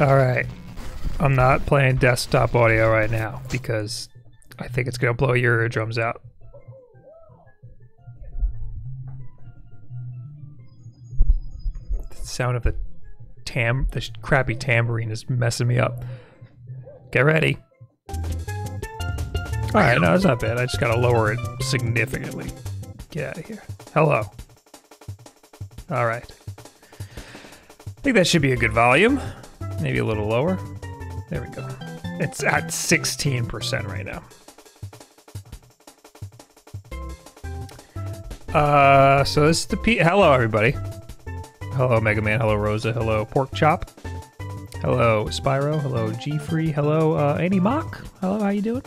Alright. I'm not playing desktop audio right now because I think it's gonna blow your eardrums out. The sound of the crappy tambourine is messing me up. Get ready. Alright, no, that's not bad. I just gotta lower it significantly. Get out of here. Hello. Alright. I think that should be a good volume. Maybe a little lower. There we go. It's at 16% right now. So this is the hello, everybody. Hello, Mega Man. Hello, Rosa. Hello, Pork Chop. Hello, Spyro. Hello, G-Free. Hello, Annie Mock. Hello, how you doing?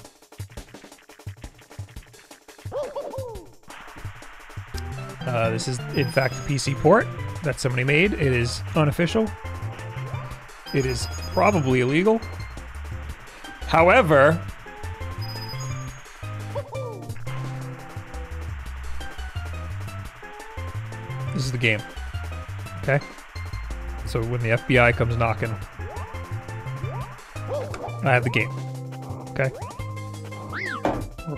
This is, in fact, the PC port that somebody made. It is unofficial. It is probably illegal. However, this is the game. Okay? So when the FBI comes knocking, I have the game. Okay?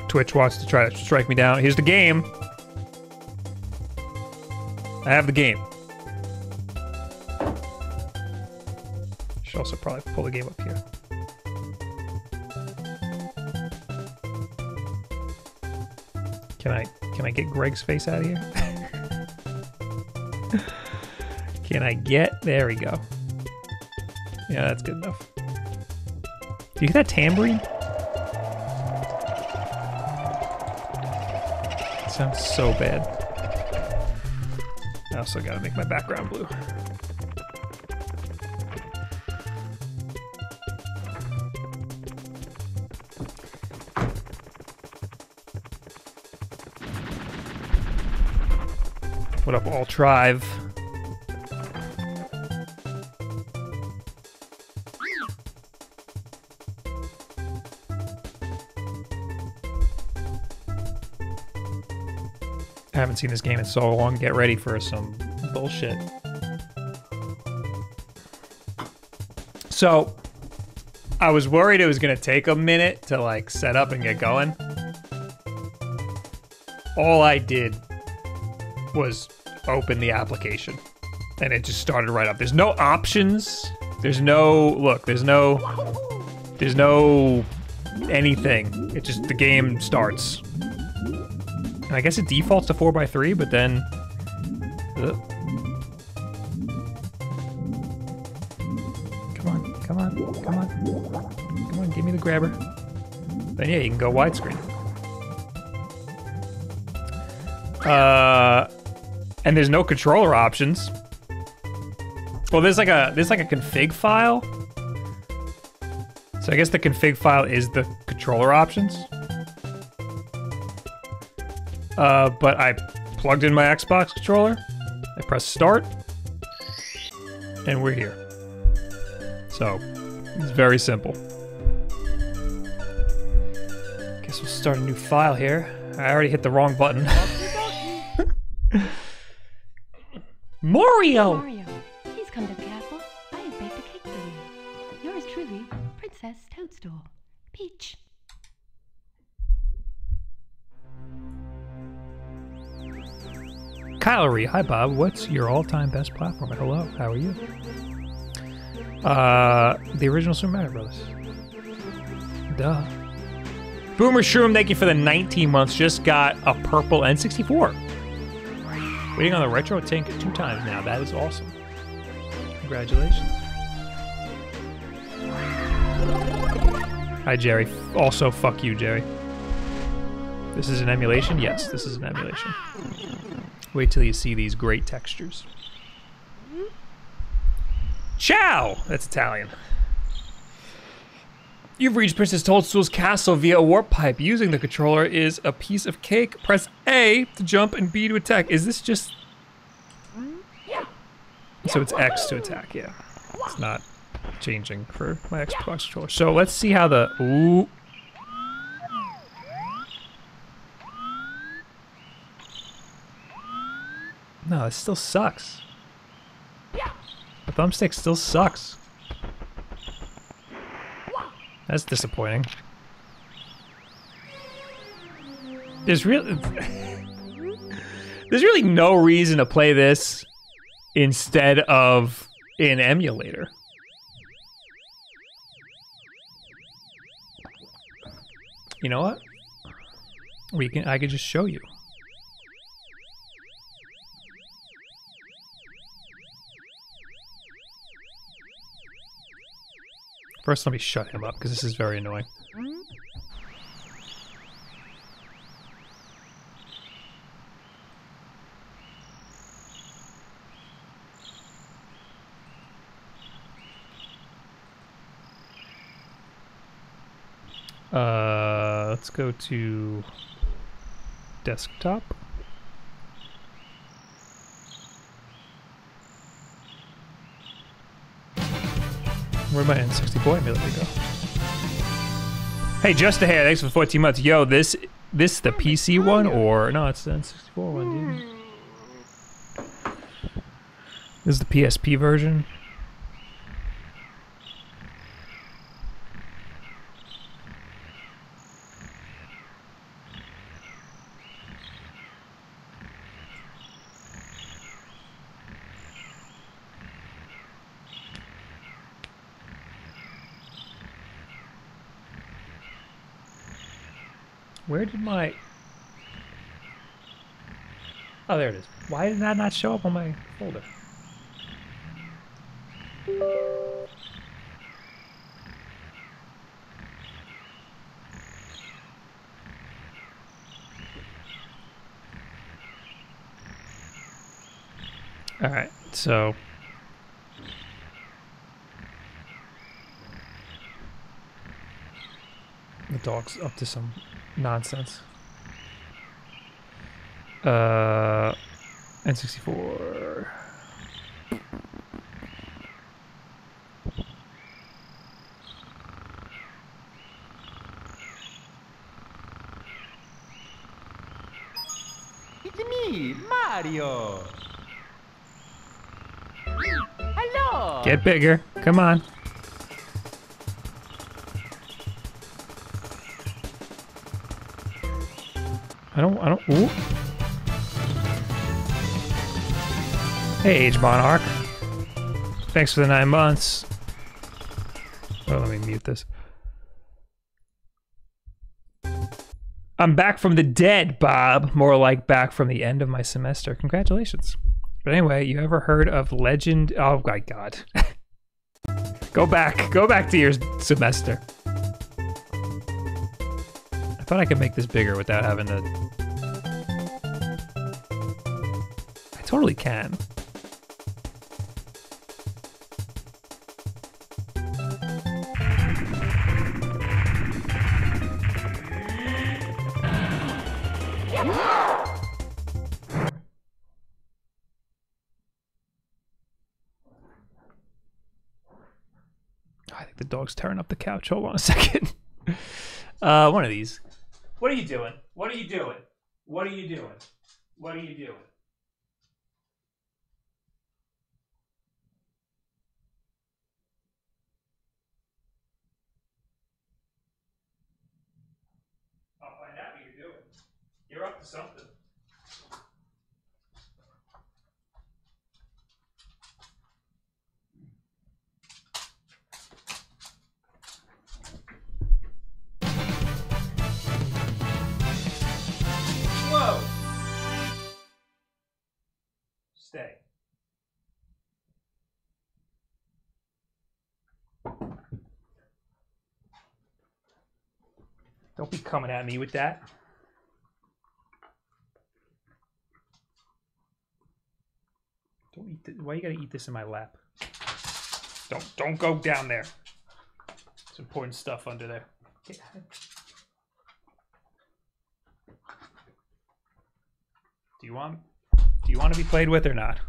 Twitch wants to try to strike me down. Here's the game. I have the game. Should also probably pull the game up here. Can I get Greg's face out of here? There we go. Yeah, that's good enough. Do you hear that tambourine? It sounds so bad. I also gotta make my background blue. What up, all tribe? I haven't seen this game in so long. Get ready for some bullshit. So, I was worried it was gonna take a minute to like set up and get going. All I did was open the application and it just started right up. There's no options. There's no look, there's no anything. It just, the game starts. And I guess it defaults to 4x3, but then... Come on, come on, come on. Come on, give me the grabber. Then yeah, you can go widescreen. And there's no controller options. Well, there's like a config file. So I guess the config file is the controller options. But I plugged in my Xbox controller, I press start, and we're here. So, it's very simple. Guess we'll start a new file here. I already hit the wrong button. Mario! Mario, he's come to the castle. I have baked a cake for you. Yours truly, Princess Toadstool. Peach. Kylery, hi Bob, what's your all-time best platformer? Hello, how are you? The original Super Mario Bros. Duh. Boomer Shroom, thank you for the 19 months, just got a purple N64. Waiting on the retro tank 2 times now, that is awesome. Congratulations. Hi Jerry, also fuck you Jerry. This is an emulation? Yes, this is an emulation. Wait till you see these great textures. Ciao! That's Italian. You've reached Princess Toadstool's castle via a warp pipe. Using the controller is a piece of cake. Press A to jump and B to attack. Is this just... So it's X to attack, yeah. It's not changing for my Xbox controller. So let's see how the... Ooh. No, it still sucks. The thumbstick still sucks. That's disappointing. There's really no reason to play this instead of an emulator. You know what? I could just show you. First, let me shut him up, because this is very annoying. Let's go to desktop. Where'd my N64 emulator go? Hey, just a hair. Thanks for 14 months. Yo, this the PC one or no? It's the N64 one, dude. This is the PSP version. Where did my... Oh, there it is. Why did that not show up on my folder? All right, so... The dog's up to some... nonsense. N64. It's me, Mario. Hello. Get bigger. Come on. I don't, ooh. Hey, Age Monarch. Thanks for the 9 months. Oh, let me mute this. I'm back from the dead, Bob. More like back from the end of my semester. Congratulations. But anyway, you ever heard of Legend? Oh, my God. Go back to your semester. I thought I could make this bigger without having to... I totally can. Oh, I think the dog's tearing up the couch. Hold on a second. One of these. What are you doing? What are you doing? What are you doing? What are you doing? I'll find out what you're doing. You're up to something. Whoa. Stay. Don't be coming at me with that. Don't eat why you gotta eat this in my lap? Don't go down there. It's important stuff under there. Yeah. Do you want to be played with or not?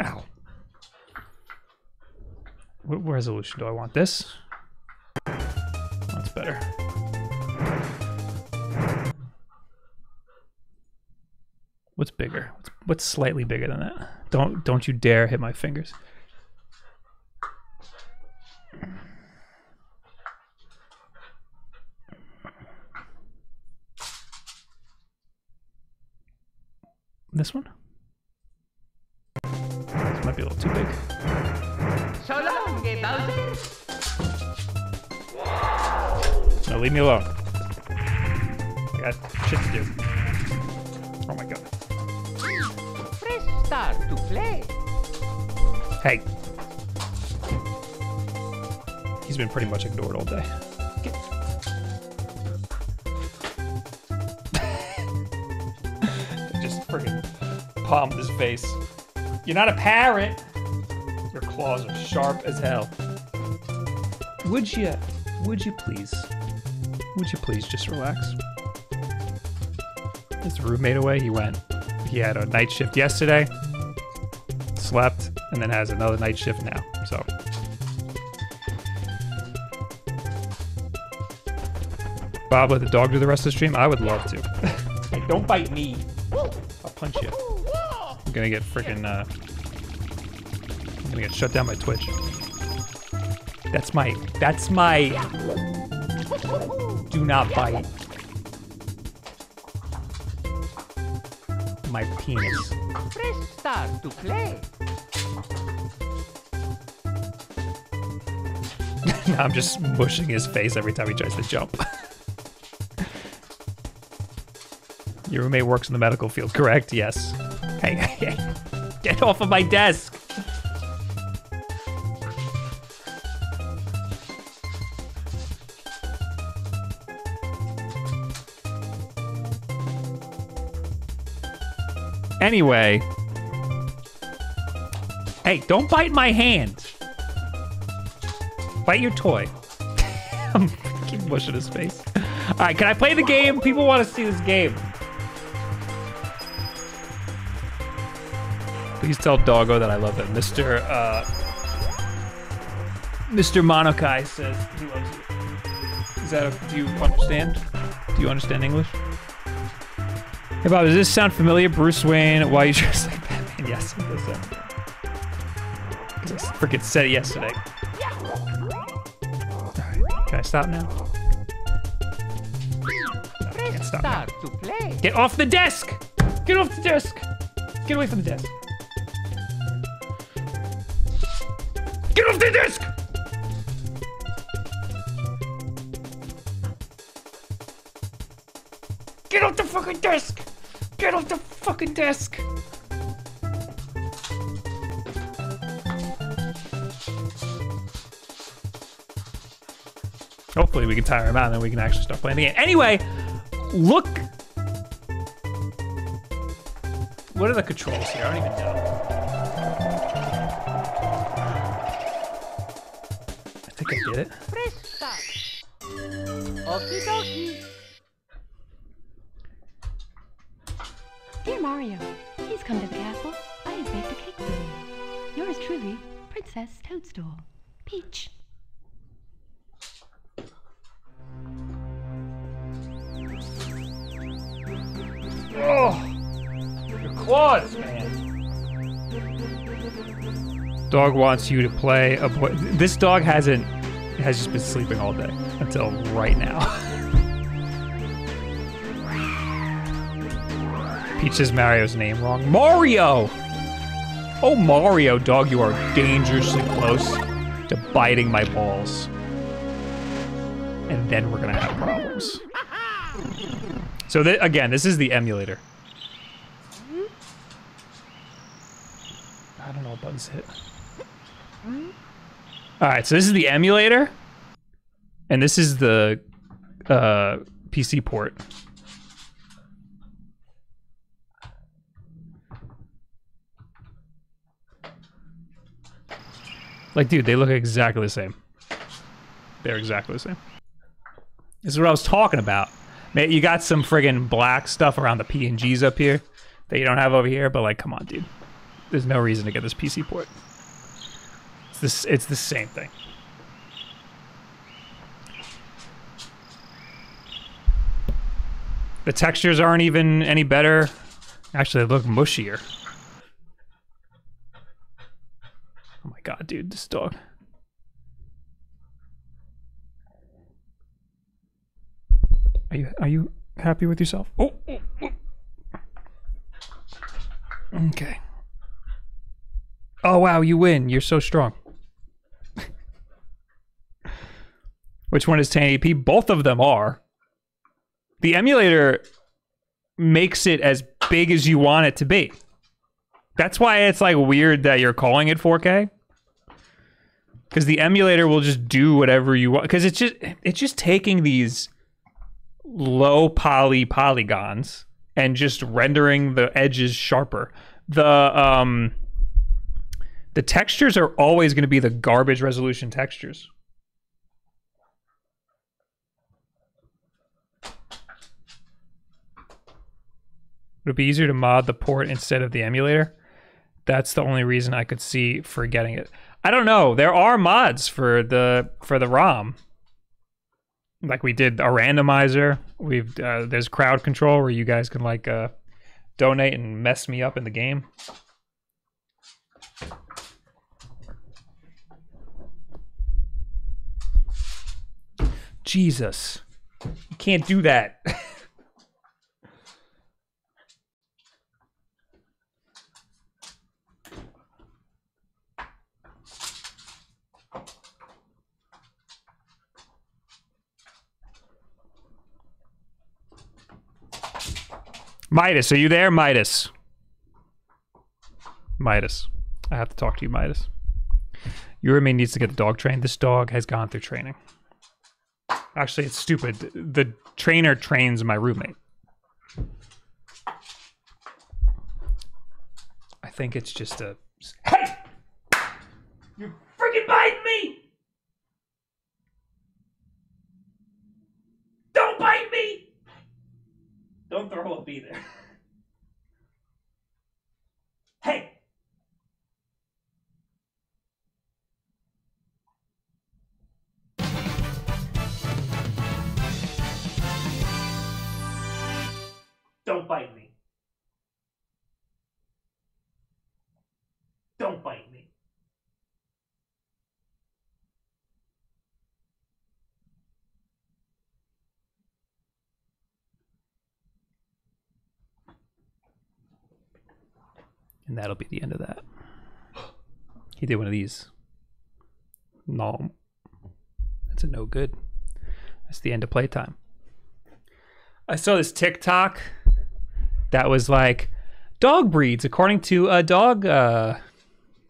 Ow. What resolution do I want this? That's better. What's bigger? What's slightly bigger than that? Don't you dare hit my fingers. This one? This might be a little too big. So long, Game Mouse. Now leave me alone. I got shit to do. Oh my god. Press start to play. Hey. He's been pretty much ignored all day. Get. Just freaking palmed his face. You're not a parrot. Your claws are sharp as hell. Would you please just relax? His roommate away, he went. He had a night shift yesterday, slept, and then has another night shift now, so. Bob, let the dog do the rest of the stream? I would love to. Hey, don't bite me. I'll punch you. I'm gonna get freaking, I'm gonna get shut down by Twitch. That's my, do not bite. My penis. Press start to play. No, I'm just mushing his face every time he tries to jump. Your roommate works in the medical field, correct? Yes. Hey, get off of my desk. Anyway. Hey, don't bite my hand. Bite your toy. I'm keep mushing his face. All right, can I play the game? People want to see this game. Please tell Doggo that I love him. Mr. Monokai says he loves you. Do you understand? Do you understand English? Hey Bob, does this sound familiar? Bruce Wayne, why are you dressed like Batman? Yes, it does sound familiar. Because I freaking said it yesterday. Alright, can I stop now? No, I can't stop now. Get off the desk! Get off the desk! Get away from the desk. Get off the desk! Get off the fucking desk! Get off the fucking desk! Hopefully we can tire him out and then we can actually start playing the game. Anyway, look! What are the controls here? I don't even know. I think I get it. Press start. Okie dokie. Dear Mario, please come to the castle. I have baked a cake for you. Yours truly, Princess Toadstool, Peach. Oh, your claws, man. Dog wants you to play a boy. This dog has just been sleeping all day until right now. Peach says Mario's name wrong. Mario! Oh, Mario, dog, you are dangerously close to biting my balls. And then we're gonna have problems. So again, this is the emulator. I don't know what button's hit. All right, so this is the emulator. And this is the PC port. Like, dude, they look exactly the same. They're exactly the same. This is what I was talking about. Man, you got some friggin' black stuff around the PNGs up here that you don't have over here, but like, come on, dude. There's no reason to get this PC port. It's the same thing. The textures aren't even any better. Actually, they look mushier. Oh my god, dude, this dog. Are you happy with yourself? Oh, oh, oh. Okay. Oh wow, you win. You're so strong. Which one is 1080p? Both of them are. The emulator makes it as big as you want it to be. That's why it's like weird that you're calling it 4K. Because the emulator will just do whatever you want. Because it's just taking these low poly polygons and just rendering the edges sharper. The textures are always going to be the garbage resolution textures. Would it be easier to mod the port instead of the emulator? That's the only reason I could see for getting it. I don't know. There are mods for the ROM. Like we did a randomizer. We've there's crowd control where you guys can like donate and mess me up in the game. Jesus, you can't do that. Midas, are you there, Midas? Midas. I have to talk to you, Midas. Yurimi needs to get the dog trained. This dog has gone through training. Actually, it's stupid. The trainer trains my roommate. I think it's just a... Hey! You're freaking biting me! Don't bite me! Don't throw up either. Hey! Don't bite me. Don't bite me. And that'll be the end of that. He did one of these. No. That's a no good. That's the end of playtime. I saw this TikTok that was like, dog breeds according to a dog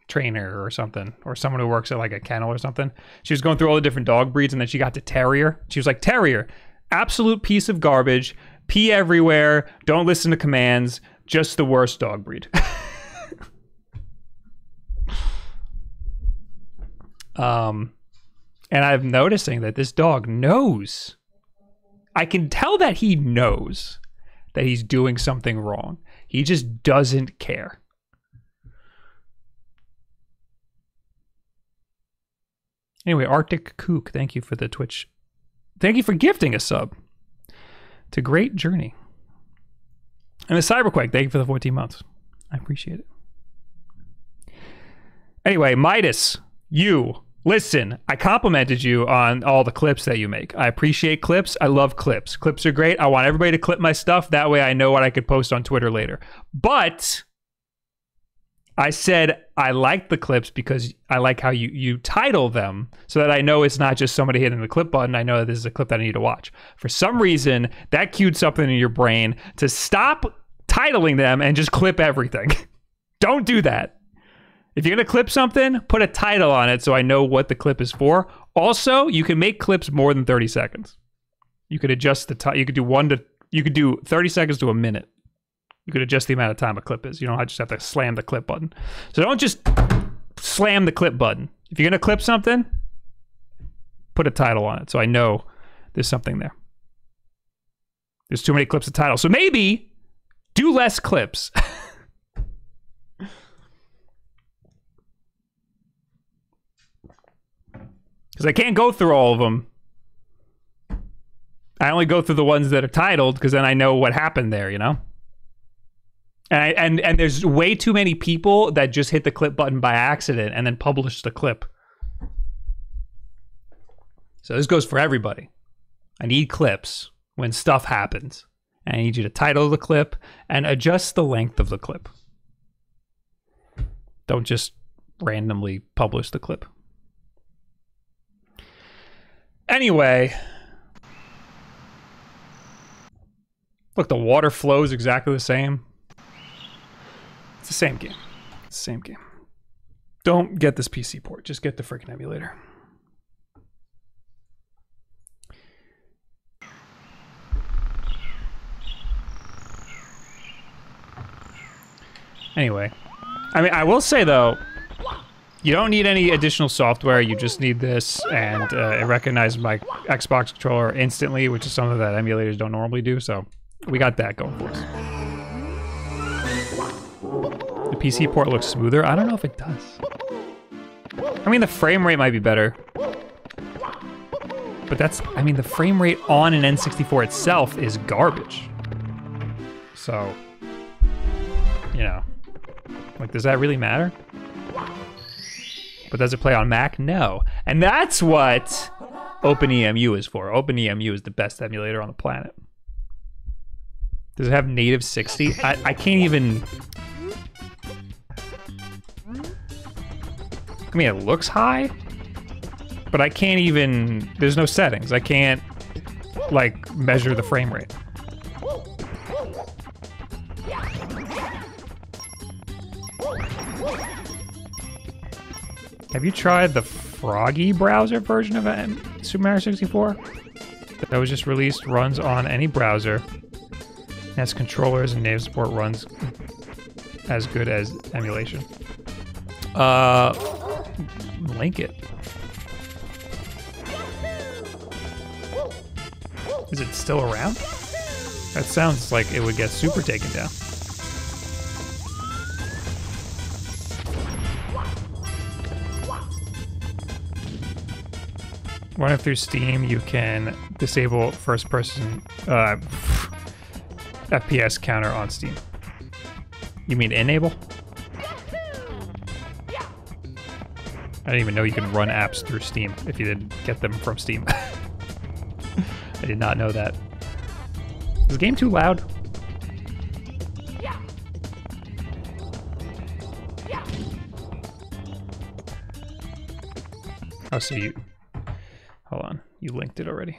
trainer or something, or someone who works at like a kennel or something. She was going through all the different dog breeds and then she got to terrier. She was like, terrier, absolute piece of garbage, pee everywhere, don't listen to commands, just the worst dog breed. And I'm noticing that this dog knows. I can tell that he knows that he's doing something wrong. He just doesn't care. Anyway, Arctic Kook, thank you for the Twitch. Thank you for gifting a sub to Great Journey. And the Cyberquake, thank you for the 14 months. I appreciate it. Anyway, Midas, you, listen, I complimented you on all the clips that you make. I appreciate clips. I love clips. Clips are great. I want everybody to clip my stuff. That way I know what I could post on Twitter later. But I said I like the clips because I like how you title them so that I know it's not just somebody hitting the clip button. I know that this is a clip that I need to watch. For some reason, that cued something in your brain to stop titling them and just clip everything. Don't do that. If you're going to clip something, put a title on it so I know what the clip is for. Also, you can make clips more than 30 seconds. You could adjust the time. You could do 30 seconds to a minute. You could adjust the amount of time a clip is. You don't just have to slam the clip button. So don't just slam the clip button. If you're going to clip something, put a title on it so I know there's something there. There's too many clips to title. So maybe do less clips. Because I can't go through all of them. I only go through the ones that are titled because then I know what happened there, you know? And there's way too many people that just hit the clip button by accident and then publish the clip. So this goes for everybody. I need clips when stuff happens. I need you to title the clip and adjust the length of the clip. Don't just randomly publish the clip. Anyway. Look, the water flows exactly the same. It's the same game. It's the same game. Don't get this PC port. Just get the freaking emulator. Anyway. I mean, I will say, though, you don't need any additional software. You just need this, and it recognized my Xbox controller instantly, which is something that emulators don't normally do, so we got that going for us. The PC port looks smoother. I don't know if it does. I mean, the frame rate might be better. But that's, I mean, the frame rate on an N64 itself is garbage. So, you know. Like, does that really matter? But does it play on Mac? No. And that's what OpenEMU is for. OpenEMU is the best emulator on the planet. Does it have native 60? I can't even... I mean, it looks high, but I can't even... There's no settings. I can't, like, measure the frame rate. Have you tried the Froggy browser version of Super Mario 64? That was just released, runs on any browser. Has controllers and native support, runs as good as emulation. Link it. Is it still around? That sounds like it would get super taken down. Running through Steam, you can disable first-person FPS counter on Steam. You mean enable? I didn't even know you could run apps through Steam if you didn't get them from Steam. I did not know that. Is the game too loud? Oh, so you... Hold on, you linked it already.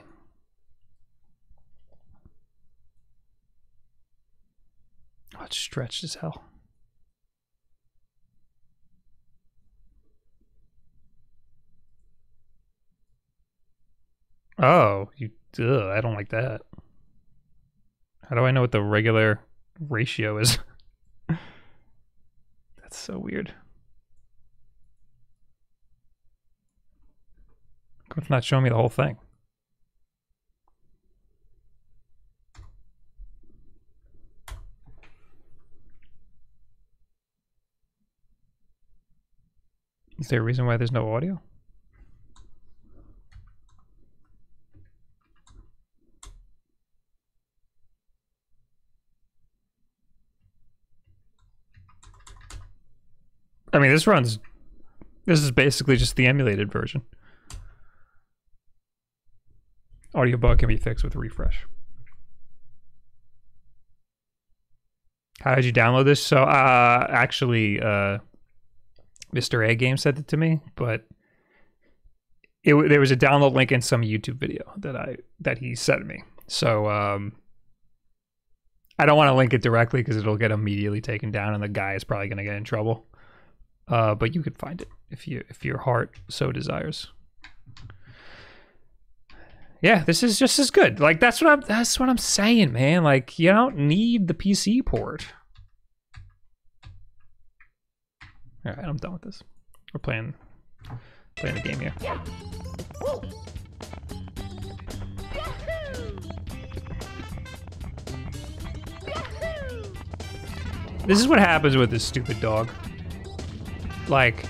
Oh, it's stretched as hell. Oh, you, ugh, I don't like that. How do I know what the regular ratio is? That's so weird. It's not showing me the whole thing. Is there a reason why there's no audio? I mean, this runs... This is basically just the emulated version. Audio bug can be fixed with a refresh. How did you download this? So, actually, Mr. A Game sent it to me, but there was a download link in some YouTube video that he sent me. So, I don't want to link it directly because it'll get immediately taken down, and the guy is probably going to get in trouble. But you can find it if your heart so desires. Yeah, this is just as good. Like, that's what I'm saying, man. Like, you don't need the PC port. All right, I'm done with this. We're playing the game here. This is what happens with this stupid dog. Like,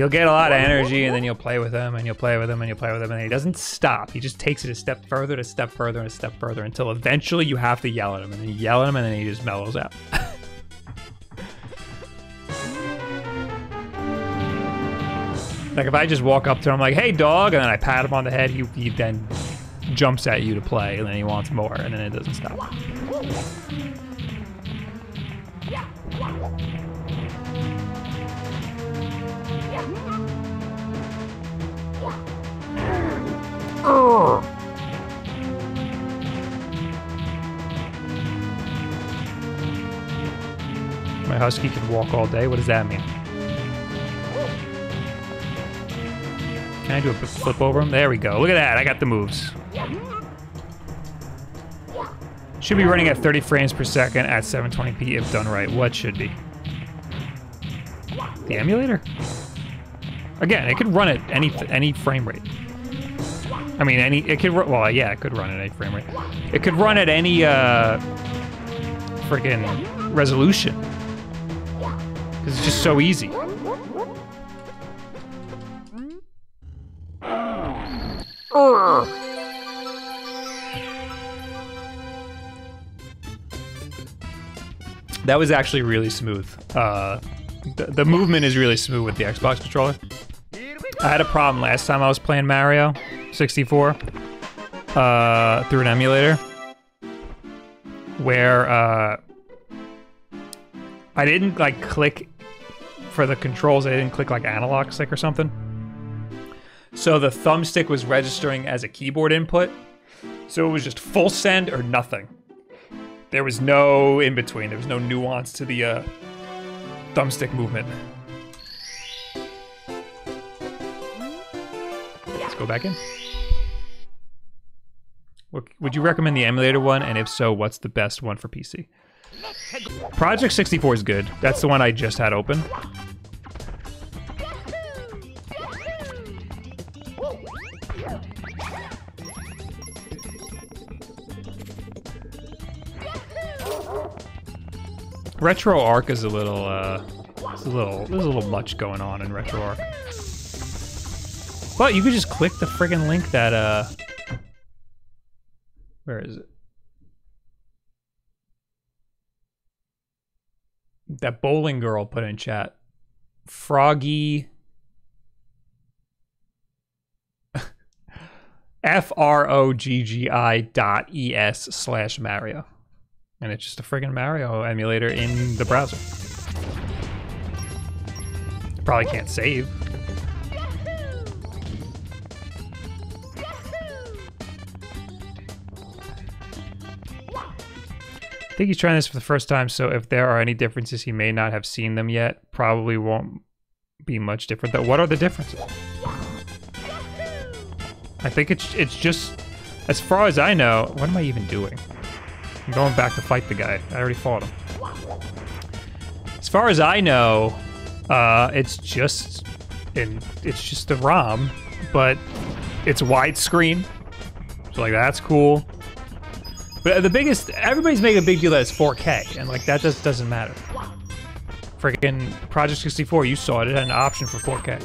You'll get a lot of energy, and then you'll play with him, and you'll play with him, and you'll play with him, and he doesn't stop. He just takes it a step further, to step further, and a step further, until eventually you have to yell at him, and then you yell at him, and then he just mellows out. Like, if I just walk up to him, like, hey, dog, and then I pat him on the head, he then jumps at you to play, and then he wants more, and then it doesn't stop. Oh. My husky can walk all day? What does that mean? Can I do a flip over him? There we go. Look at that. I got the moves. Should be running at 30 frames per second at 720p if done right. What should be? The emulator? Again, it could run at any frame rate. I mean, it could run at any frame rate. It could run at any freaking resolution. Because it's just so easy. That was actually really smooth. The movement is really smooth with the Xbox controller. I had a problem last time I was playing Mario 64 through an emulator where I didn't like click for the controls. I didn't click like analog stick or something. So the thumbstick was registering as a keyboard input. So it was just full send or nothing. There was no in between. There was no nuance to the thumbstick movement. Go back in. Would you recommend the emulator one? And if so, what's the best one for PC? Project 64 is good. That's the one I just had open. RetroArch is there's a little much going on in RetroArch. But you could just click the friggin' link that, where is it? That bowling girl put in chat. Froggy. froggi.es/Mario. And it's just a friggin' Mario emulator in the browser. Probably can't save. I think he's trying this for the first time, so if there are any differences, he may not have seen them yet. Probably won't be much different though. What are the differences? I think it's just, as far as I know, what am I even doing? I'm going back to fight the guy. I already fought him. As far as I know, it's just a ROM, but it's widescreen. So like that's cool. But the biggest, everybody's making a big deal that it's 4K, and like that just doesn't matter. Freaking Project 64, you saw it, it had an option for 4K.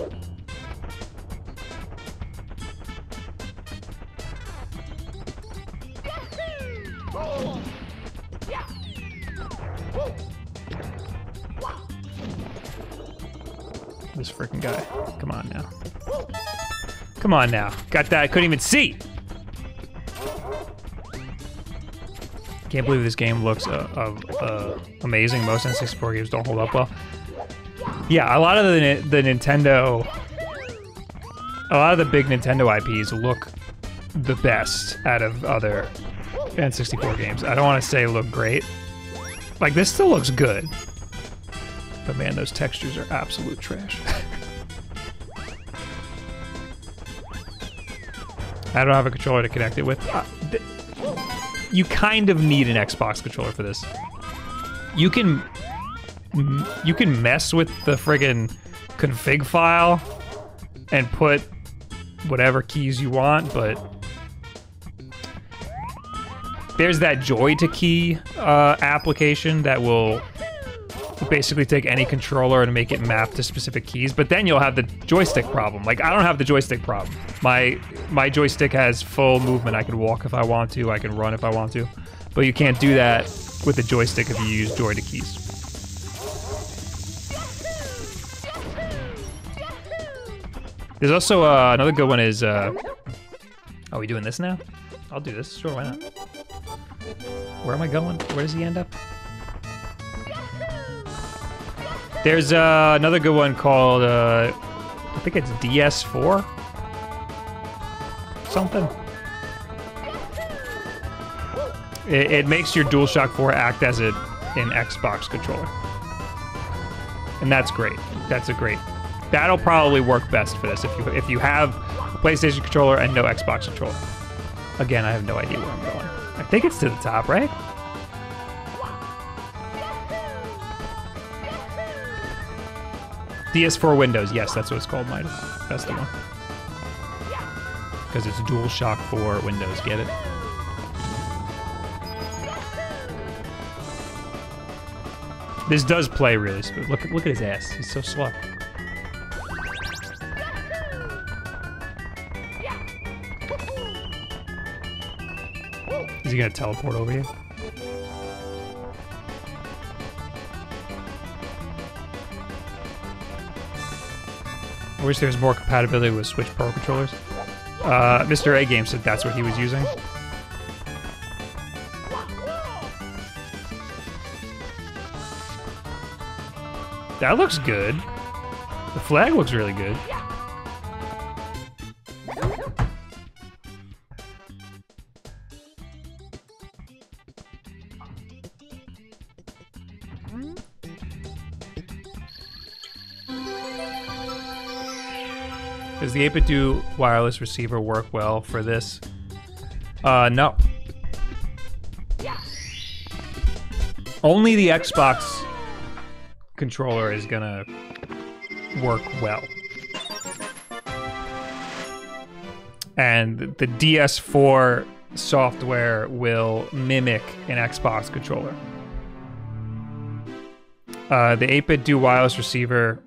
This freaking guy, come on now. Come on now, got that, I couldn't even see! Can't believe this game looks amazing. Most N64 games don't hold up well. Yeah, a lot of the big Nintendo IPs look the best out of other N64 games. I don't want to say look great. Like, this still looks good. But man, those textures are absolute trash. I don't have a controller to connect it with. You kind of need an Xbox controller for this. You can mess with the friggin' config file and put whatever keys you want, but there's that JoyToKey application that will basically take any controller and make it map to specific keys, but then you'll have the joystick problem. Like, I don't have the joystick problem. My joystick has full movement. I can walk if I want to, I can run if I want to, but you can't do that with the joystick if you use JoyToKey keys. There's also another good one is, are we doing this now? I'll do this, sure, why not? Where am I going? Where does he end up? There's another good one called, I think it's DS4? Something. It makes your DualShock 4 act as an Xbox controller. And that's great. That's a great. That'll probably work best for this if you have a PlayStation controller and no Xbox controller. Again, I have no idea where I'm going. I think it's to the top, right? DS4 Windows, yes, that's what it's called, mine. That's the one. Because it's DualShock 4 Windows, get it? This does play really smooth. Look at his ass, he's so slow. Is he gonna teleport over here? I wish there was more compatibility with Switch Pro controllers. Mr. A Game said that's what he was using. That looks good. The flag looks really good. Does the 8BitDo wireless receiver work well for this? No. Only the Xbox controller is gonna work well. And the DS4 software will mimic an Xbox controller. The 8BitDo wireless receiver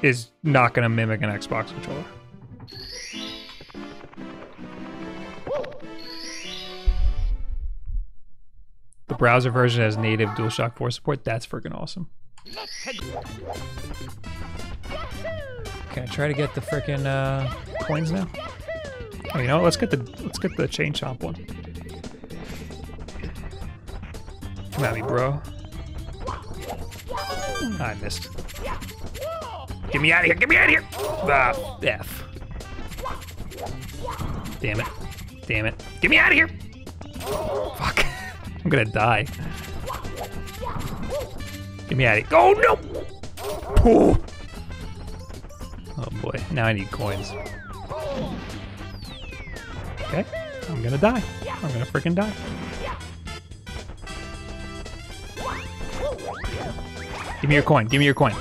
is not gonna mimic an Xbox controller. The browser version has native DualShock 4 support. That's freaking awesome. Can I try to get the freaking coins now? Oh, you know what? Let's get the chain chomp one. Come at me, bro. I missed. Get me out of here! Get me out of here! Ah, F. Damn it! Damn it! Get me out of here! Fuck! I'm gonna die. Get me out of here! Oh no! Oh. Oh boy! Now I need coins. Okay, I'm gonna die. I'm gonna freaking die. Give me your coin! Give me your coin!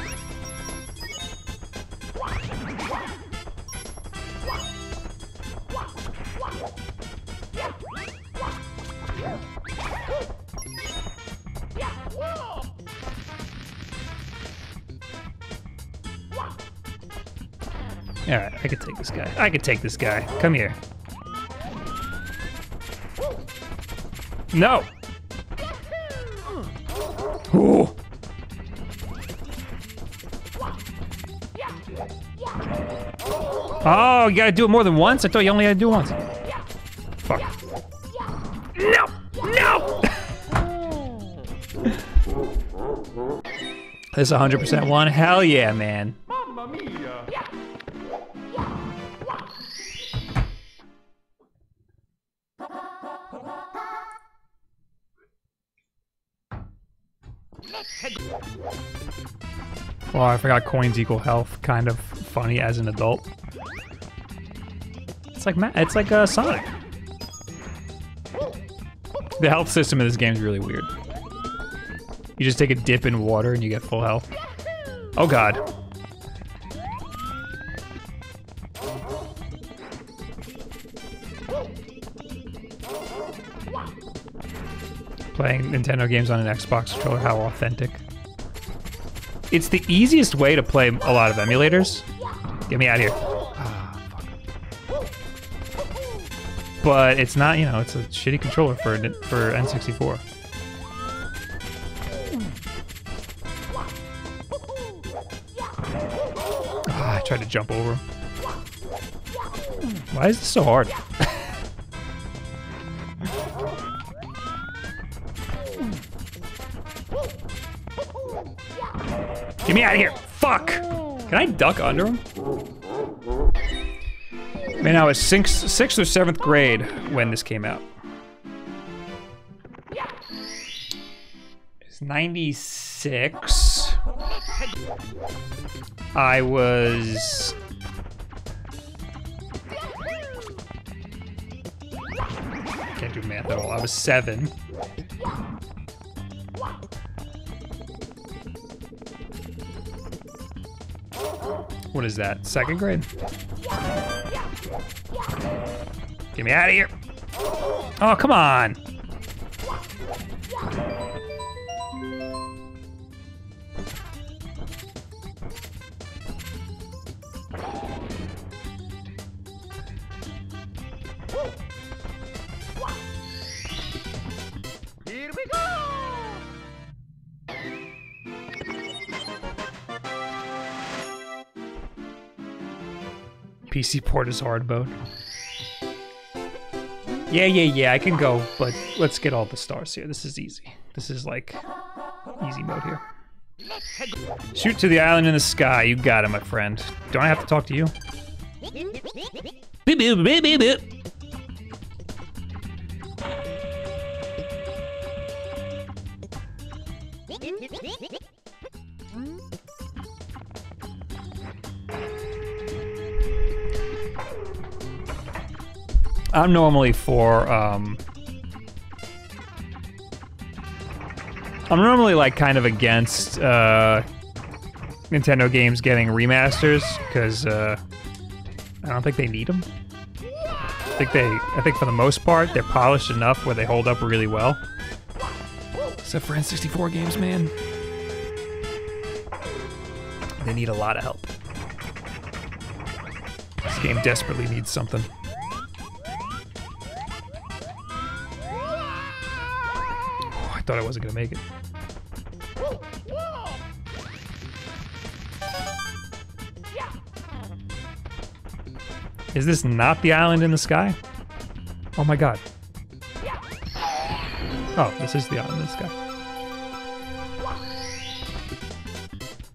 Alright, I could take this guy. I could take this guy. Come here. No! Ooh. Oh, you gotta do it more than once? I thought you only had to do it once. Fuck. No! No! This is 100% one? Hell yeah, man. Oh, I forgot coins equal health. Kind of funny as an adult. It's like Sonic. The health system in this game is really weird. You just take a dip in water and you get full health. Oh god. Playing Nintendo games on an Xbox controller, how authentic. It's the easiest way to play a lot of emulators. Get me out of here. But it's not, you know, it's a shitty controller for N64. Ah, I tried to jump over him. Why is this so hard? Get me out of here! Fuck! Can I duck under him? Man, I was sixth or seventh grade when this came out. It's 96. I was... can't do math at all. I was 7. What is that? Second grade? Get me out of here! Oh, come on! Here we go! PC port is hard mode. Yeah, I can go, but let's get all the stars here. This is easy. This is like easy mode here. Shoot to the island in the sky. You got it, my friend. Don't I have to talk to you? I'm normally for, I'm normally like kind of against Nintendo games getting remasters because I don't think they need them. I think for the most part they're polished enough where they hold up really well. Except for N64 games, man. They need a lot of help. This game desperately needs something. I thought I wasn't gonna make it. Is this not the island in the sky? Oh my god. Oh, this is the island in the sky.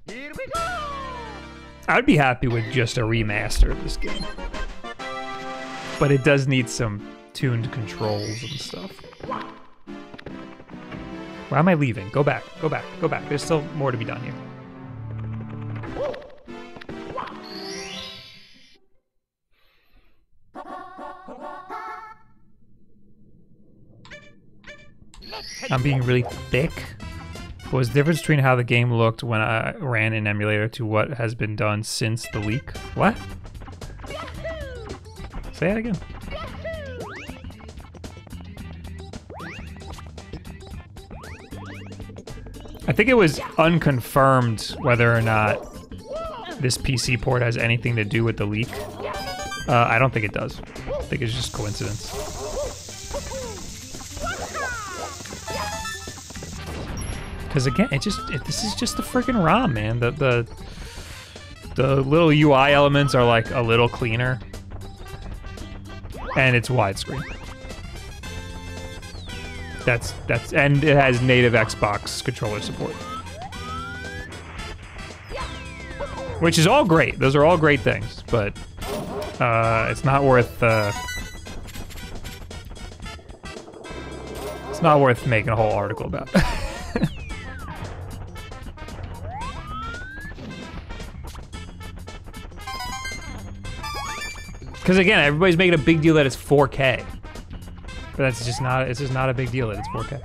Here we go! I'd be happy with just a remaster of this game. But it does need some tuned controls and stuff. Why am I leaving? Go back, go back, go back. There's still more to be done here. I'm being really thick. What was the difference between how the game looked when I ran an emulator to what has been done since the leak? What? Say that again. I think it was unconfirmed whether or not this PC port has anything to do with the leak. I don't think it does. I think it's just coincidence. Because again, this is just the freaking ROM, man. The little UI elements are like a little cleaner, and it's widescreen. That's and it has native Xbox controller support, which is all great. Those are all great things, but it's not worth making a whole article about. Because again, everybody's making a big deal that it's 4K. But that's just not, it's just not a big deal that it's 4K.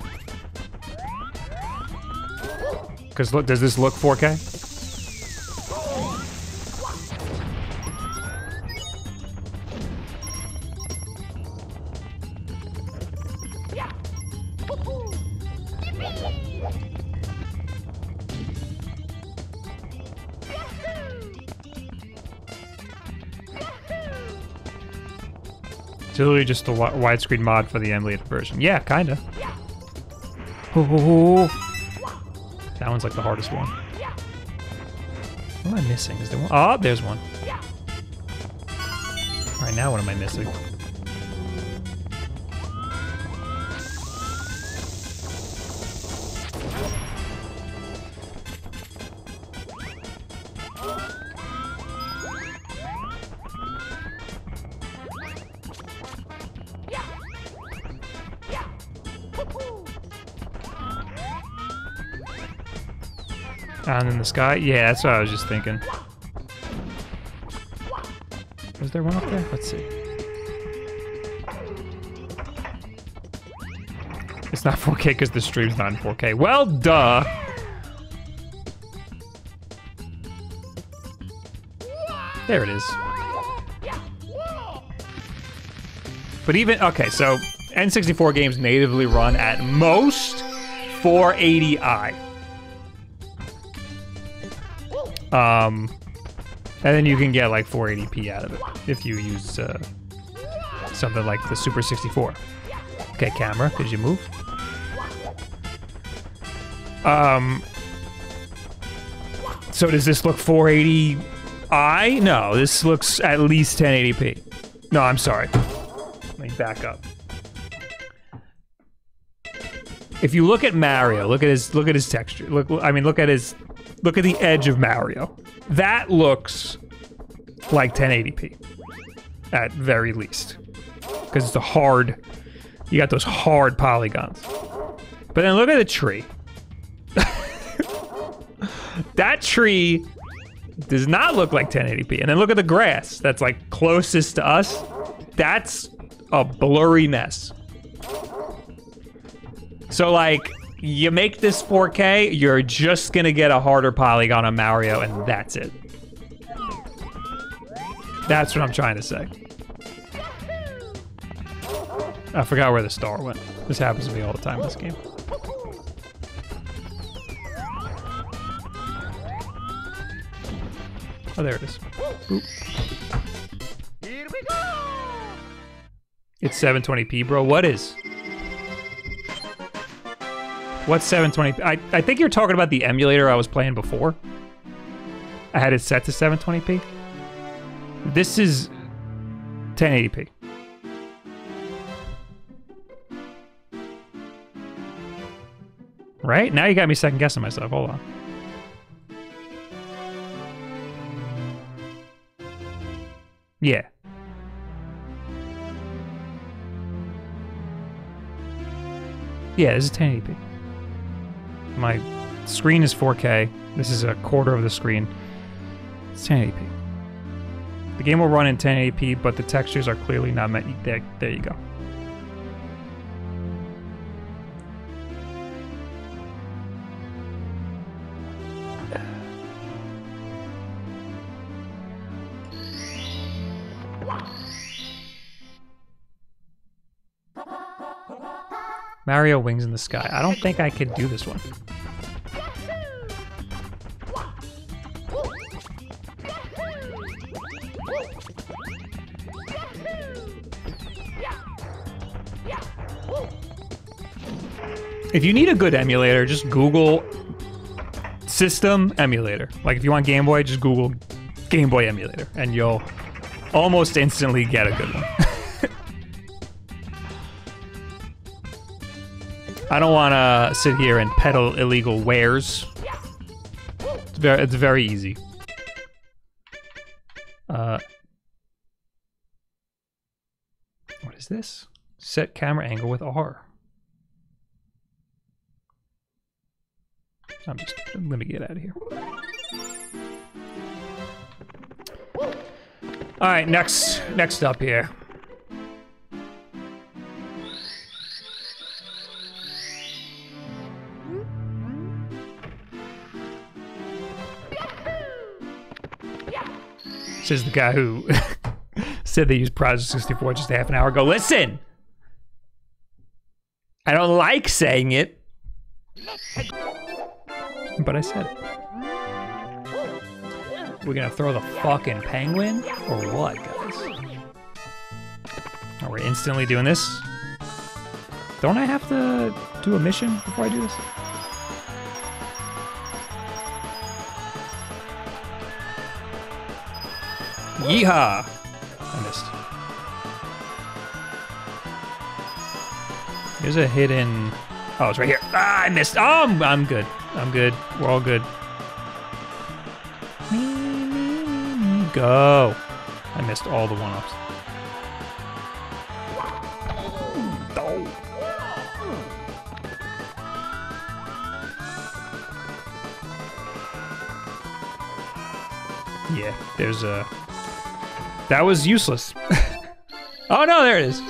Because look, does this look 4K? It's literally just a widescreen mod for the emulated version. Yeah, kinda. Oh, that one's like the hardest one. What am I missing? Is there one? Ah, oh, there's one. Alright, now what am I missing? And in the sky? Yeah, that's what I was just thinking. Was there one up there? Let's see. It's not 4K because the stream's not in 4K. Well, duh! There it is. But even, okay, so N64 games natively run at most 480i. And then you can get like 480p out of it if you use something like the Super 64. Okay, camera, could you move? So does this look 480i? No, this looks at least 1080p. No, I'm sorry. Let me back up. If you look at Mario, look at his texture. Look at the edge of Mario. That looks like 1080p at very least. Because it's a hard, you got those hard polygons. But then look at the tree. That tree does not look like 1080p. And then look at the grass that's like closest to us. That's a blurry mess. So like, you make this 4K, you're just gonna get a harder polygon on Mario, and that's it. That's what I'm trying to say. I forgot where the star went. This happens to me all the time in this game. Oh, there it is. Boop. Here we go! It's 720p, bro. What is? What's 720p? I think you're talking about the emulator I was playing before. I had it set to 720p. This is 1080p. Right? Now you got me second guessing myself. Hold on. Yeah. Yeah, this is 1080p. My screen is 4K. This is a quarter of the screen. It's 1080p. The game will run in 1080p, but the textures are clearly not meant. There you go. Mario wings in the sky. I don't think I could do this one. If you need a good emulator, just Google system emulator. Like if you want Game Boy, just Google Game Boy emulator and you'll almost instantly get a good one. I don't want to sit here and peddle illegal wares. It's very easy. What is this? Set camera angle with R. Let me get out of here. All right, next up here. Says the guy who said they used Project 64 just a half an hour ago. Listen! I don't like saying it. But I said it. We're gonna throw the fucking penguin? Or what, guys? Or We're instantly doing this. Don't I have to do a mission before I do this? Whoa. Yeehaw! I missed. There's a hidden... Oh, it's right here. Ah, I missed. Oh, I'm good. I'm good. We're all good. Go. I missed all the one-ups. Yeah, there's a... That was useless. Oh no, there it is.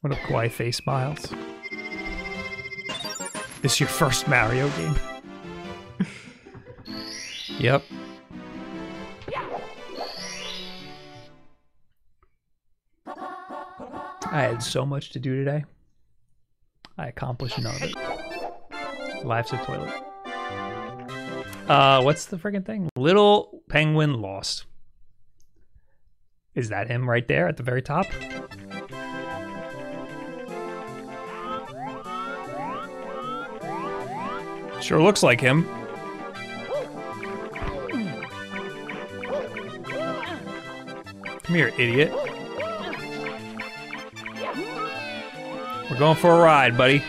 What up, Kawaii Face Miles? This your first Mario game? Yep. I had so much to do today. I accomplished none of it. Life's a toilet. What's the friggin' thing? Little Penguin Lost. Is that him right there at the very top? Sure looks like him. Come here, idiot. We're going for a ride, buddy. Can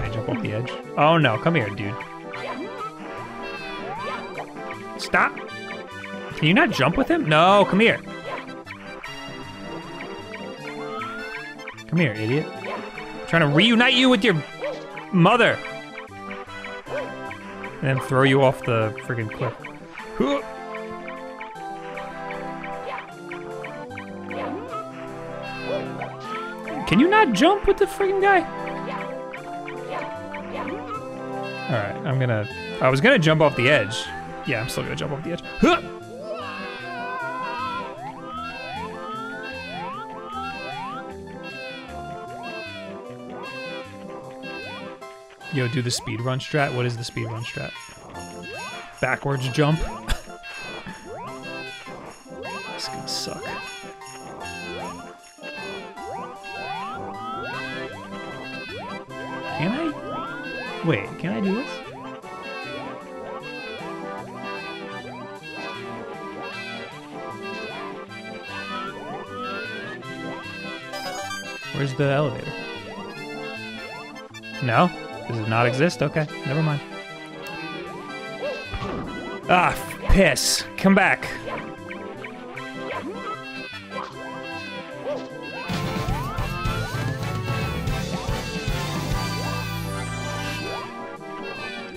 I jump off the edge? Oh no, come here, dude. Stop. Can you not jump with him? No, come here. Come here, idiot. I'm trying to reunite you with your mother. And then throw you off the friggin' cliff. Can you not jump with the friggin' guy? Alright, I was gonna jump off the edge. Yeah, I'm still gonna jump off the edge. Yo, do the speedrun strat. What is the speedrun strat? Backwards jump. This is gonna suck. Can I? Wait, can I do this? Where's the elevator? No? Does it not exist? Okay, never mind. Ah, piss. Come back.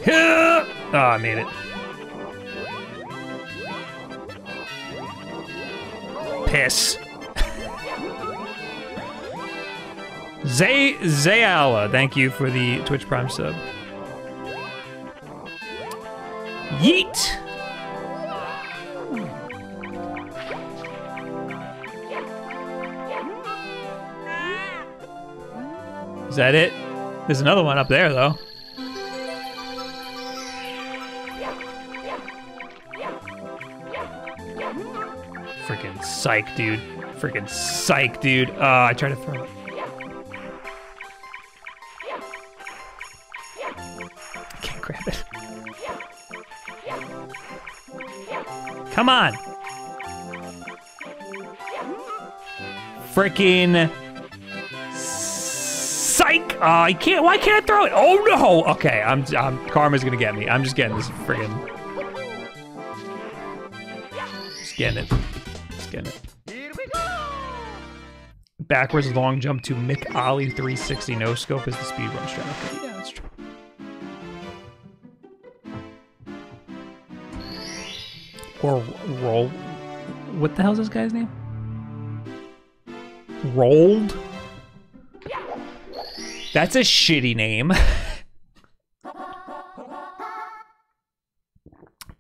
Oh, I made it. Piss. Zayala, thank you for the Twitch Prime sub. Yeet! Is that it? There's another one up there, though. Freaking psych, dude. Freaking psych, dude. I tried to throw it. Come on! Frickin' psych! I can't. Why can't I throw it? Oh no! Okay, karma's gonna get me. I'm just getting this friggin'. Just getting it. Just getting it. Here we go! Backwards long jump to Mick Ollie 360 no scope is the speedrun strat. Okay, yeah, that's true. Or roll. What the hell's this guy's name? Rolled? That's a shitty name.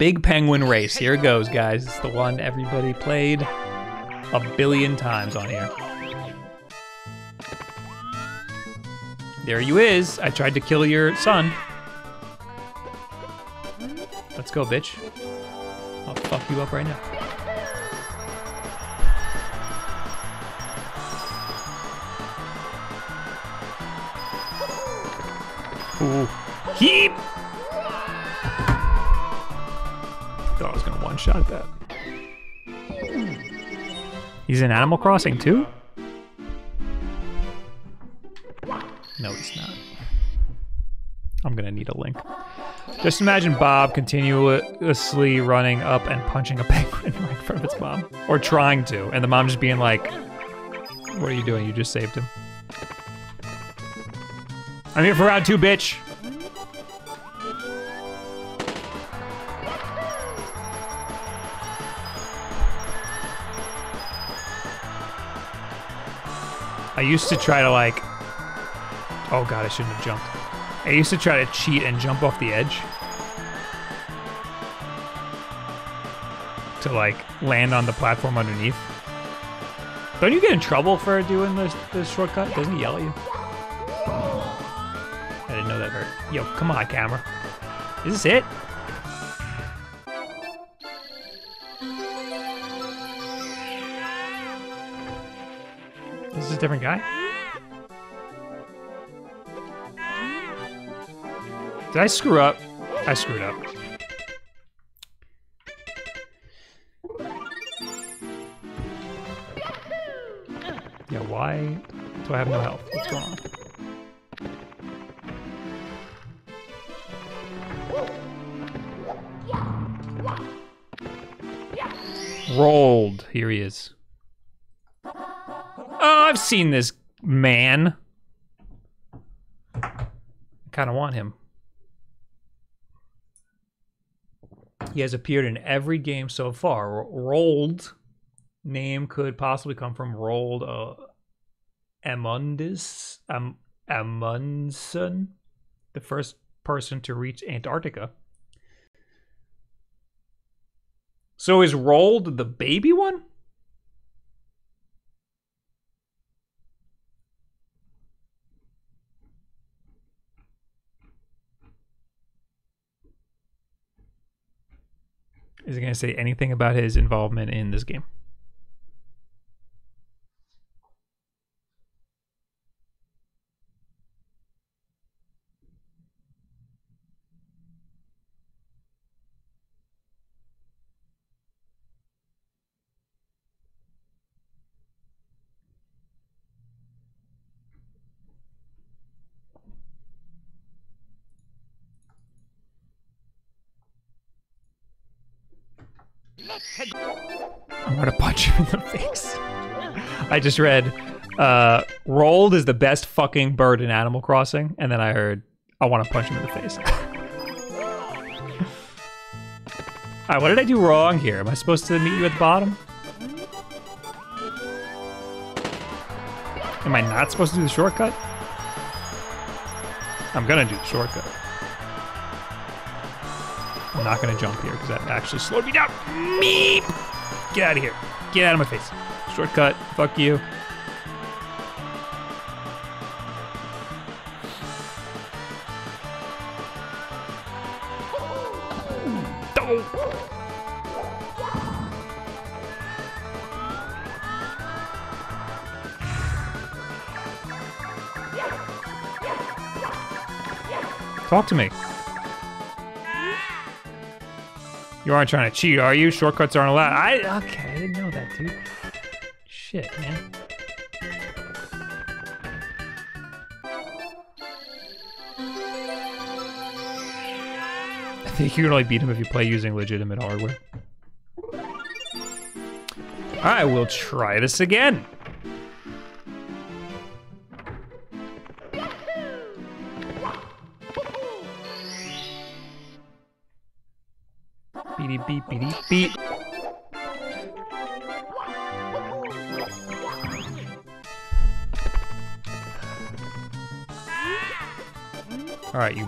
Big Penguin Race. Here it goes, guys. It's the one everybody played a billion times on here. There you is. I tried to kill your son. Let's go, bitch. I'll fuck you up right now. Ooh. Heep! Thought I was gonna one-shot that. He's in Animal Crossing, too? No, he's not. I'm gonna need a link. Just imagine Bob continuously running up and punching a penguin right in front of its mom. Or trying to, and the mom just being like, what are you doing? You just saved him. I'm here for round two, bitch. I used to try to like, oh God, I shouldn't have jumped. I used to try to cheat and jump off the edge to like land on the platform underneath. Don't you get in trouble for doing this shortcut? Doesn't he yell at you? I didn't know that hurt. Yo, come on, camera. Is this it? Is this a different guy? Did I screw up? I screwed up. Yeah, why do I have no health? What's going on? Rolled. Here he is. Oh, I've seen this man. I kind of want him. He has appeared in every game so far. Rolled name could possibly come from Rolled Amundus, Amundsen, the first person to reach Antarctica. So is Rolled the baby one? Is it going to say anything about his involvement in this game? I'm gonna punch you in the face. I just read, Rolled is the best fucking bird in Animal Crossing, and then I heard, I wanna punch him in the face. Alright, what did I do wrong here? Am I supposed to meet you at the bottom? Am I not supposed to do the shortcut? I'm gonna do the shortcut. I'm not gonna jump here because that actually slowed me down. Meep! Get out of here. Get out of my face. Shortcut. Fuck you. Oh. Talk to me. You aren't trying to cheat, are you? Shortcuts aren't allowed. Okay, I didn't know that, dude. Shit, man. I think you can only beat him if you play using legitimate hardware. I will try this again. Beep, beep, beep, beep. All right, you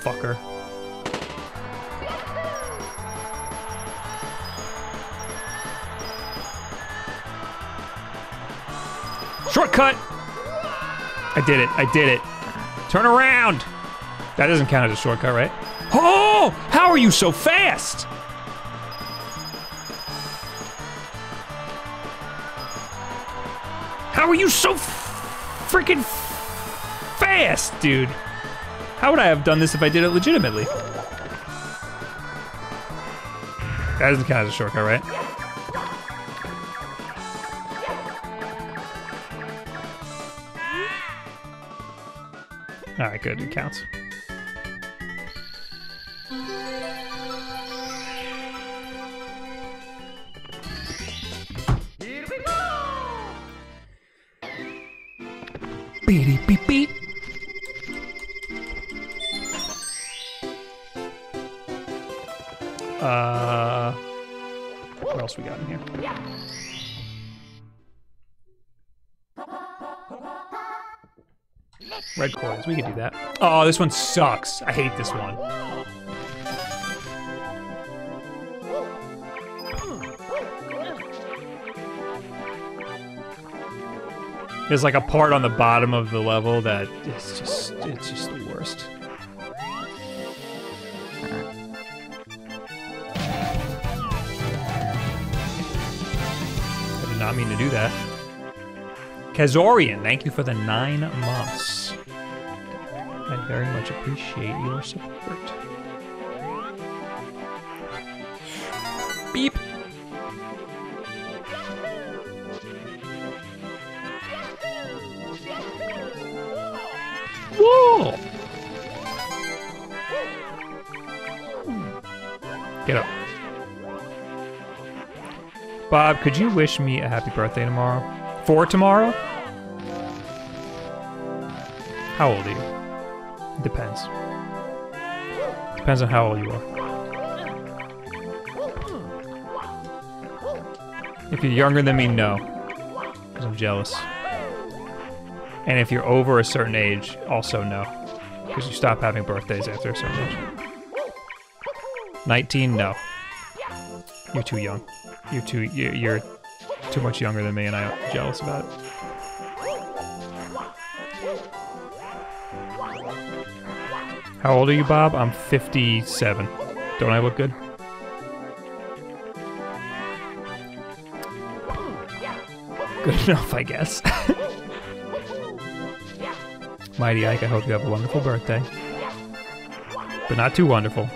fucker. Shortcut! I did it. I did it. Turn around! That doesn't count as a shortcut, right? Oh! How are you so fast? How are you so freaking fast, dude? How would I have done this if I did it legitimately? That doesn't count as a shortcut, right? Alright, good, it counts. Beep, beep, beep. What else we got in here? Red coins, we can do that. Oh, this one sucks. I hate this one. There's like a part on the bottom of the level that it's just the worst. I did not mean to do that. Kazorian, thank you for the 9 months. I very much appreciate your support. Beep. Whoa! Get up. Bob, could you wish me a happy birthday tomorrow? For tomorrow? How old are you? Depends. Depends on how old you are. If you're younger than me, no. Because I'm jealous. And if you're over a certain age, also no. Because you stop having birthdays after a certain age. 19, no. You're too young. You're too much younger than me and I'm jealous about it. How old are you, Bob? I'm 57. Don't I look good? Good enough, I guess. Mighty Ike, I hope you have a wonderful birthday. But not too wonderful.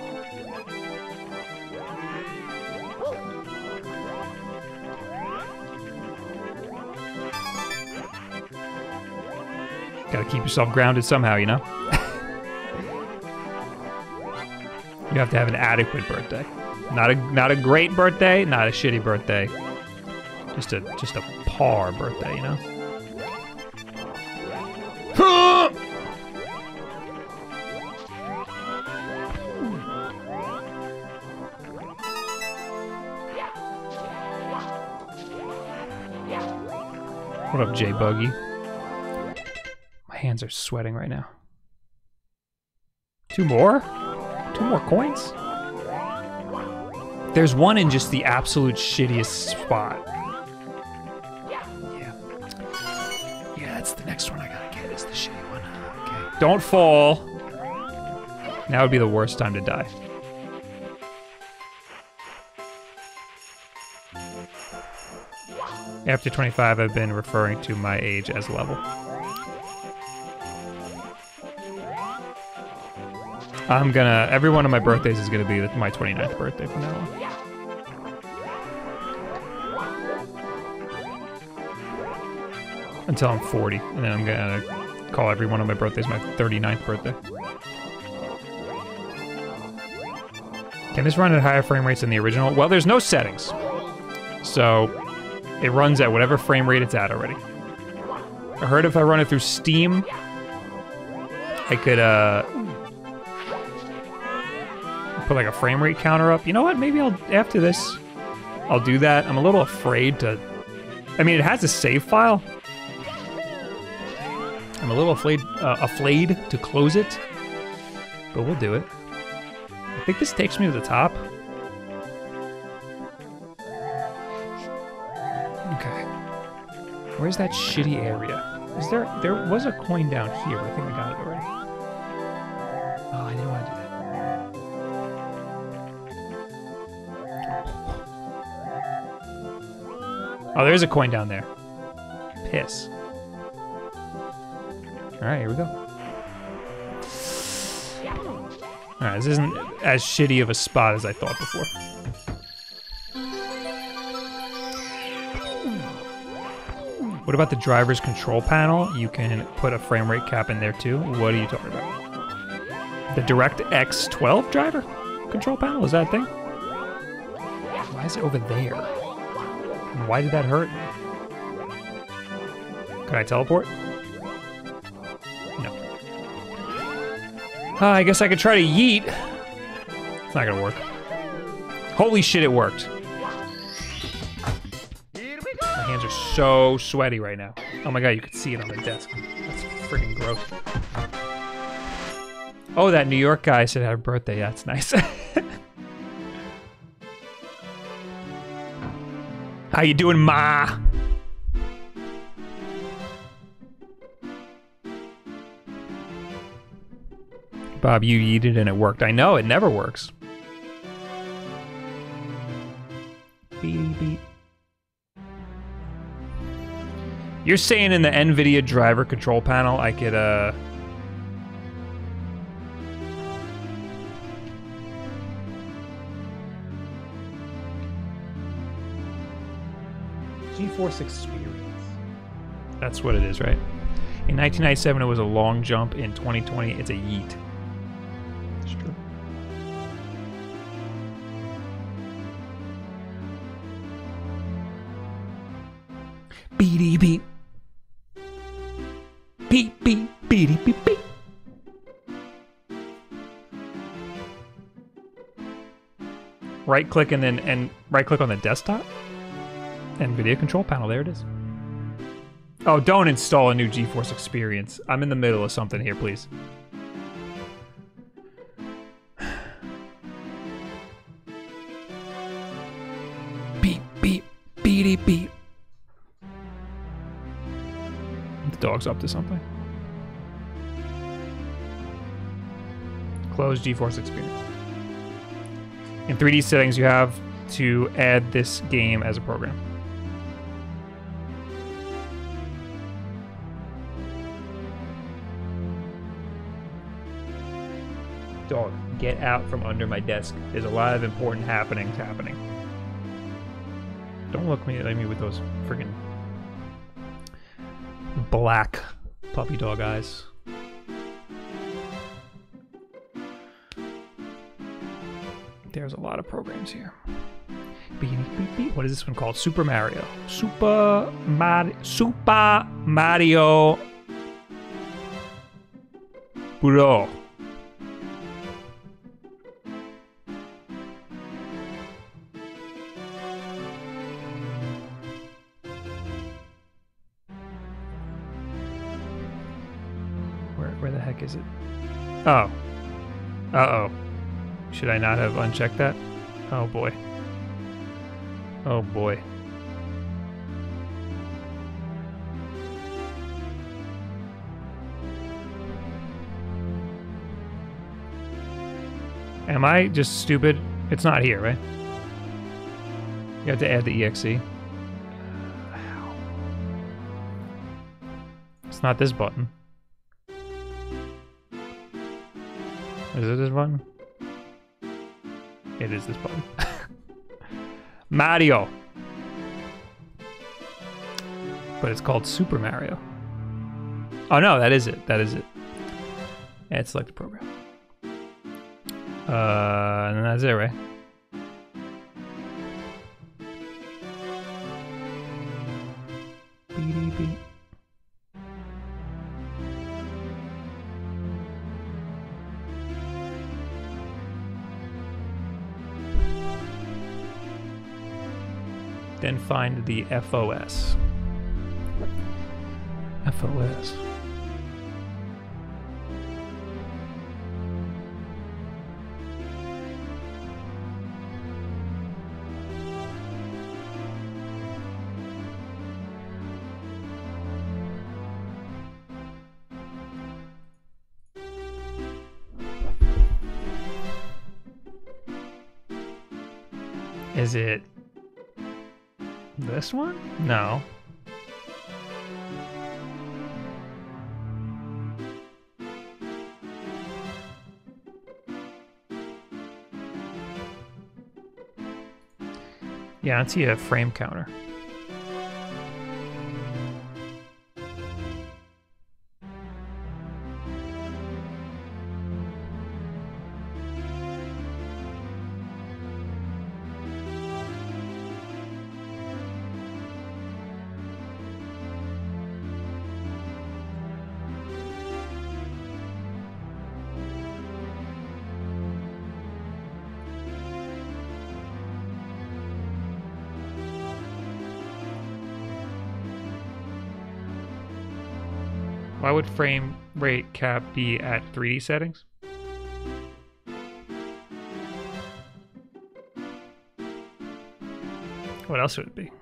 Gotta keep yourself grounded somehow, you know? You have to have an adequate birthday. Not a great birthday, not a shitty birthday. Just a par birthday, you know? What up, J Buggy? My hands are sweating right now. Two more? 2 more coins? There's one in just the absolute shittiest spot. Yeah, that's the next one I gotta get, is the shitty one. Okay. Don't fall! Now would be the worst time to die. After 25, I've been referring to my age as level. I'm gonna, every one of my birthdays is gonna be my 29th birthday from now on. Until I'm 40, and then I'm gonna call every one of my birthdays my 39th birthday. Can this run at higher frame rates than the original? Well, there's no settings. So it runs at whatever frame rate it's at already. I heard if I run it through Steam, I could, put like a frame rate counter up. You know what? Maybe I'll, after this, I'll do that. I'm a little afraid to, I mean, it has a save file. I'm a little afraid to close it, but we'll do it. I think this takes me to the top. Where's that shitty area? Is there... There was a coin down here, but I think I got it already. Oh, I didn't want to do that. Oh, there's a coin down there. Piss. Alright, here we go. Alright, this isn't as shitty of a spot as I thought before. What about the driver's control panel? You can put a frame rate cap in there too. What are you talking about? The DirectX 12 driver control panel? Is that a thing? Why is it over there? And why did that hurt? Can I teleport? I guess I could try to yeet. It's not gonna work. Holy shit, it worked. Here we go. My hands are so sweaty right now. Oh my god, you can see it on the desk. That's freaking gross. Oh, that New York guy said happy birthday. That's nice. How you doing, ma? Bob, you yeeted and it worked. I know, it never works. Beep, beep. You're saying in the NVIDIA driver control panel, I could, GeForce experience. That's what it is, right? In 1997, it was a long jump. In 2020, it's a yeet. Beep beep beep beep beep beep beep. Right click and then right click on the desktop. NVIDIA control panel. There it is. Oh, don't install a new GeForce experience. I'm in the middle of something here, please. Beep beep beep beep. Dog's up to something. Close GeForce experience. In 3D settings, you have to add this game as a program. Dog, get out from under my desk. There's a lot of important happenings happening. Don't look at me with those friggin' black puppy dog eyes. There's a lot of programs here. What is this one called? Super Mario. Super Mario. Bro. Is it? Oh. Uh-oh. Should I not have unchecked that? Oh boy. Oh boy. Am I just stupid? It's not here, right? You have to add the EXE. It's not this button. Is it this button? It is this button. Mario! But it's called Super Mario. Oh no, that is it. That is it. Add select program. And that's it, right? Then find the FOS. FOS. Is it this one? No. Yeah, I don't see a frame counter. Why would frame rate cap be at 3D settings? What else would it be?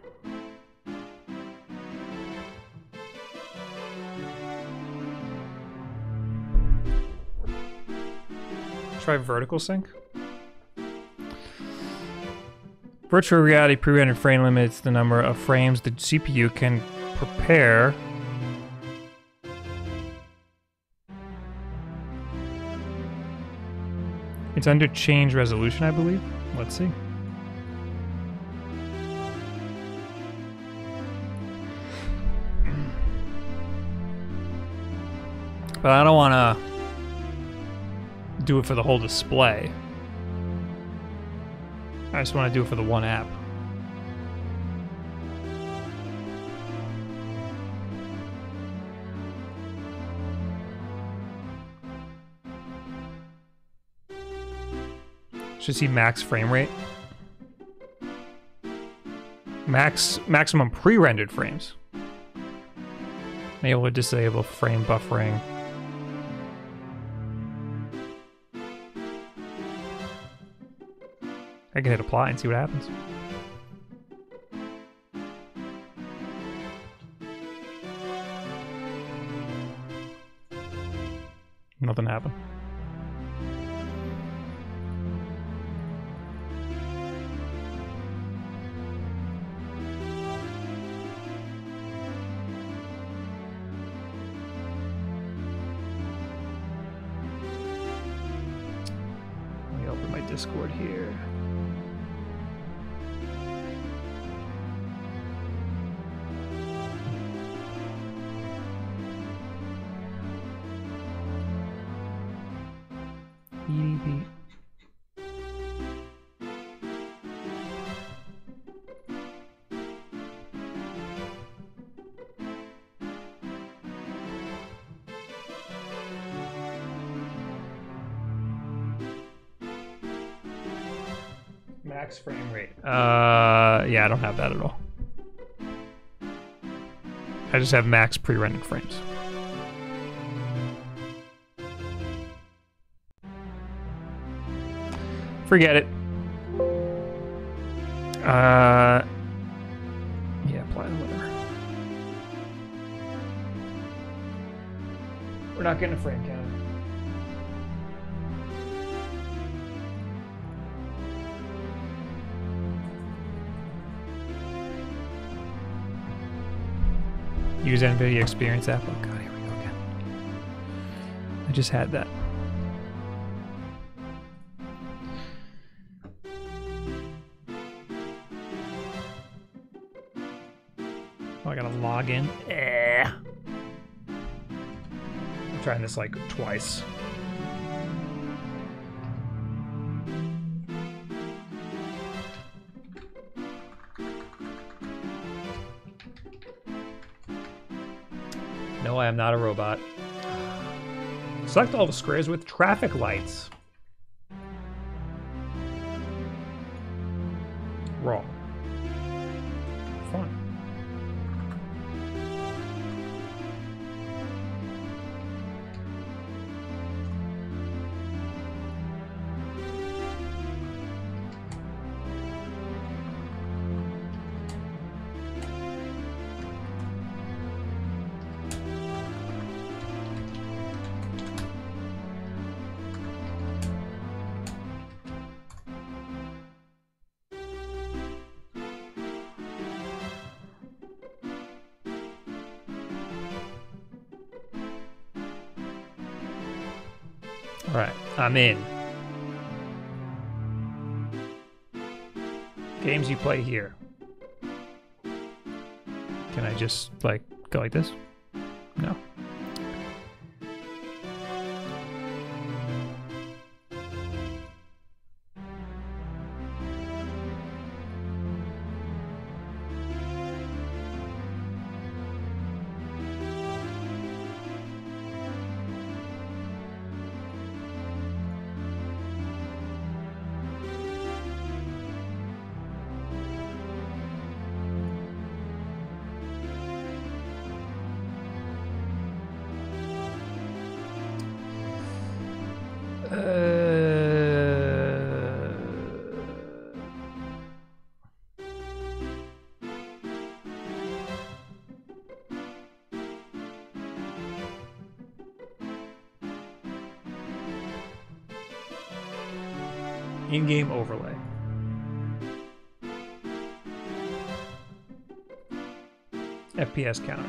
Try vertical sync. Virtual reality pre-rendered frame limits the number of frames the CPU can prepare. It's under change resolution, I believe. Let's see. But I don't want to do it for the whole display. I just want to do it for the one app. Should see max frame rate. Maximum pre-rendered frames. Enable or disable frame buffering. I can hit apply and see what happens. Nothing happened. Discord here. Max frame rate. Yeah, I don't have that at all. I just have max pre-rendered frames. Forget it. Yeah, apply the whatever. We're not getting a frame count. Use NVIDIA Experience app. Oh god, here we go again. I just had that. Oh, I gotta log in. Eh. I'm trying this like twice. I am not a robot. Select all the squares with traffic lights. Wrong. Fun. All right, I'm in. Games you play here. Can I just like go like this? No. In-game overlay. FPS counter.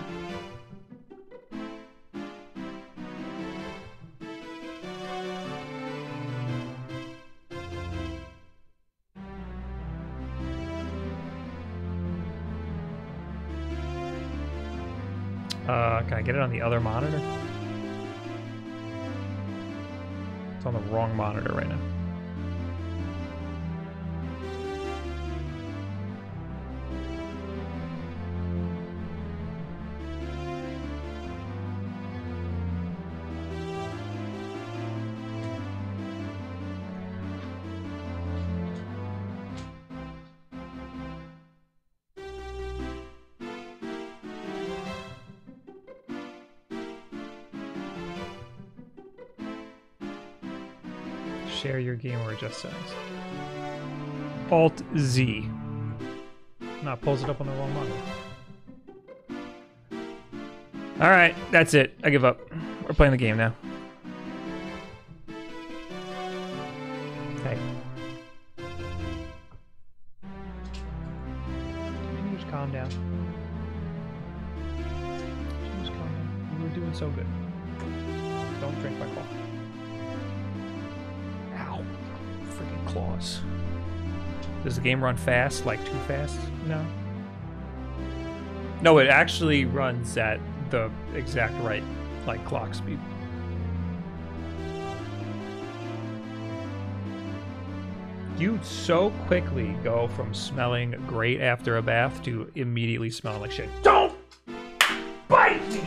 Can I get it on the other monitor? It's on the wrong monitor right now. Share your game or adjust settings. Alt Z. Now pulls it up on the wrong monitor. All right, that's it. I give up. We're playing the game now. Hey. Can you just calm down? Can you just calm down? We were doing so good. Don't drink my coffee. Claws. Does the game run fast? Like too fast? No. No, it actually runs at the exact right, like, clock speed. You so quickly go from smelling great after a bath to immediately smelling like shit. Don't bite me!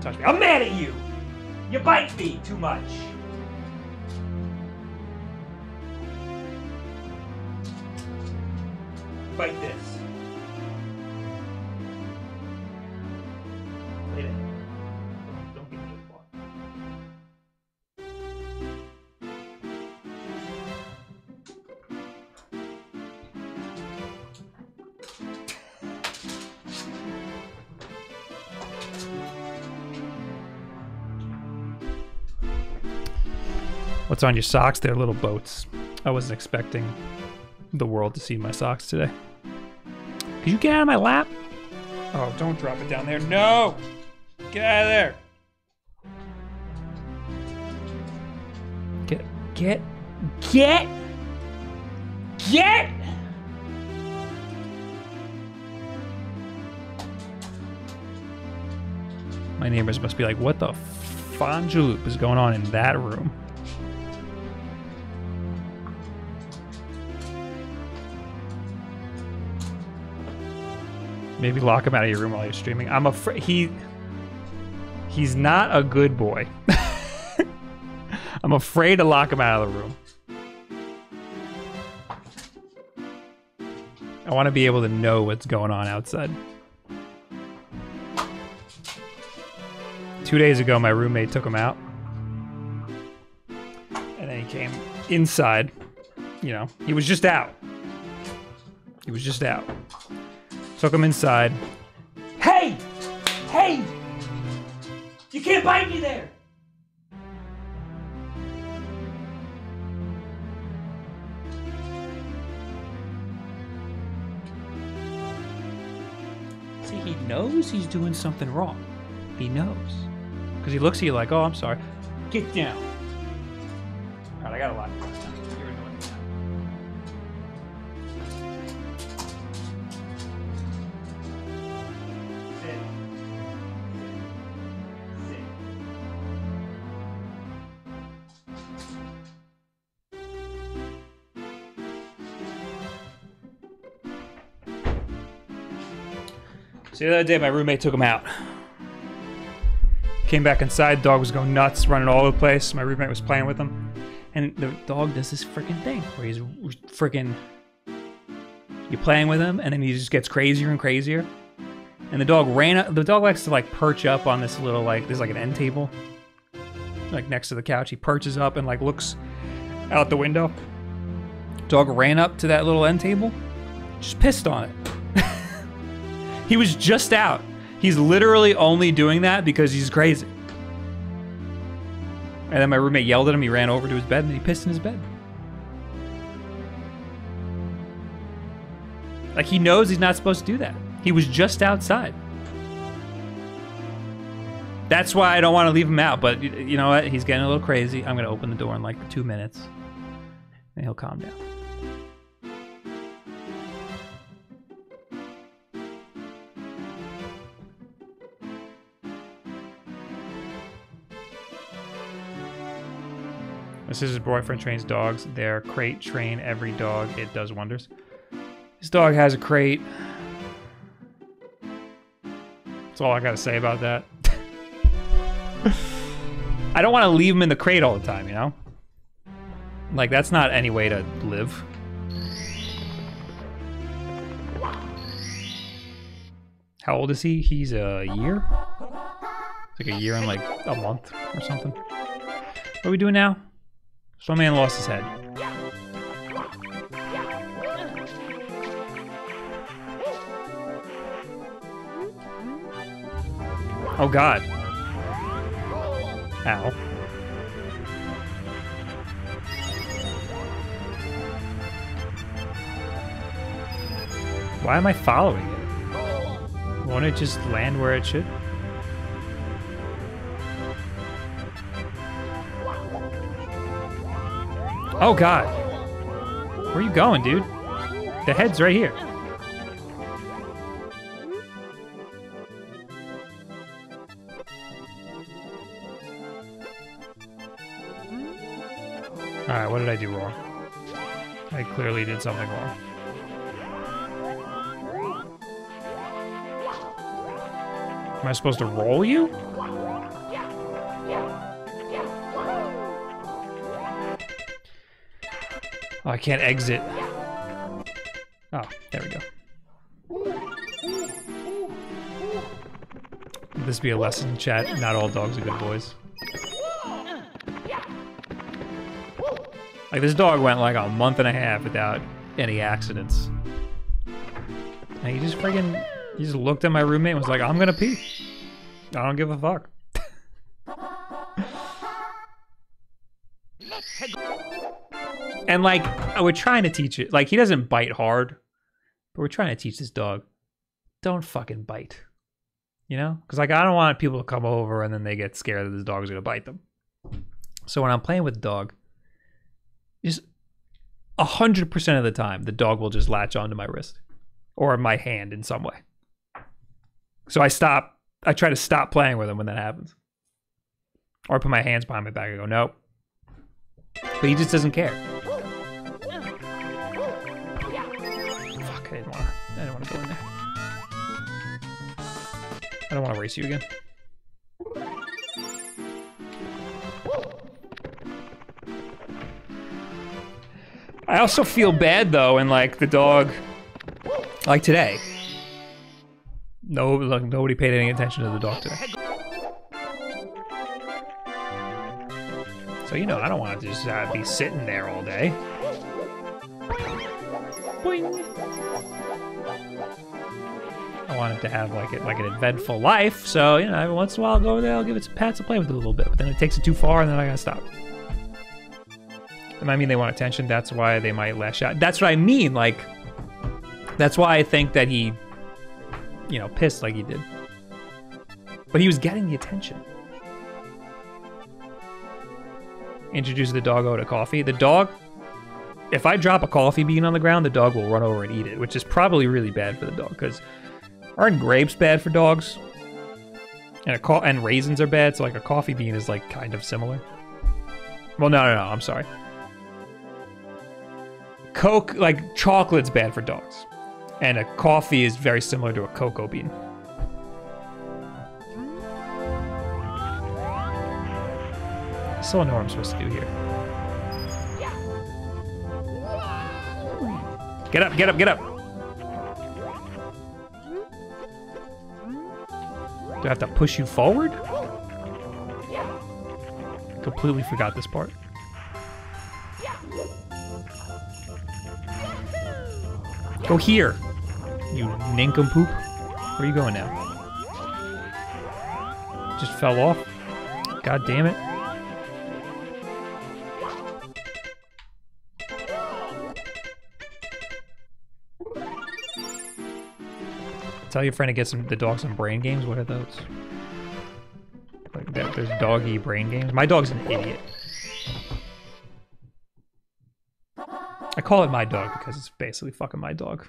Touch me. I'm mad at you! You bite me too much! Bite this. Wait a minute. Don't get too far. What's on your socks? They're little boats. I wasn't expecting the world to see my socks today. Could you get out of my lap? Oh, don't drop it down there. No! Get out of there! Get! My neighbors must be like, what the fondaloop is going on in that room? Maybe lock him out of your room while you're streaming. I'm afraid he's not a good boy. I'm afraid to lock him out of the room. I want to be able to know what's going on outside. 2 days ago, my roommate took him out. And then he came inside. You know, he was just out. He was just out. Took him inside. Hey! Hey! You can't bite me there! See, he knows he's doing something wrong. He knows. Because he looks at you like, oh, I'm sorry. Get down. Alright, I got a lot. You're annoying now. Sit. Sit. See, the other day my roommate took him out. Came back inside, dog was going nuts, running all over the place. My roommate was playing with him. And the dog does this freaking thing where he's freaking... You're playing with him, and then he just gets crazier and crazier. And the dog ran up... The dog likes to, like, perch up on this little, like... There's, like, an end table. Like, next to the couch. He perches up and, like, looks out the window. Dog ran up to that little end table. Just pissed on it. He was just out. He's literally only doing that because he's crazy. And then my roommate yelled at him, he ran over to his bed, and he pissed in his bed. Like, he knows he's not supposed to do that. He was just outside. That's why I don't want to leave him out, but you know what? He's getting a little crazy. I'm going to open the door in like 2 minutes, and he'll calm down. My sister's boyfriend trains dogs. Their crate train every dog. It does wonders. This dog has a crate. That's all I gotta say about that. I don't want to leave him in the crate all the time, you know? Like, that's not any way to live. How old is he? He's a year? It's like a year and like a month or something. What are we doing now? Some man lost his head. Oh God. Ow. Why am I following it? Won't it just land where it should? Oh God. Where are you going, dude? The head's right here. Alright, what did I do wrong? I clearly did something wrong. Am I supposed to roll you? Oh, I can't exit. Oh, there we go. Let this be a lesson, chat. Not all dogs are good boys. Like, this dog went like a month and a half without any accidents. And he just looked at my roommate and was like, I'm gonna pee. I don't give a fuck. And like, we're trying to teach it. Like, he doesn't bite hard, but we're trying to teach this dog, don't fucking bite. You know? Because like, I don't want people to come over and then they get scared that this dog is going to bite them. So when I'm playing with the dog, just 100% of the time, the dog will just latch onto my wrist or my hand in some way. So I try to stop playing with him when that happens. Or I put my hands behind my back and go, nope. But he just doesn't care. I don't want to go in there. I don't want to race you again. I also feel bad though, and like the dog Like today. No, look, nobody paid any attention to the dog today. So, you know, I don't want to just be sitting there all day. Boing. I want it to have like an eventful life, so, you know, every once in a while I'll go over there, I'll give it some pats and play with it a little bit, but then it takes it too far and then I gotta stop. And I mean, they want attention, that's why they might lash out. That's what I mean, like, that's why I think that he, you know, pissed like he did. But he was getting the attention. Introduce the doggo to coffee. The dog, if I drop a coffee bean on the ground, the dog will run over and eat it, which is probably really bad for the dog, because aren't grapes bad for dogs? And and raisins are bad, so like a coffee bean is like kind of similar. Well, no, I'm sorry. Coke, like chocolate's bad for dogs. And a coffee is very similar to a cocoa bean. I still don't know what I'm supposed to do here. Get up, get up, get up! Do I have to push you forward? Completely forgot this part. Go here, you nincompoop. Where are you going now? Just fell off. God damn it. Tell your friend to get the dog some brain games. What are those? Like that, there's doggy brain games. My dog's an idiot. I call it my dog because it's basically fucking my dog.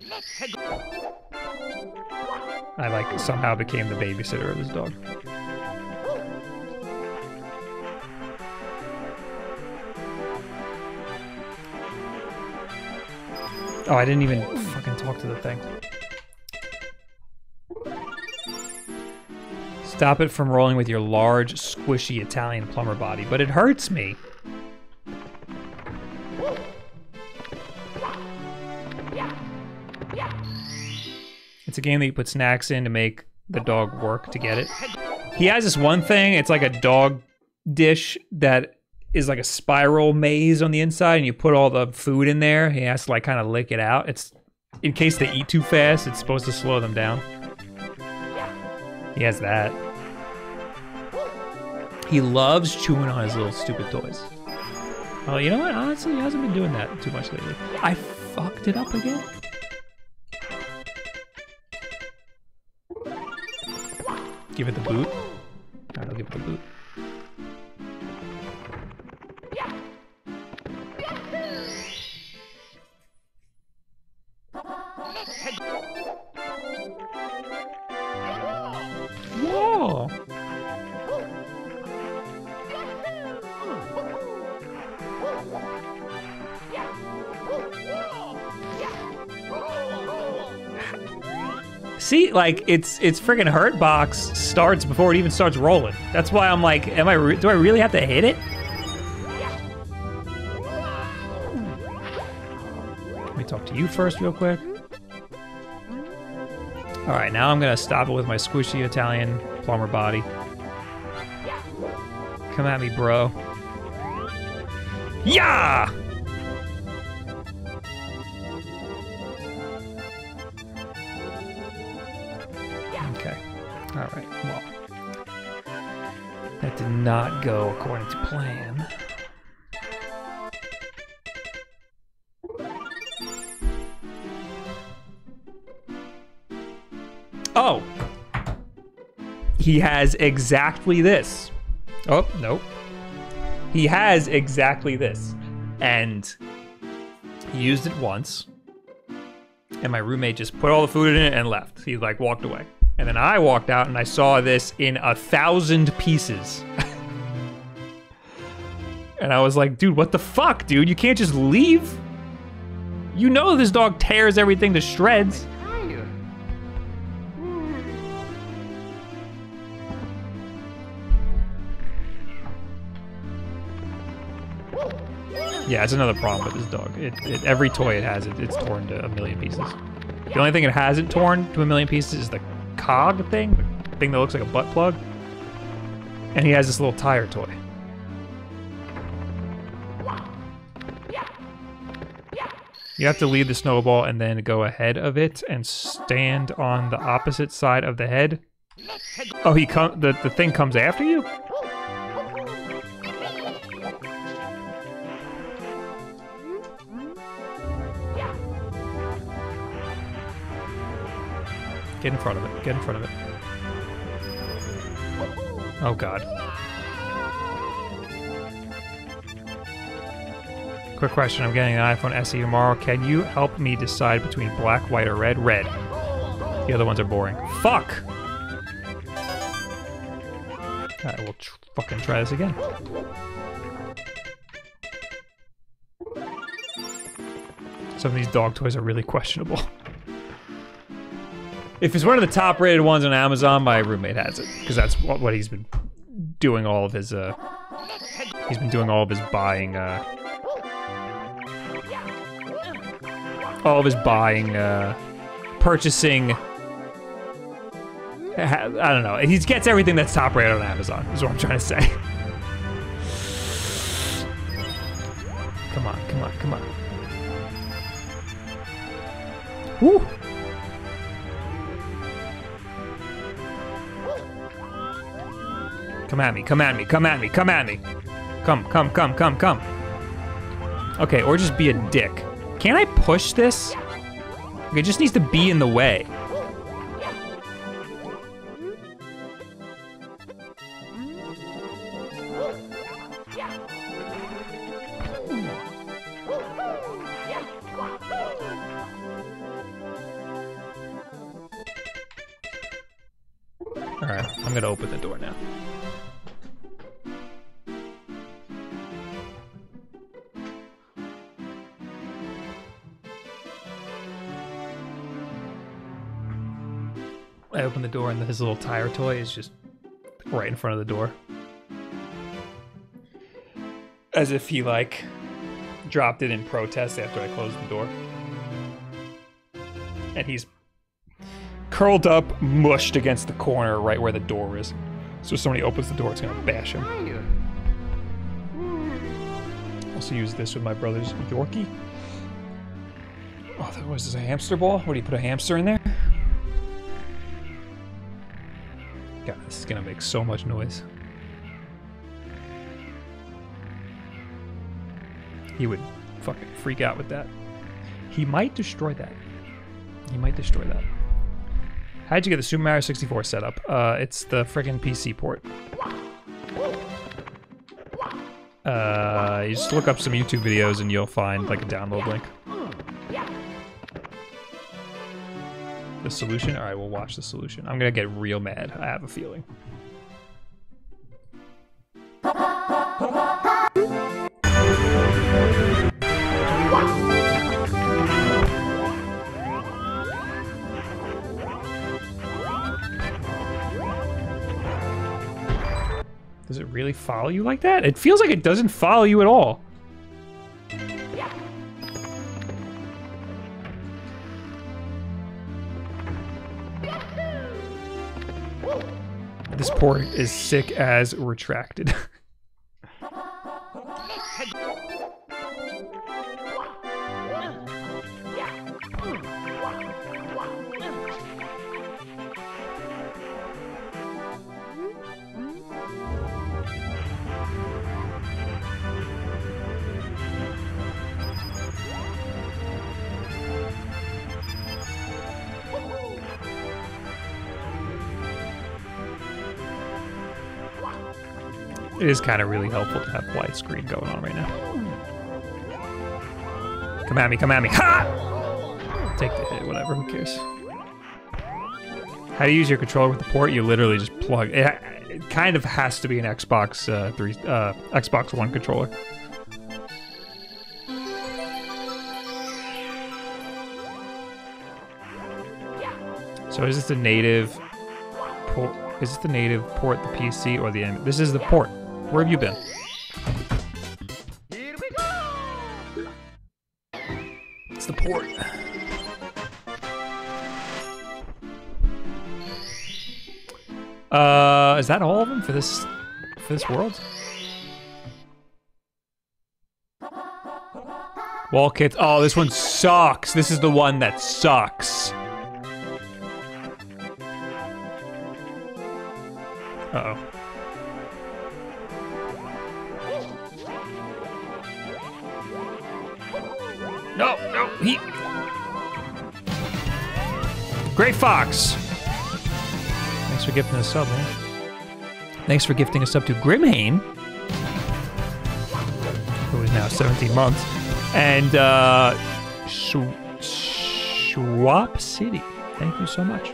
I like somehow became the babysitter of this dog. Oh, I didn't even fucking talk to the thing. Stop it from rolling with your large, squishy Italian plumber body, but it hurts me. It's a game that you put snacks in to make the dog work to get it. He has this one thing, it's like a dog dish that is like a spiral maze on the inside, and you put all the food in there. He has to like kind of lick it out. It's in case they eat too fast, it's supposed to slow them down. He has that. He loves chewing on his little stupid toys. Oh, you know what? Honestly, he hasn't been doing that too much lately. I fucked it up again. Give it the boot. Alright, I'll give it the boot. Whoa! See, like it's friggin' hurt box starts before it even starts rolling. That's why I'm like, do I really have to hit it? Let me talk to you first, real quick. All right, now I'm gonna stop it with my squishy Italian plumber body. Come at me, bro. Yeah! Okay, all right, well. That did not go according to plan. Oh, he has exactly this. Oh, nope. He has exactly this. And he used it once. And my roommate just put all the food in it and left. He like walked away. And then I walked out and I saw this in 1,000 pieces. And I was like, dude, what the fuck, dude? You can't just leave. You know this dog tears everything to shreds. Yeah, it's another problem with this dog. Every toy it has, it's torn to a million pieces. The only thing it hasn't torn to a million pieces is the cog thing, the thing that looks like a butt plug. And he has this little tire toy. You have to lead the snowball and then go ahead of it and stand on the opposite side of the head. Oh, the thing comes after you? Get in front of it, get in front of it. Oh God. Quick question, I'm getting an iPhone SE tomorrow. Can you help me decide between black, white, or red? Red. The other ones are boring. Fuck! Alright, we'll fucking try this again. Some of these dog toys are really questionable. If it's one of the top rated ones on Amazon, my roommate has it. Because that's what he's been doing all of his, he's been doing all of his buying, purchasing. I don't know. He gets everything that's top rated on Amazon, is what I'm trying to say. Come on, come on, come on. Woo! Come at me, come at me, come at me, come at me. Come, come, come, come, come. Okay, or just be a dick. Can I push this? Okay, it just needs to be in the way. Alright, I'm gonna open the door now. I open the door and his little tire toy is just right in front of the door. As if he, like, dropped it in protest after I closed the door. And he's curled up, mushed against the corner right where the door is. So if somebody opens the door, it's gonna bash him. Also use this with my brother's Yorkie. Oh, that was a hamster ball? What, do you put a hamster in there? God, this is gonna make so much noise. He would fucking freak out with that. He might destroy that. He might destroy that. How'd you get the Super Mario 64 setup? It's the frickin' PC port. You just look up some YouTube videos and you'll find, like, a download link. The solution? Alright, we'll watch the solution. I'm gonna get real mad, I have a feeling. Does it really follow you like that? It feels like it doesn't follow you at all. This port is sick as retracted. It is kind of really helpful to have widescreen going on right now. Come at me, come at me. Ha! Take the hit, whatever, who cares? How do you use your controller with the port? You literally just plug. It kind of has to be an Xbox Xbox One controller. So is this the native port? Is this the native port, the PC, or the... This is the port. Where have you been? Here we go. It's the port. Is that all of them for this world? Wall kits. Oh, this one sucks. This is the one that sucks. Uh-oh. No, no, he... Great Fox! Thanks for gifting a sub, man. Thanks for gifting a sub to Grimhane, who is now 17 months, and Swap City. Thank you so much.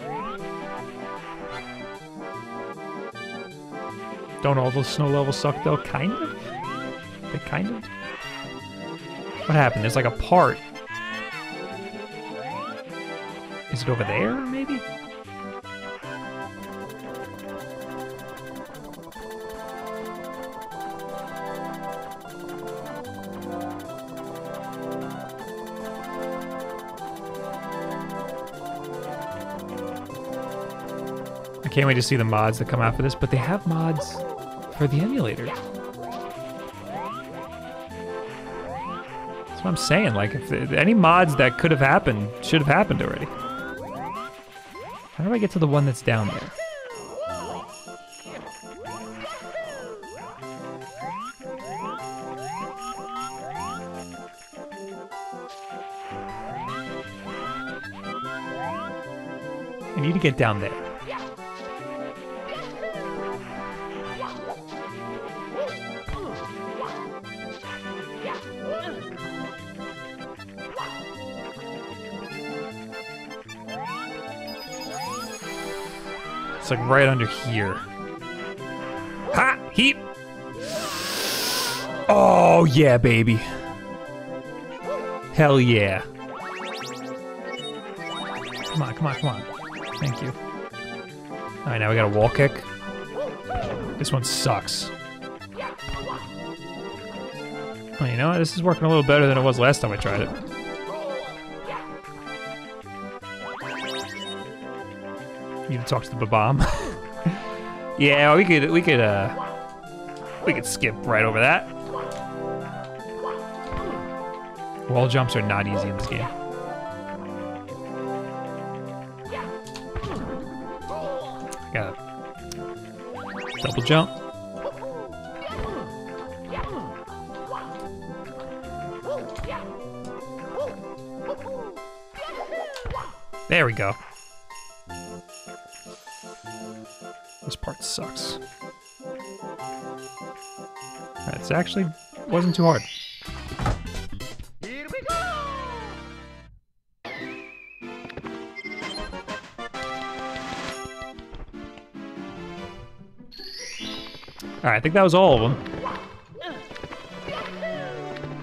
Don't all those snow levels suck, though? Kind of? They kind of do. What happened? There's like a part. Is it over there, maybe? I can't wait to see the mods that come out for this, but they have mods for the emulator. That's what I'm saying, like, if any mods that could have happened should have happened already. How do I get to the one that's down there? I need to get down there. It's like right under here. Ha! Heap! Oh yeah, baby. Hell yeah. Come on, come on, come on. Thank you. Alright, now we got a wall kick. This one sucks. Well, you know what? This is working a little better than it was last time I tried it. You talk to the bomb. Yeah, we could skip right over that. Wall jumps are not easy in this game. Got a double jump. There we go. This part sucks. It actually wasn't too hard. Here we go! Alright, I think that was all of them.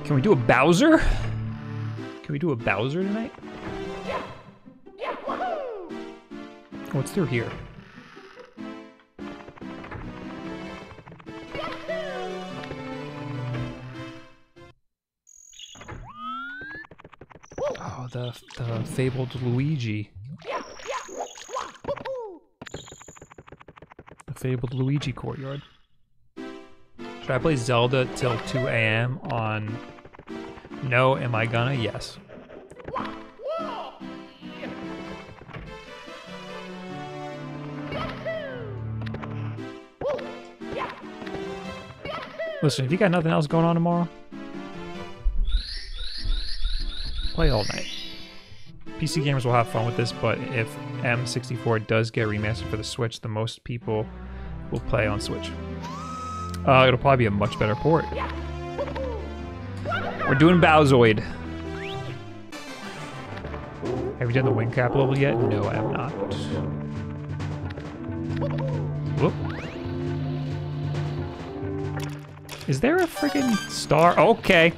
Can we do a Bowser? Can we do a Bowser tonight? What's through here? The fabled Luigi. The fabled Luigi courtyard. Should I play Zelda till 2 a.m. on... No, am I gonna? Yes. Listen, if you got nothing else going on tomorrow, play all night. PC gamers will have fun with this, but if M64 does get remastered for the Switch, the most people will play on Switch. It'll probably be a much better port. We're doing Bowzoid. Have you done the wing cap level yet? No, I have not. Whoop. Is there a freaking star? Okay.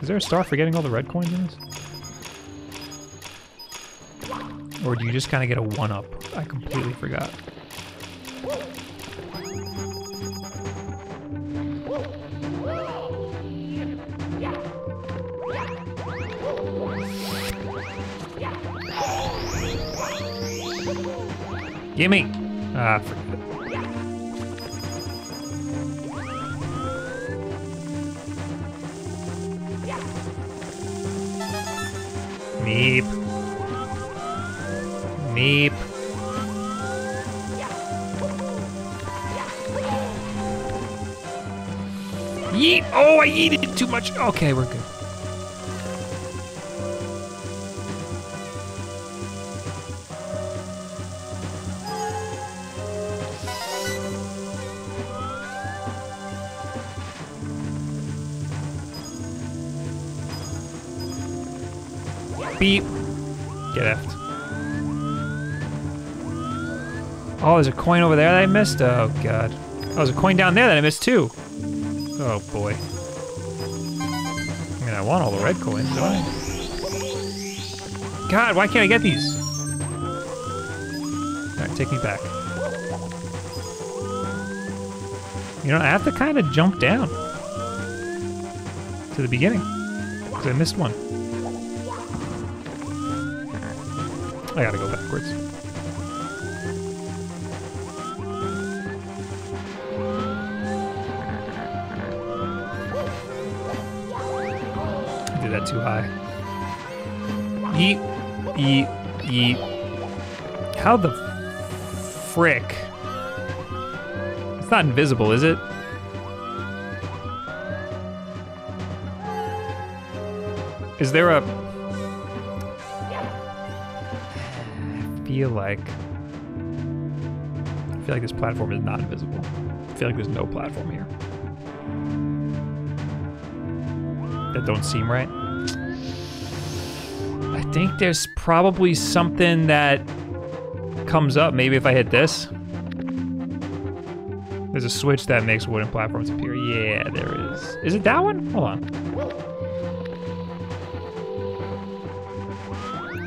Is there a star for getting all the red coins in this? Or do you just kind of get a one-up? I completely forgot. Gimme! Ah, forget it. Meep. Meep. Yeet! Oh, I yeeted too much! Okay, we're good. Beep. Get effed. Oh, there's a coin over there that I missed? Oh, God. Oh, there's a coin down there that I missed, too. Oh, boy. I mean, I want all the red coins, don't I? God, why can't I get these? Alright, take me back. You know, I have to kind of jump down to the beginning, because I missed one. I gotta go backwards. I did that too high. Yeet, yeet, yeet. How the frick? It's not invisible, is it? Is there a... I feel like this platform is not invisible. I feel like there's no platform here. That don't seem right. I think there's probably something that comes up. Maybe if I hit this. There's a switch that makes wooden platforms appear. Yeah, there is. Is it that one? Hold on.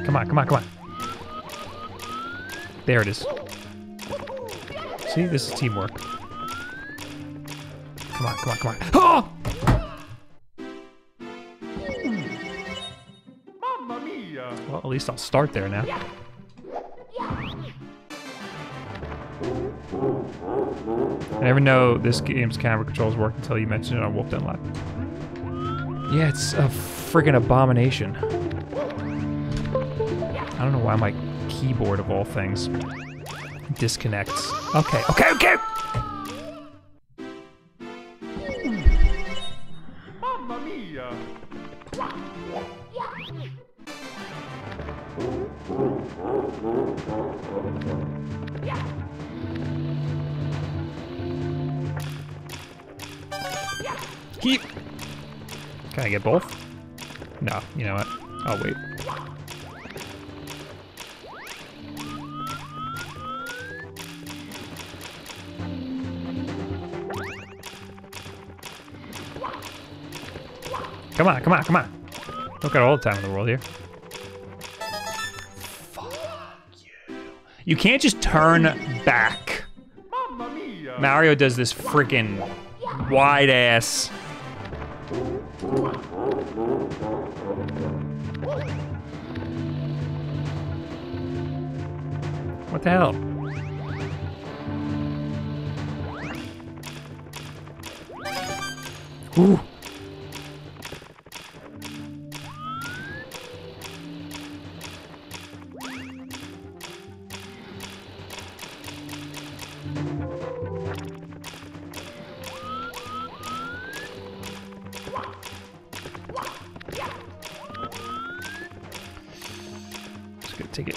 Come on, come on, come on. There it is. See, this is teamwork. Come on, come on, come on. Oh! Mamma mia. Well, at least I'll start there now. I never know this game's camera controls work until you mention it on Wulff Den Live. Yeah, it's a friggin' abomination. I don't know why my keyboard of all things disconnects. Okay, okay, okay! Mamma mia! Keep! Can I get both? No, you know what? I'll wait. Come on, come on, come on. Don't got all the time in the world here. Fuck you. You can't just turn back. Mario does this freaking wide ass. What the hell? Ooh.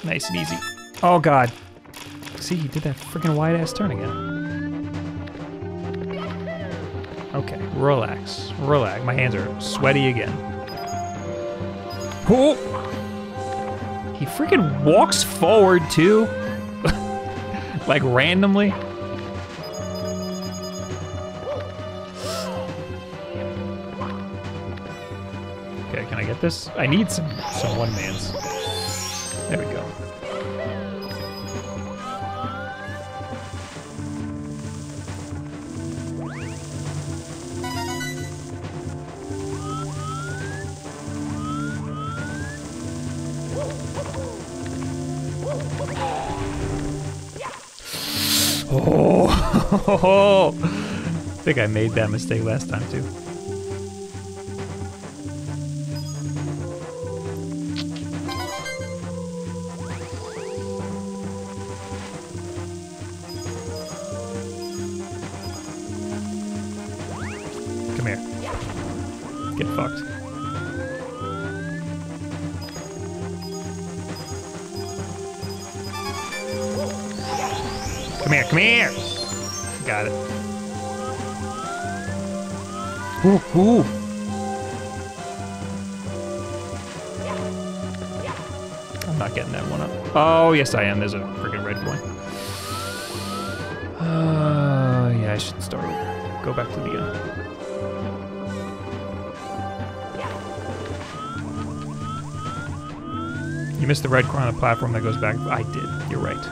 Nice and easy. Oh God. See, he did that freaking wide ass turn again. Okay, relax, relax. My hands are sweaty again. Oh! He freaking walks forward too. Like randomly. Okay, can I get this? I need some one-mans. There we go. Oh, I think I made that mistake last time too. Come here. Get fucked. Come here, come here! Got it. Ooh, ooh. I'm not getting that one up. Oh, yes I am. There's a freaking red coin. Yeah, I should start over. Go back to the beginning. You missed the red corner on the platform that goes back. I did. You're right.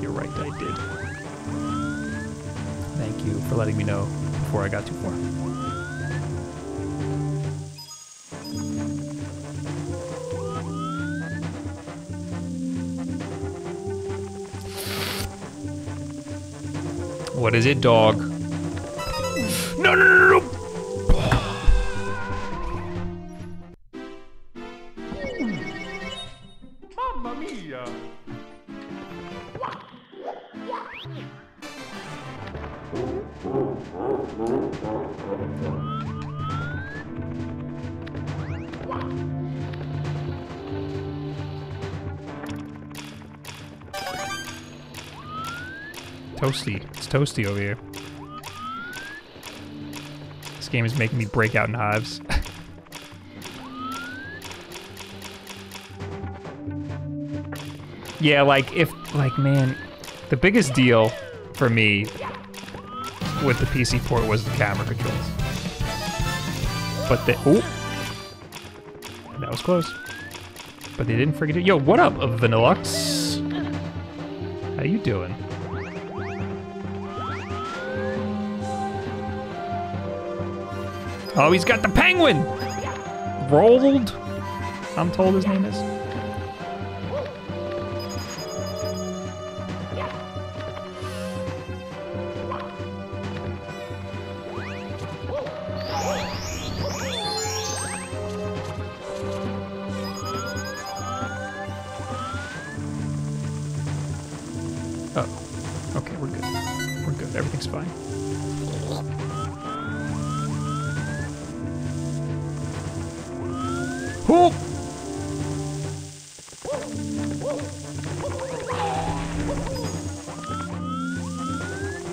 You're right. I did. Thank you for letting me know before I got too far. What is it, dog? No, no, no, no. It's toasty over here. This game is making me break out in hives. Yeah, man, the biggest deal for me with the PC port was the camera controls. But the, oh, that was close. But they didn't forget it. Yo, what up, Vanillux? How you doing? Oh, he's got the penguin! Rolled, I'm told his name is. Oh, okay, we're good. We're good, everything's fine. Ooh.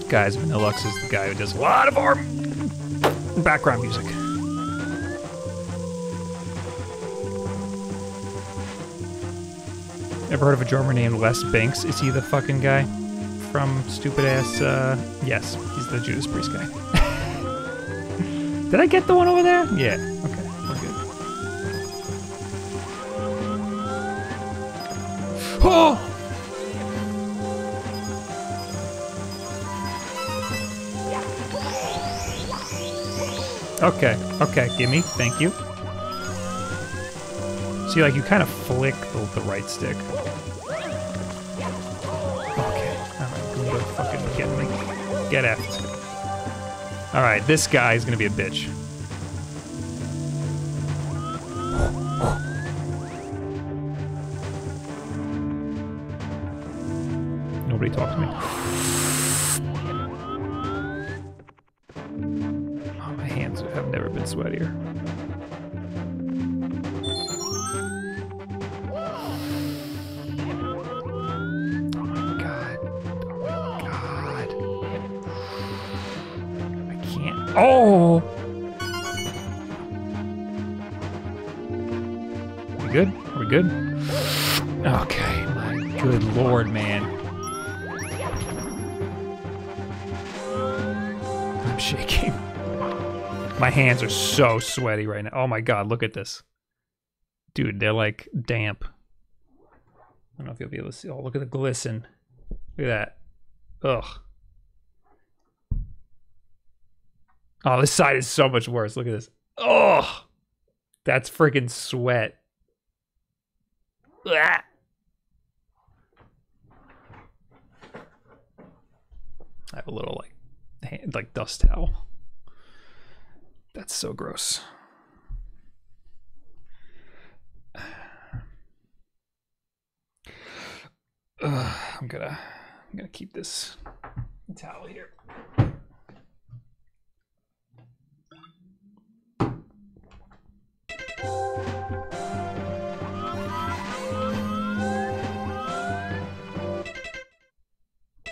Guys, Vanillux is the guy who does a lot of our background music. Ever heard of a drummer named Les Banks? Is he the fucking guy from stupid ass? Yes, he's the Judas Priest guy. Did I get the one over there? Yeah. Okay. Oh! Okay, okay, gimme, thank you. See, like, you kind of flick the right stick. Okay, alright, Goomba, fucking get me. Get effed. Alright, this guy is gonna be a bitch. Talk to me. Oh, my hands have never been sweatier. Oh my god. Oh my god. I can't. Oh! We good? Are we good? Okay, my good lord, man. Shaking. My hands are so sweaty right now. Oh my god, look at this. Dude, they're like damp. I don't know if you'll be able to see. Oh, look at the glisten. Look at that. Ugh. Oh, this side is so much worse. Look at this. Ugh. That's freaking sweat. Ugh. I have a little like hand, like dust towel. That's so gross. I'm gonna keep this towel here.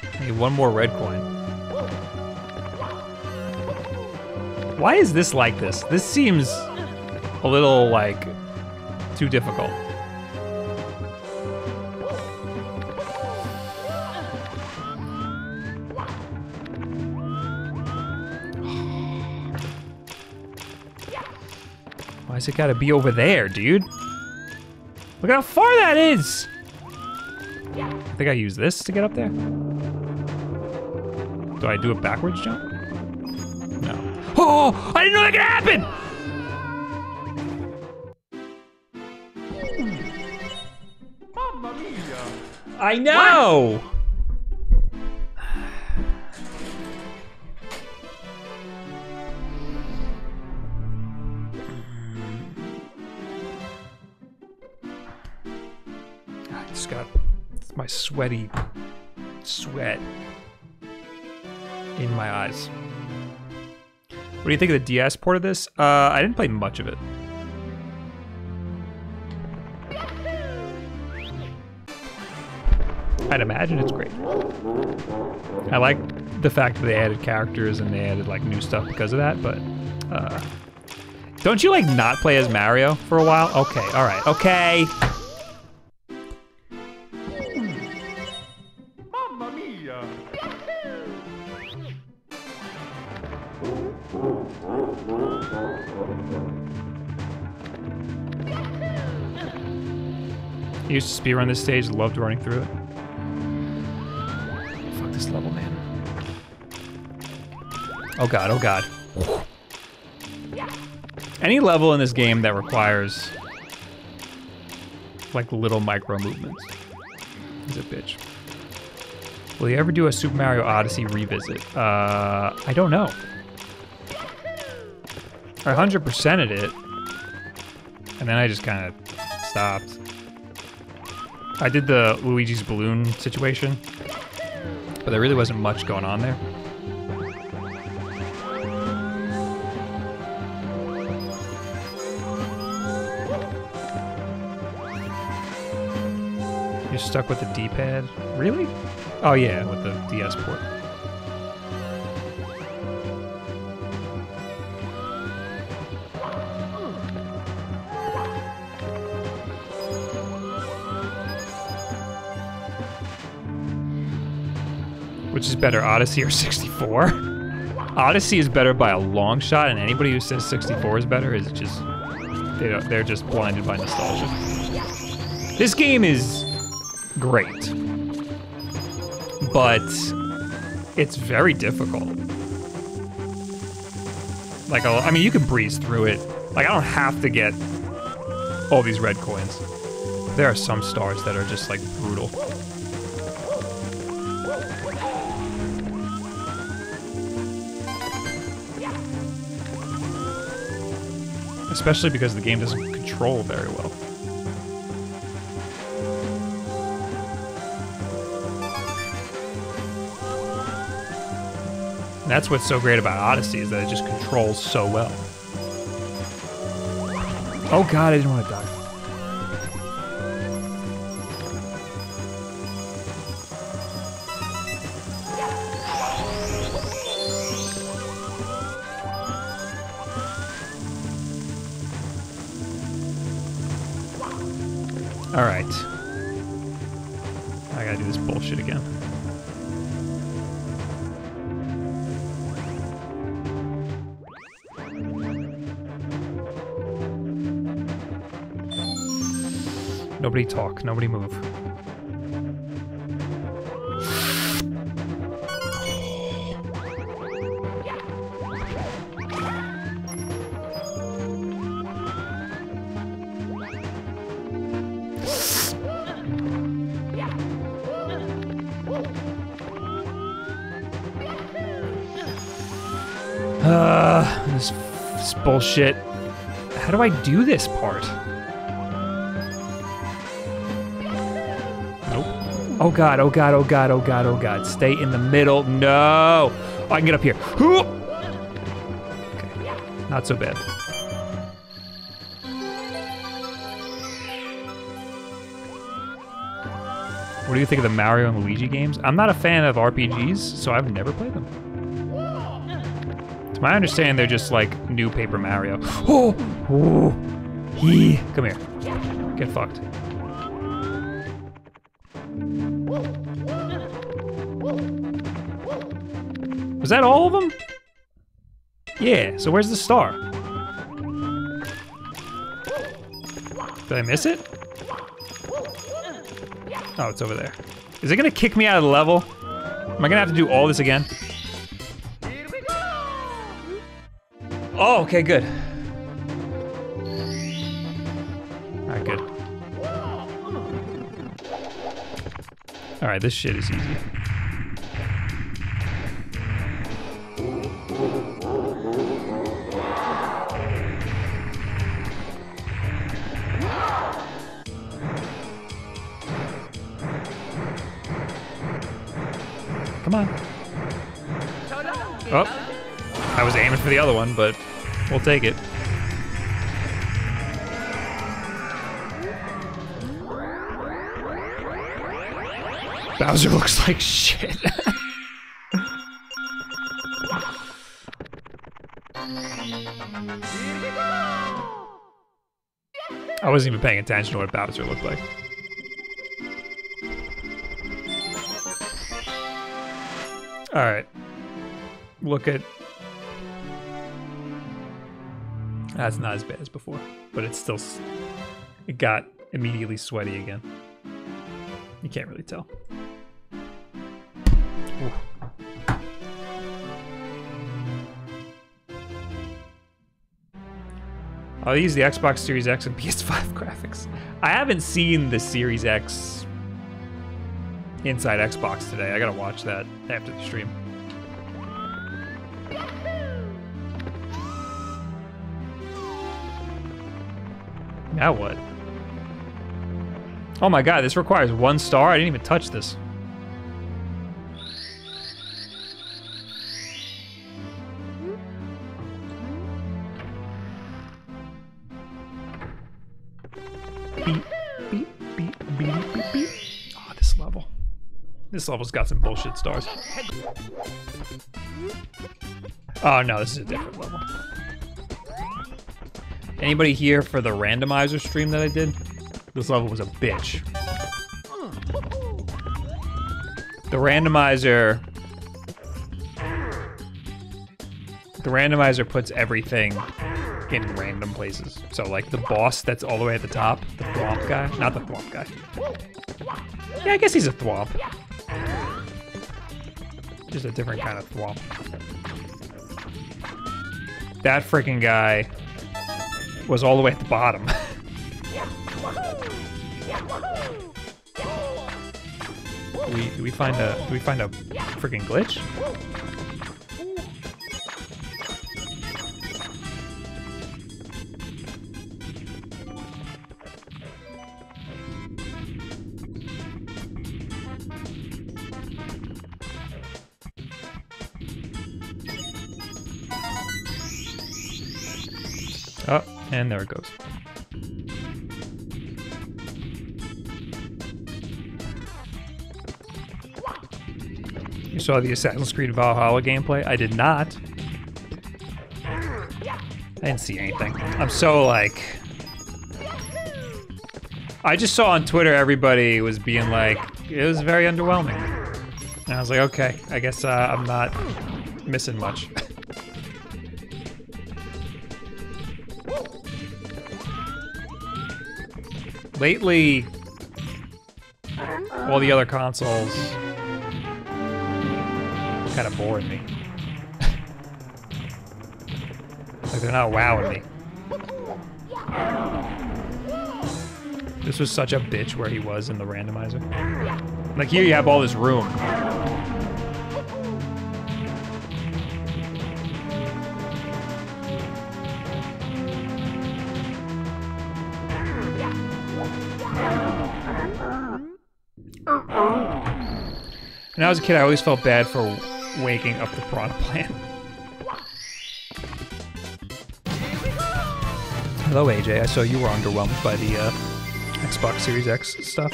I need one more red coin. Why is this like this? This seems a little like too difficult. Why's it gotta be over there, dude? Look how far that is! I think I use this to get up there. Do I do a backwards jump? No. Oh! I didn't know that could happen! Mamma mia! I know! What? My sweaty sweat in my eyes. What do you think of the DS port of this? I didn't play much of it. I'd imagine it's great. I like the fact that they added characters and they added like new stuff because of that, but don't you like not play as Mario for a while? Okay, all right, okay. I used to speedrun this stage, loved running through it. Fuck this level, man. Oh god, oh god. Any level in this game that requires like little micro movements is a bitch. Will you ever do a Super Mario Odyssey revisit? I don't know. I 100%ed it, and then I just kind of stopped. I did the Luigi's Balloon situation, but there really wasn't much going on there. You're stuck with the D-pad? Really? Oh yeah, with the DS port. Which is better, Odyssey or 64? Odyssey is better by a long shot, and anybody who says 64 is better is just, they're just blinded by nostalgia. This game is great, but it's very difficult. Like, I mean, you can breeze through it. Like, I don't have to get all these red coins. There are some stars that are just like brutal. Especially because the game doesn't control very well. And that's what's so great about Odyssey, is that it just controls so well. Oh god, I didn't want to die. Nobody talk, nobody move. This is bullshit. How do I do this part? Nope. Oh god, oh god, oh god, oh god, oh god. Stay in the middle. No! Oh, I can get up here. Okay. Not so bad. What do you think of the Mario and Luigi games? I'm not a fan of RPGs, so I've never played them. To my understanding, they're just like new Paper Mario. Oh! Oh. He. Come here. Get fucked. Was that all of them? Yeah, so where's the star? Did I miss it? Oh, it's over there. Is it gonna kick me out of the level? Am I gonna have to do all this again? Oh, okay, good. All right, good. All right, this shit is easy. Come on. Oh. I was aiming for the other one, but we'll take it. Bowser looks like shit. I wasn't even paying attention to what Bowser looked like. All right. Look at... That's not as bad as before, but it's still, it got immediately sweaty again. You can't really tell. Ooh. I'll use the Xbox Series X and PS5 graphics. I haven't seen the Series X inside Xbox today. I gotta watch that after the stream. Now what? Oh my god, this requires 1 star? I didn't even touch this. Beep, beep, beep, beep, beep, beep. Oh, this level. This level's got some bullshit stars. Oh no, this is a different level. Anybody here for the randomizer stream that I did? This level was a bitch. The randomizer puts everything in random places. So like the boss that's all the way at the top, the thwomp guy, not the thwomp guy. Yeah, I guess he's a thwomp. Just a different kind of thwomp. That freaking guy was all the way at the bottom. do we find a freaking glitch? And there it goes. You saw the Assassin's Creed Valhalla gameplay? I did not. I didn't see anything. I'm so like... I just saw on Twitter everybody was being like, it was very underwhelming. And I was like, okay, I guess I'm not missing much. Lately, all the other consoles kind of bored me. Like they're not wowing me. This was such a bitch where he was in the randomizer. Like here you have all this room. When I was a kid, I always felt bad for waking up the piranha plant. Hello, AJ. I saw you were underwhelmed by the Xbox Series X stuff.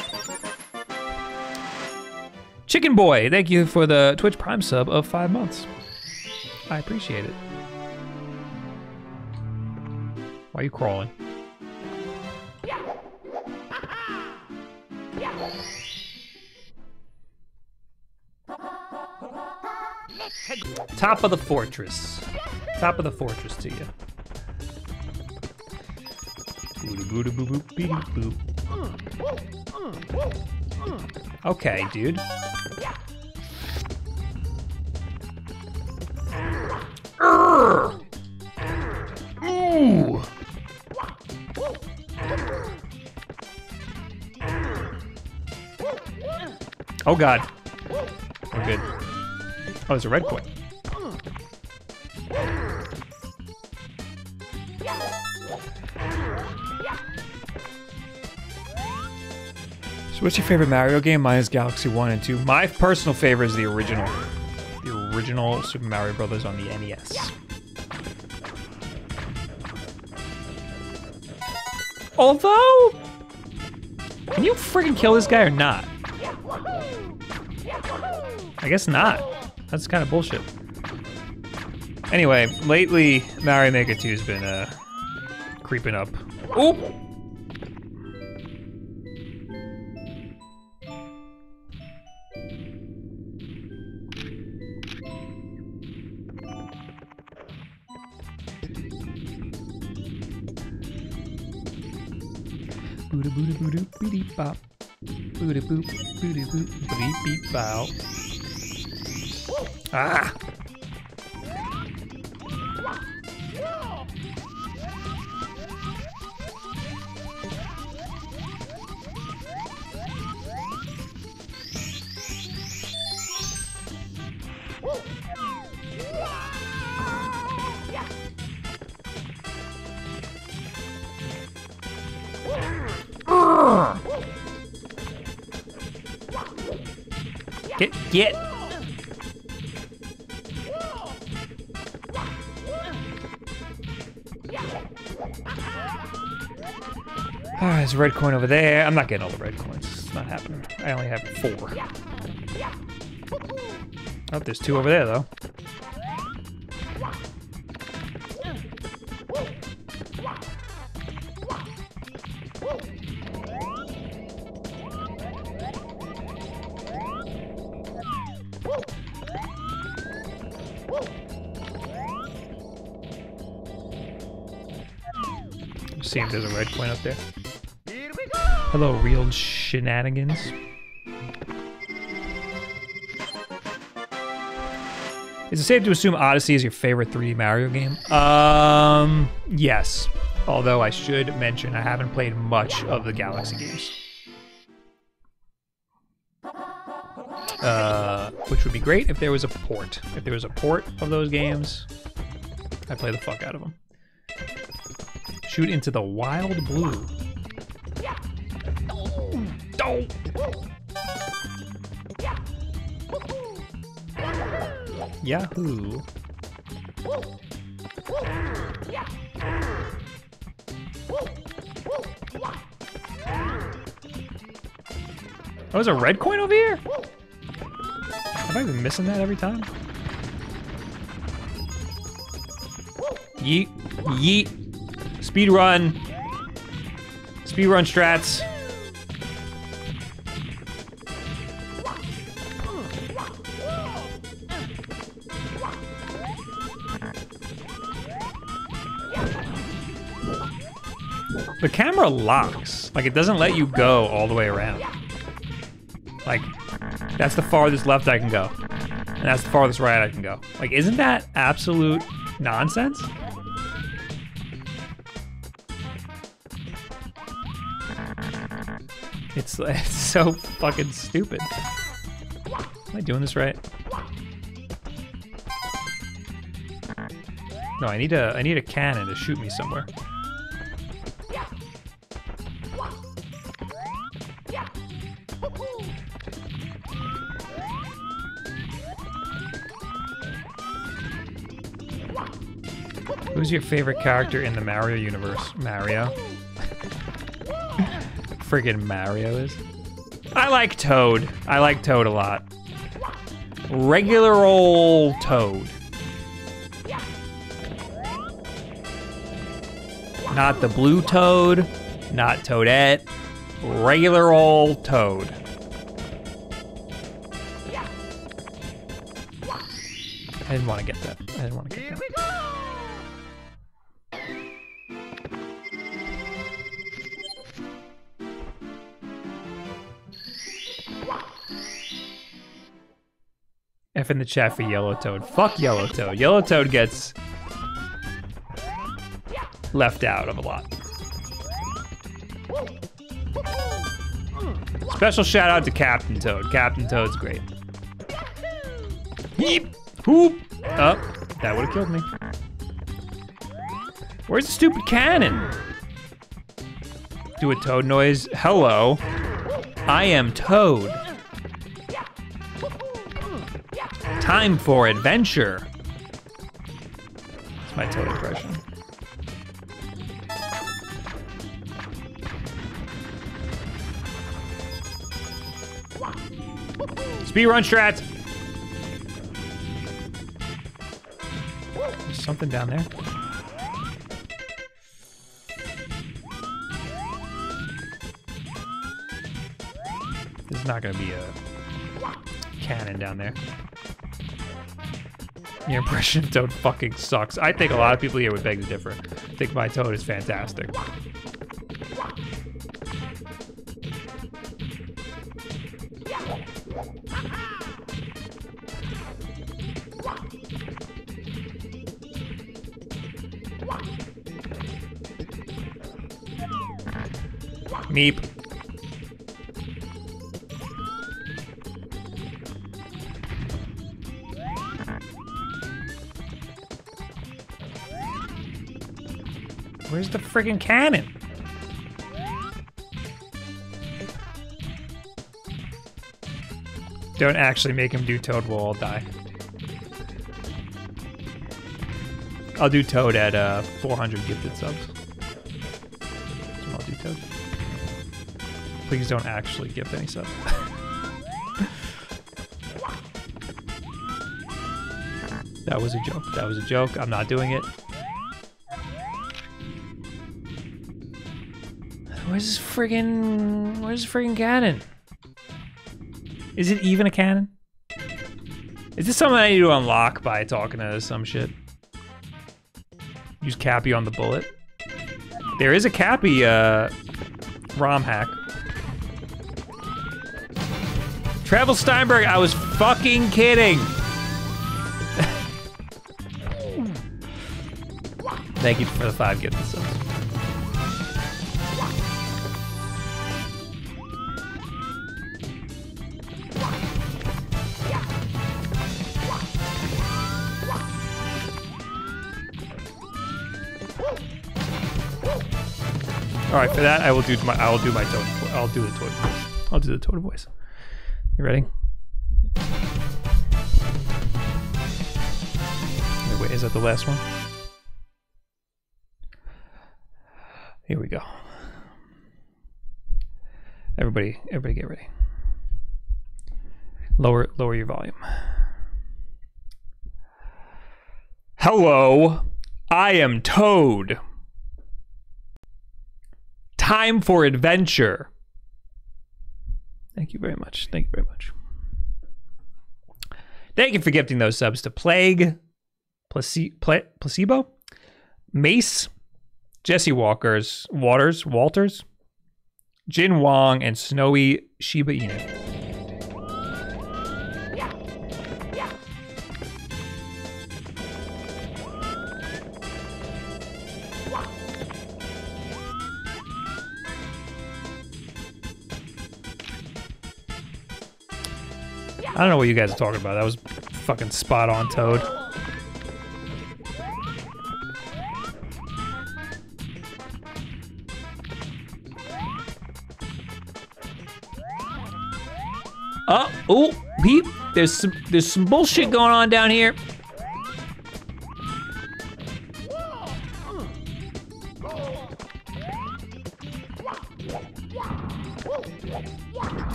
Chicken Boy, thank you for the Twitch Prime sub of 5 months. I appreciate it. Why are you crawling? Top of the fortress. Top of the fortress to you. Okay, dude. Ooh. Oh god. We're good. Oh, there's a red coin. So what's your favorite Mario game? Mine is Galaxy 1 and 2. My personal favorite is the original. The original Super Mario Brothers on the NES. Although, can you freaking kill this guy or not? I guess not. That's kind of bullshit. Anyway, lately, Mario Maker 2 has been creeping up. Oop! Bop. Booty boop, booty boop, booty beep bow. Ah! Get. Ah, there's a red coin over there. I'm not getting all the red coins. It's not happening. I only have 4. Oh, there's 2 over there, though. See if there's a red coin up there. Here we go. Hello, real shenanigans. Is it safe to assume Odyssey is your favorite 3D Mario game? Yes. Although I should mention I haven't played much of the Galaxy games. Which would be great if there was a port. If there was a port of those games, I'd play the fuck out of them. Shoot into the wild blue. Yahoo. Oh, there's a red coin over here? Have I been missing that every time? Yeet, yeet. Speedrun strats. The camera locks. Like, it doesn't let you go all the way around. Like, that's the farthest left I can go. And that's the farthest right I can go. Like, isn't that absolute nonsense? It's so fucking stupid. Am I doing this right? No, I need a cannon to shoot me somewhere. Who's your favorite character in the Mario universe? Mario. Friggin' Mario is. I like Toad. I like Toad a lot. Regular old Toad. Not the blue Toad, not Toadette. Regular old Toad. I didn't want to get that. I didn't want to get that. F in the chat for Yellow Toad. Fuck Yellow Toad. Yellow Toad gets left out of a lot. Special shout out to Captain Toad. Captain Toad's great. Heep! Hoop! Oh, that would've killed me. Where's the stupid cannon? Do a Toad noise. Hello. I am Toad. Time for adventure. That's my Toad impression. Speedrun strats. There's something down there. There's not gonna be a cannon down there. Your impression of Toad fucking sucks. I think a lot of people here would beg to differ. I think my Toad is fantastic. Meep. Where's the friggin' cannon? Don't actually make him do Toad, we'll all die. I'll do Toad at 400 gifted subs. That's when I'll do Toad. Please don't actually gift any subs. That was a joke. That was a joke. I'm not doing it. Where's this friggin' cannon? Is it even a cannon? Is this something I need to unlock by talking to some shit? Use Cappy on the bullet. There is a Cappy, ROM hack. Travel Steinberg, I was fucking kidding! Thank you for the 5 gifted subs. All right, for that I will do my Toad. I'll do the Toad voice. You ready? Wait, is that the last one? Here we go. Everybody, get ready. Lower your volume. Hello, I am Toad. Time for adventure. Thank you very much. Thank you very much. Thank you for gifting those subs to Plague, Placebo, Mace, Jesse Walters, Jin Wong, and Snowy Shiba Inu. I don't know what you guys are talking about. That was fucking spot on, Toad. Oh, peep. There's some bullshit going on down here.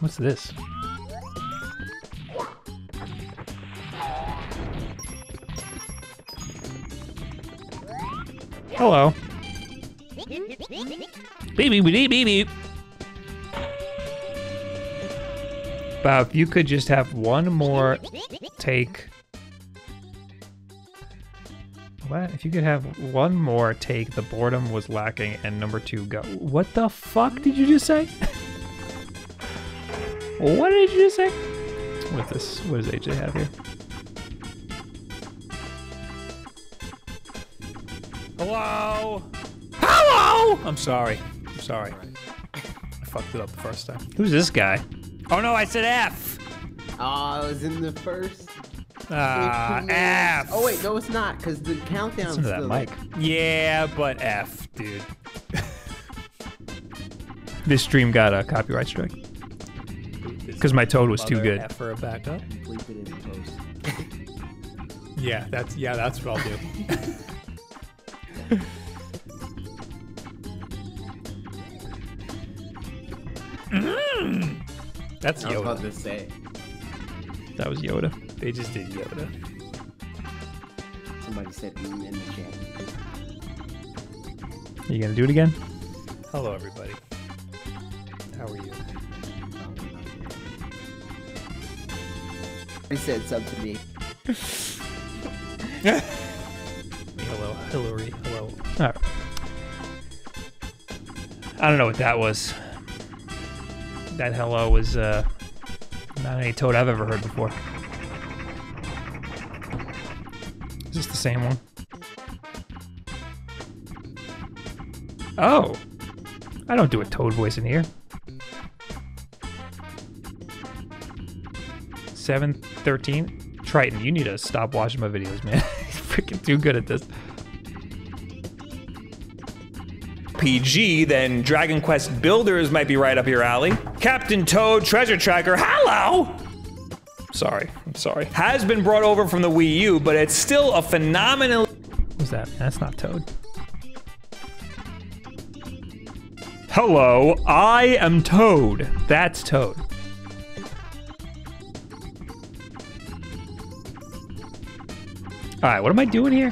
What's this? Hello. Beep beep beep beep beep. Bob, if you could just have one more take. What? If you could have one more take, the boredom was lacking, and number two go. What the fuck did you just say? What did you just say? What is this? What does AJ have here? Hello! Hello! I'm sorry. I'm sorry. I fucked it up the first time. Who's this guy? Oh no, I said F! I was in the first. F! Oh wait, no it's not, because the countdown's still... Listen to that mic. Yeah, but F, dude. This stream got a copyright strike. Because my toad was too good. F for a backup. Bleep it in post. yeah, that's what I'll do. That's Yoda. I was about to say. That was Yoda. They just did Yoda. Somebody said in the chat. Are you gonna do it again? Hello, everybody. How are you? He said something to me. Hello, Hillary. Hello. All right. I don't know what that was. That hello was not any toad I've ever heard before. Is this the same one? Oh! I don't do a toad voice in here. 7:13? Triton, you need to stop watching my videos, man. You're freaking too good at this. PG, then Dragon Quest Builders might be right up your alley. Captain Toad Treasure Tracker, hello! Sorry, I'm sorry. Has been brought over from the Wii U, but it's still a phenomenal... What's that? That's not Toad. Hello, I am Toad. That's Toad. All right, what am I doing here?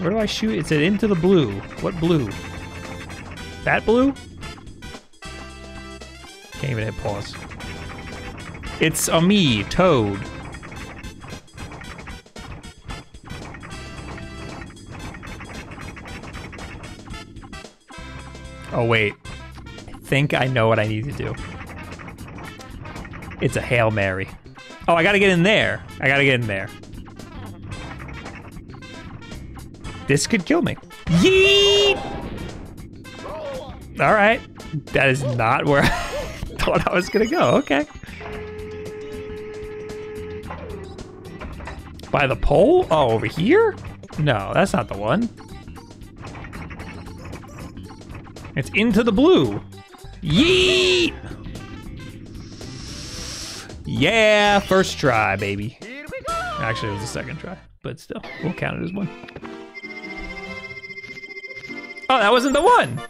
Where do I shoot? It's into the blue. What blue? That blue? Can't even hit pause. It's a me, Toad. Oh wait, I think I know what I need to do. It's a Hail Mary. Oh, I gotta get in there. I gotta get in there. This could kill me. Yeet! All right, that is not where I thought I was gonna go, okay. By the pole? Oh, over here? No, that's not the one. It's into the blue. Yeet! Yeah, first try, baby. Actually, it was the second try, but still, we'll count it as one. Oh, that wasn't the one!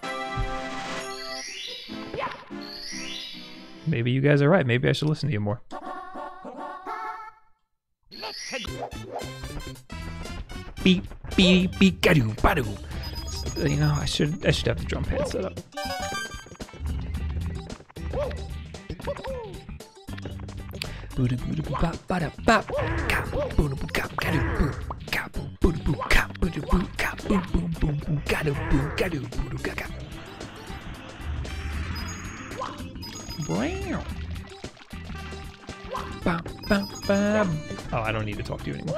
Maybe you guys are right. Maybe I should listen to you more. Beep, beep, beep, gadoo, badoo. You know, I should have the drum pad set up. Wow. Bam, bam, bam. Oh, I don't need to talk to you anymore.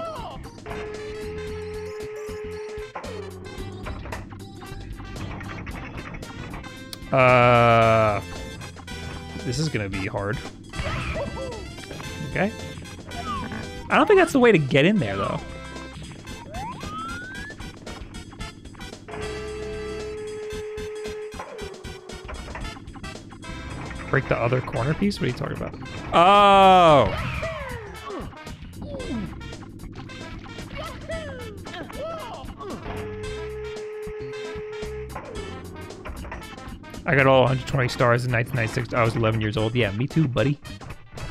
This is gonna be hard. Okay. I don't think that's the way to get in there, though. Break the other corner piece? What are you talking about? Oh! I got all 120 stars in 1996. I was 11 years old. Yeah, me too, buddy.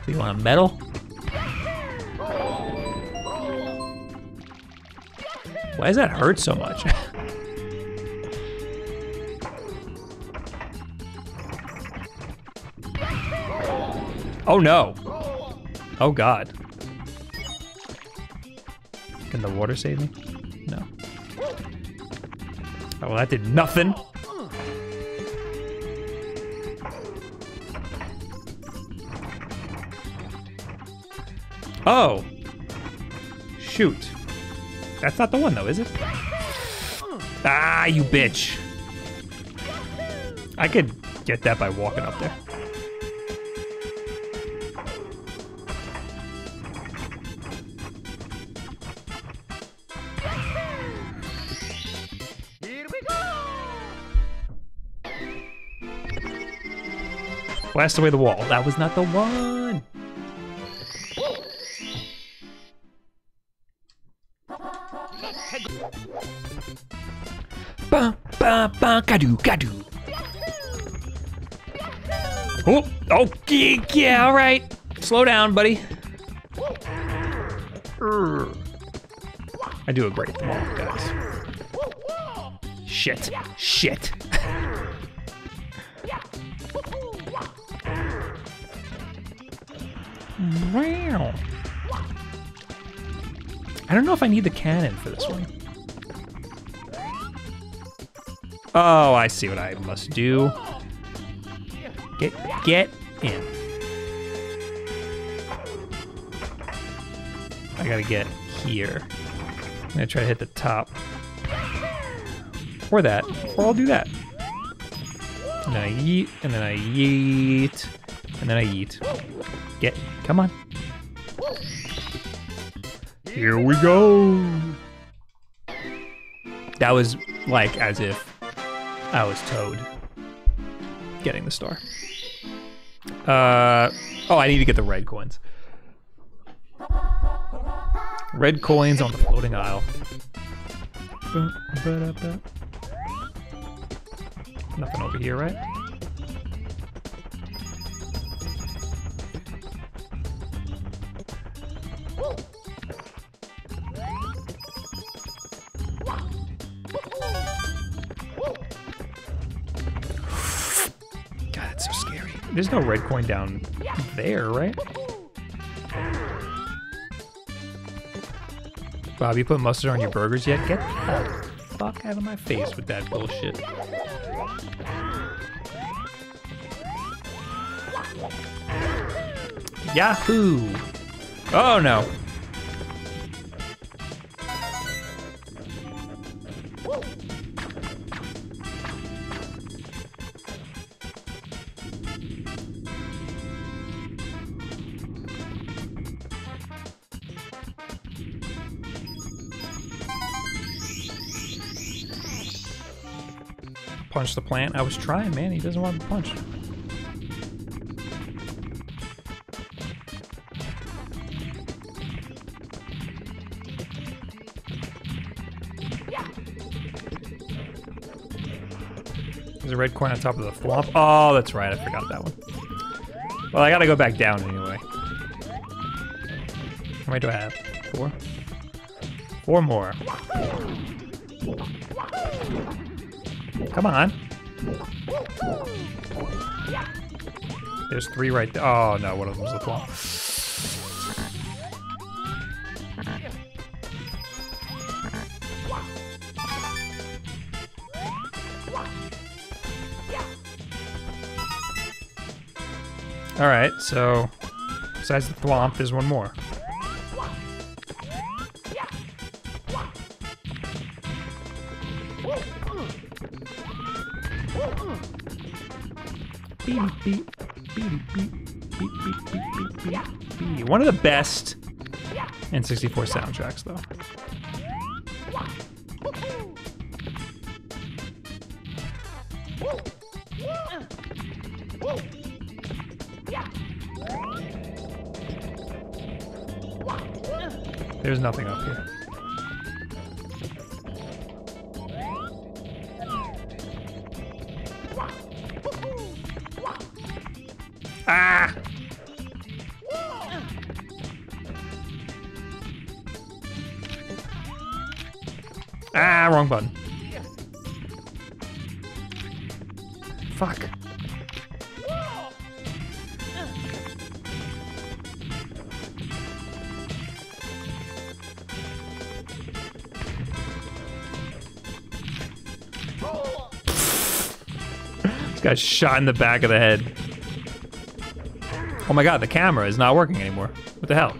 You want a medal? Why does that hurt so much? Oh no! Oh god. Can the water save me? No. Oh, well, that did nothing. Oh! Shoot. That's not the one though, is it? Ah, you bitch. I could get that by walking up there. Blast away the wall. That was not the one. Ba ba ba gadoo gadoo. Oh, oh yeah, all right. Slow down, buddy. I do a great wall, guys. Shit, shit. Wow. I don't know if I need the cannon for this one. Oh, I see what I must do. Get in. I gotta get here. I'm gonna try to hit the top. Or that, or I'll do that. And then I yeet, and then I yeet, and then I yeet. Get, come on. Here we go. That was like as if I was Toad getting the star. Oh, I need to get the red coins. Red coins on the floating aisle. Nothing over here, right? There's no red coin down there, right? Bob, you put mustard on your burgers yet? Get the fuck out of my face with that bullshit. Yahoo! Oh no! Punch the plant. I was trying, man. He doesn't want to punch. There's a red coin on top of the flop. Oh, that's right. I forgot that one. Well, I gotta go back down anyway. How many do I have? Four? Four more. Come on. There's three right there. Oh no, one of them's the flop. Alright, so besides the flomp, there's one more. One of the best N64 soundtracks, though. There's nothing up here. Ah! Ah, wrong button. Fuck. This got shot in the back of the head. Oh my god, the camera is not working anymore. What the hell?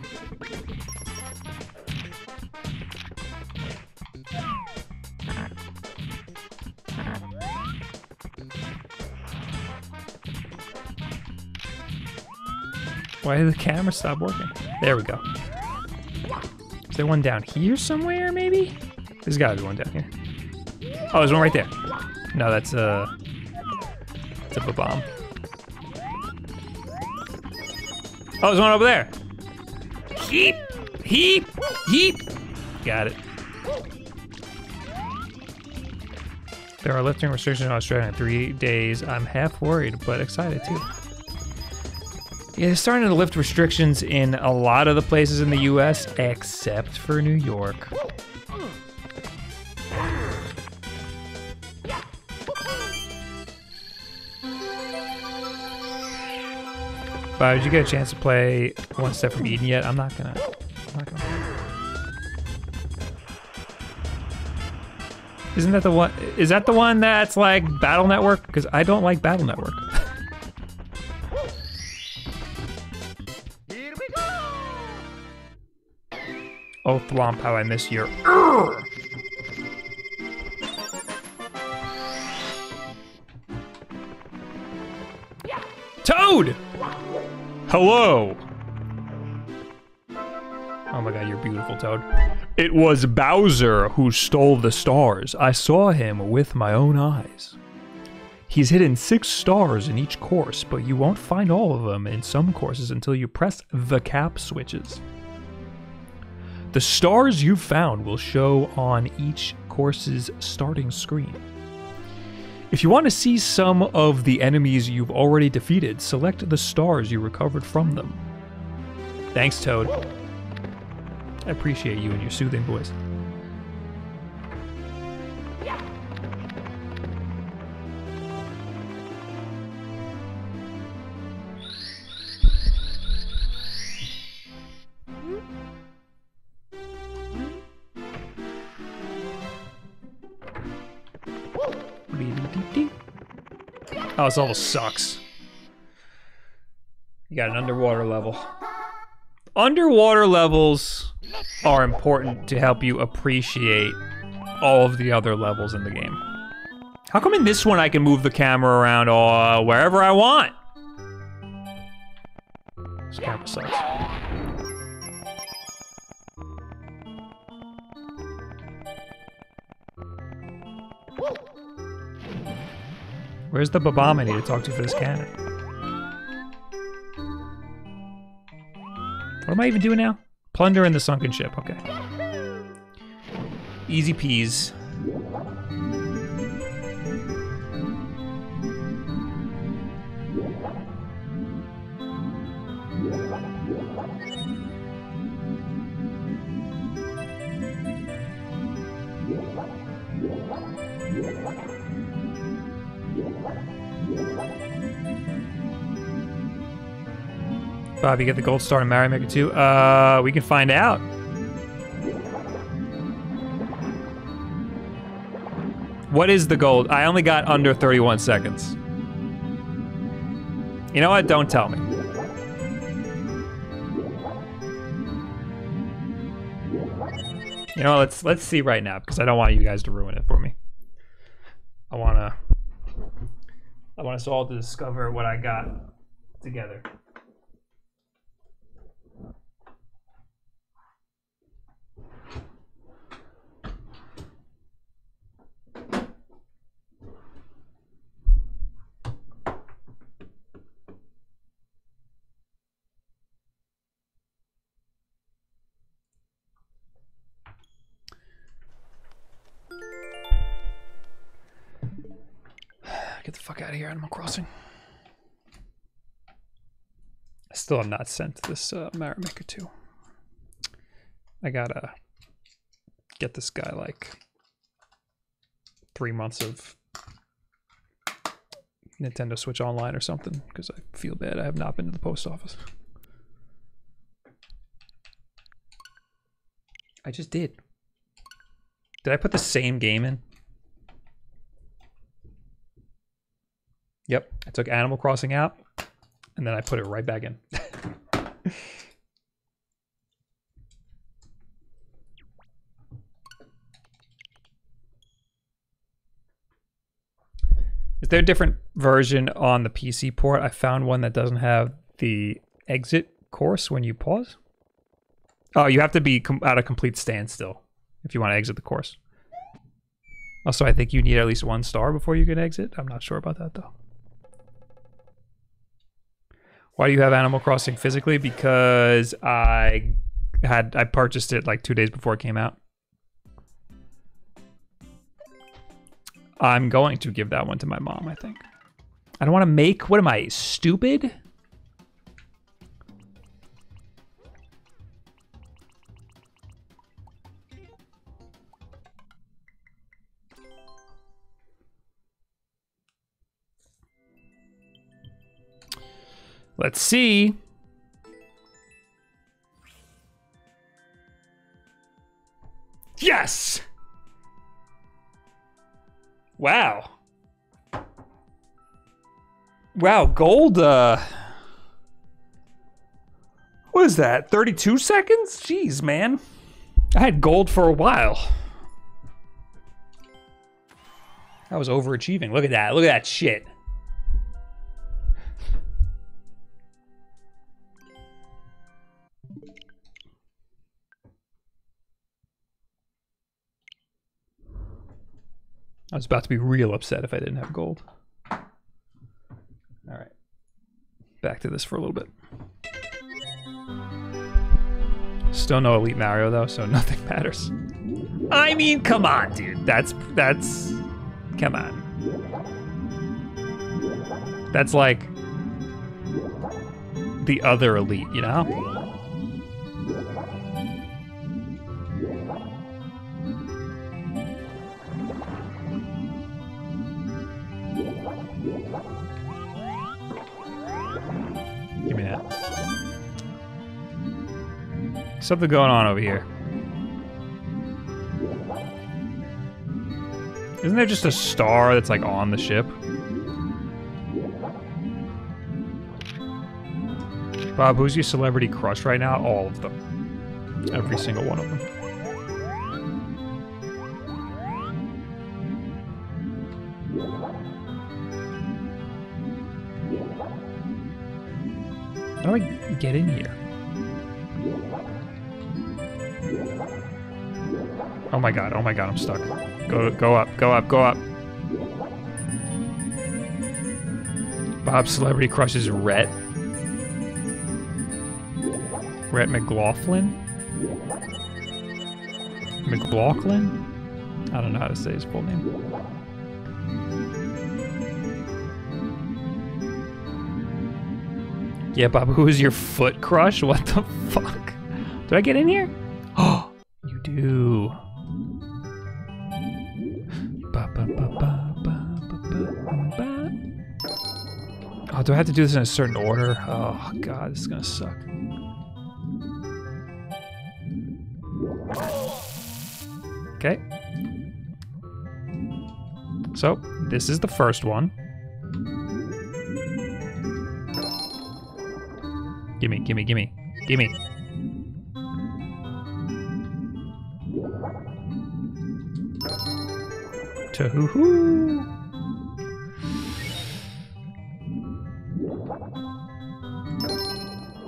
Why did the camera stop working? There we go. Is there one down here somewhere, maybe? There's gotta be one down here. Oh, there's one right there. No, that's a... It's a bomb. Oh, there's one over there. Heap, heap, heap. Got it. There are lifting restrictions on Australia in 3 days. I'm half worried, but excited too. Yeah, they're starting to lift restrictions in a lot of the places in the US, except for New York. Bob, did you get a chance to play One Step from Eden yet? I'm not gonna. Isn't that the one? Is that the one that's like Battle Network? Because I don't like Battle Network. Oh, Thwomp, how I miss your urgh! Toad! Hello! Oh my god, you're beautiful, Toad. It was Bowser who stole the stars. I saw him with my own eyes. He's hidden 6 stars in each course, but you won't find all of them in some courses until you press the cap switches. The stars you've found will show on each course's starting screen. If you want to see some of the enemies you've already defeated, select the stars you recovered from them. Thanks, Toad. I appreciate you and your soothing voice. Oh, this level sucks. You got an underwater level. Underwater levels are important to help you appreciate all of the other levels in the game. How come in this one I can move the camera around wherever I want? This camera sucks. Where's the Babam I need to talk to for this cannon? What am I even doing now? Plunder in the sunken ship, okay. Easy peas. Bob, you get the gold star in Mario Maker 2? We can find out. What is the gold? I only got under 31 seconds. You know what? Don't tell me. You know what? Let's see right now, because I don't want you guys to ruin it for me. I want us all to discover what I got together. Get the fuck out of here, Animal Crossing. still have not sent this Mario Maker 2. I gotta get this guy like 3 months of Nintendo Switch Online or something, because I feel bad I have not been to the post office. I just did. Did I put the same game in? Yep, I took Animal Crossing out, and then I put it right back in. Is there a different version on the PC port? I found one that doesn't have the exit course when you pause. Oh, you have to be at a complete standstill if you want to exit the course. Also, I think you need at least 1 star before you can exit. I'm not sure about that, though. Why do you have Animal Crossing physically? Because I purchased it like 2 days before it came out. I'm going to give that one to my mom, I think. I don't want to make, what am I, stupid? Let's see. Yes! Wow. Wow, gold, what is that, 32 seconds? Jeez, man. I had gold for a while. I was overachieving. Look at that shit. I was about to be real upset if I didn't have gold. All right, back to this for a little bit. Still no Elite Mario though, so nothing matters. I mean, come on, dude. That's, come on. That's like the other Elite, you know? Give me that. Something going on over here. Isn't there just a star that's like on the ship? Bob, who's your celebrity crush right now? All of them. Every single one of them. How do I get in here? Oh my god, I'm stuck. Go up. Bob's celebrity crush is Rhett. Rhett McLaughlin? McLaughlin? I don't know how to say his full name. Yeah, Bob, who is your foot crush? What the fuck? Do I get in here? Oh, you do. Oh, do I have to do this in a certain order? Oh god, this is gonna suck. Okay. So, this is the first one. Gimme. Tahoo-hoo.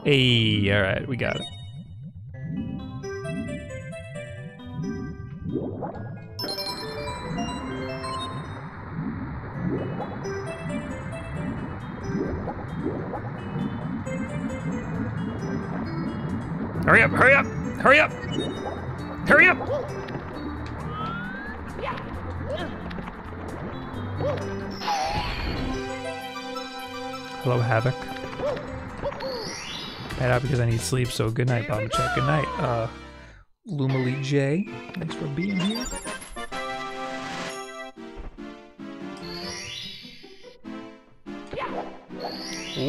Hey, all right, we got it. Hurry up, hurry up, hurry up, hurry up! Hello, Havoc. night out because I need sleep, so good night, Bombachek. Good night, Lumalee J. Thanks for being here.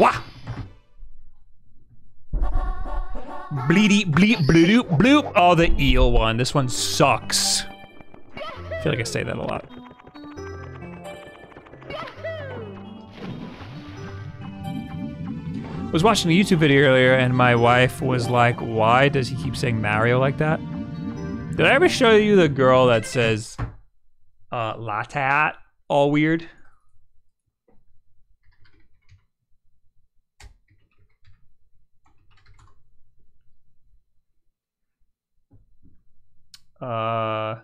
Wah! Bleedy, bleep, bloop, bloop. Oh, the eel one. This one sucks. I feel like I say that a lot. I was watching a YouTube video earlier and my wife was like, why does he keep saying Mario like that? Did I ever show you the girl that says, latte all weird? I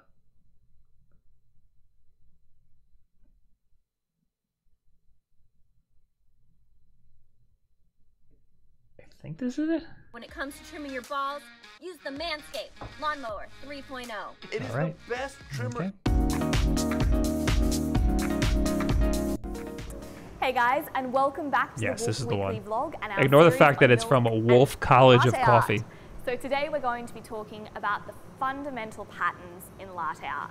think this is it. When it comes to trimming your balls, use the Manscaped Lawn Mower 3.0. It is the best trimmer. Hey guys, and welcome back to the this is the one. Vlog and ignore the fact that it's from a Wulff College of Coffee. So today we're going to be talking about the fundamental patterns in latte art.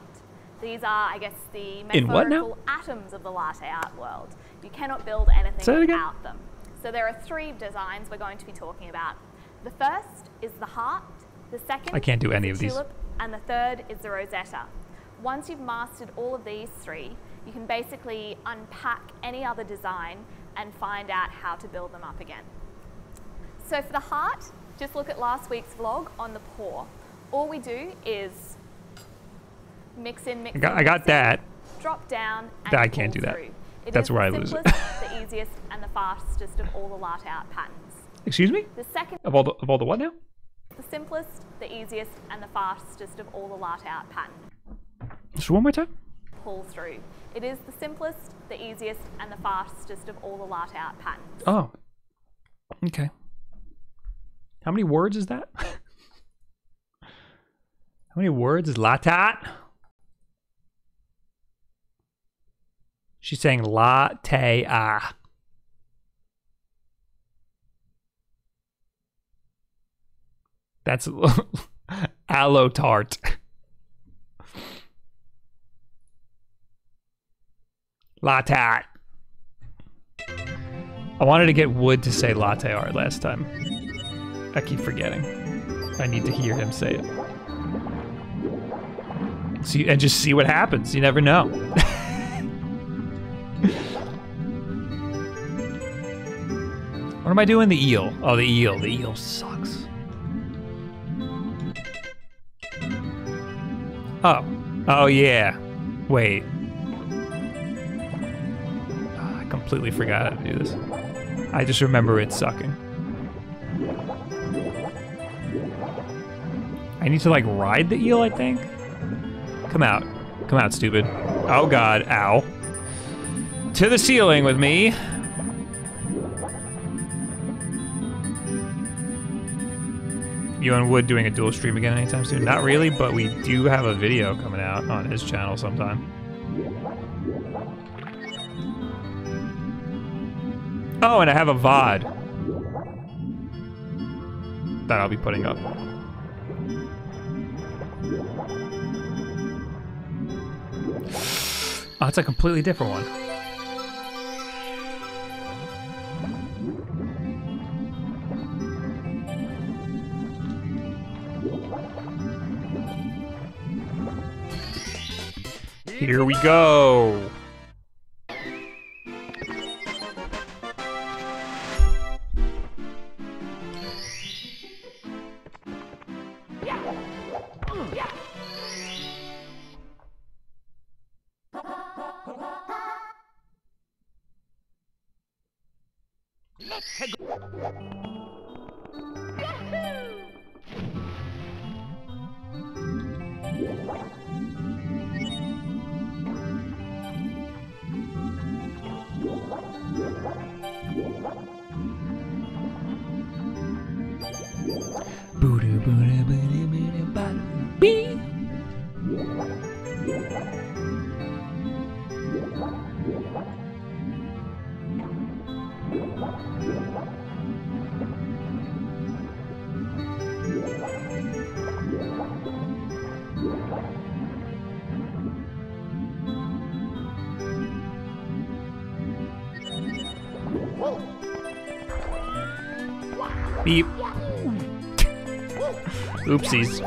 These are, I guess, the metaphorical atoms of the latte art world. You cannot build anything without them. So there are three designs we're going to be talking about. The first is the heart, the second is the tulip, and the third is the rosetta. Once you've mastered all of these three, you can basically unpack any other design and find out how to build them up again. So for the heart, just look at last week's vlog on the pour. All we do is mix in, mix in. I got that. Drop down and I can't do that. That's where I lose it. The easiest and the fastest of all the latte art patterns. Excuse me? The second of all the what now? The simplest, the easiest, and the fastest of all the latte art patterns. Just one more time. Pull through. It is the simplest, the easiest, and the fastest of all the latte art patterns. Oh. Okay. How many words is that? How many words is latte? She's saying latte. That's aloe tart. Latte. I wanted to get Wood to say latte art last time. I keep forgetting. I need to hear him say it. See, and just see what happens. You never know. What am I doing? The eel. Oh, the eel. The eel sucks. Oh. Oh, yeah. Wait. Oh, I completely forgot how to do this. I just remember it sucking. I need to like ride the eel, I think. Come out, stupid. Oh God, ow. To the ceiling with me. You and Wood doing a dual stream again anytime soon? Not really, but we do have a video coming out on his channel sometime. Oh, and I have a VOD that I'll be putting up. Oh, it's a completely different one. Here we go. Beep. Oopsies.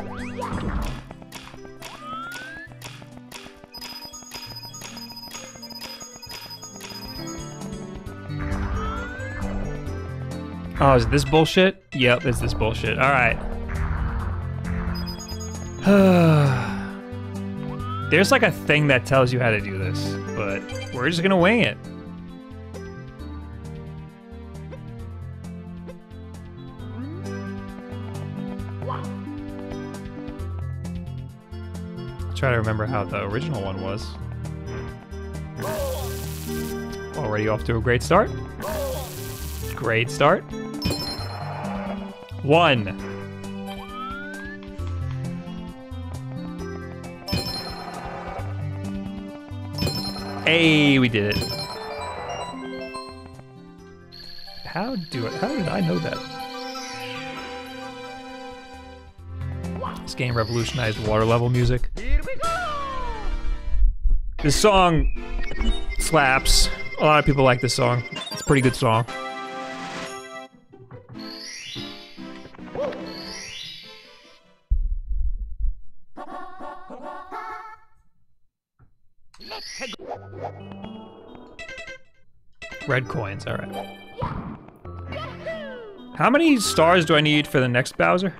Oh, is this bullshit? Yep, it's this bullshit. All right. There's like a thing that tells you how to do this, but we're just gonna wing it. Try to remember how the original one was. Already off to a great start. Great start. One. Hey, we did it. How did I know that? This game revolutionized water level music. Here we go. This song slaps. A lot of people like this song. It's a pretty good song. Red coins, all right. How many stars do I need for the next Bowser?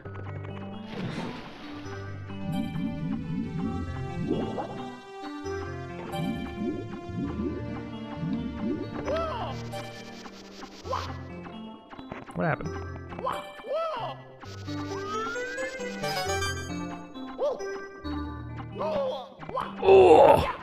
What happened? Oh!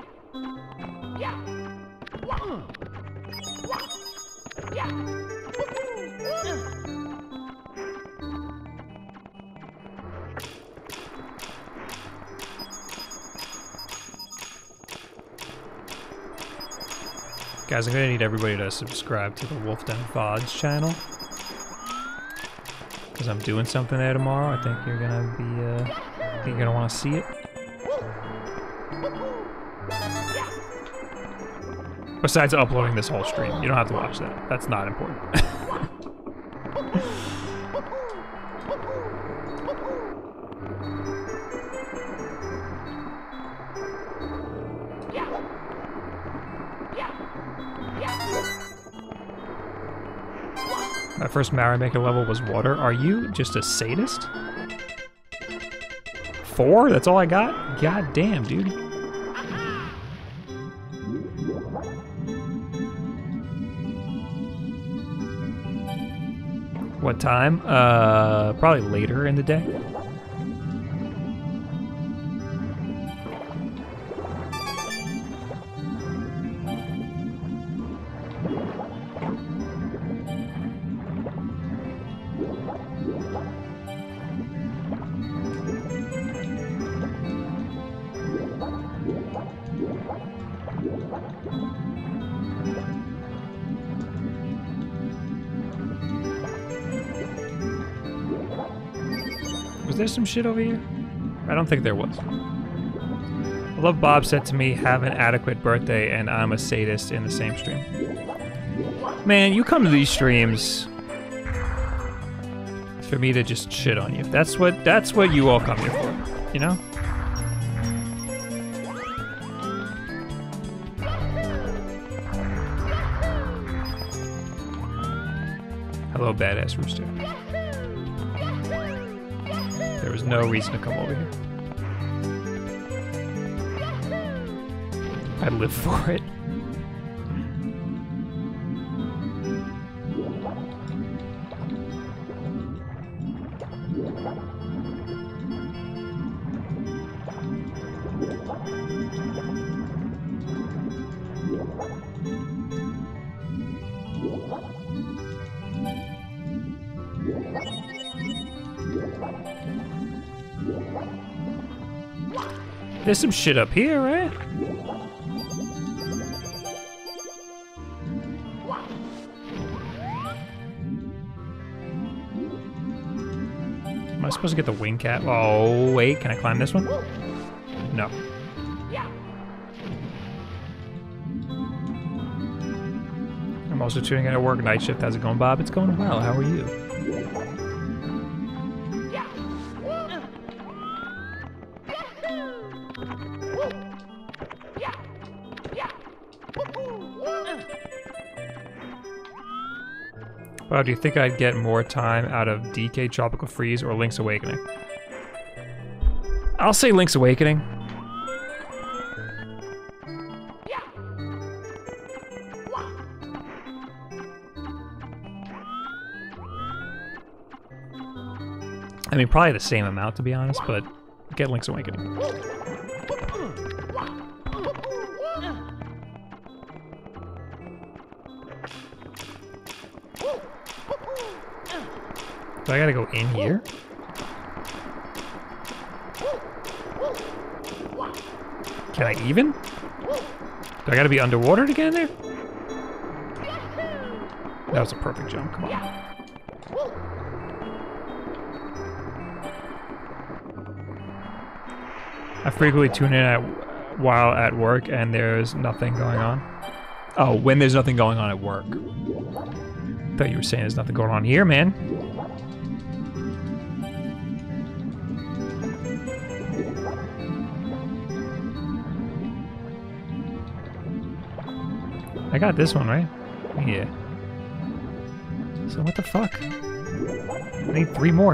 Guys, I'm gonna need everybody to subscribe to the Wulff Den VODs channel. Because I'm doing something there tomorrow. I think you're gonna be, I think you're gonna wanna see it. Besides uploading this whole stream, you don't have to watch that. That's not important. My first Mario Maker level was water. Are you just a sadist? 4? That's all I got? God damn, dude. What time? Probably later in the day. Some shit over here? I don't think there was. I love Bob said to me, have an adequate birthday, and I'm a sadist in the same stream. Man, you come to these streams for me to just shit on you. That's what you all come here for, you know? Hello, badass rooster. There was no reason to come over here. I live for it. There's some shit up here, right? Am I supposed to get the wing cap? Oh, wait, can I climb this one? No. I'm also tuning in at work, night shift. How's it going, Bob? It's going well, how are you? Wow, do you think I'd get more time out of DK Tropical Freeze or Link's Awakening? I'll say Link's Awakening. I mean, probably the same amount, to be honest, but get Link's Awakening. Do I gotta go in here? Can I even? Do I gotta be underwater to get in there? That was a perfect jump, come on. I frequently tune in while at work and there's nothing going on. Oh, when there's nothing going on at work. I thought you were saying there's nothing going on here, man. I got this one, right? Yeah. So what the fuck? I need 3 more.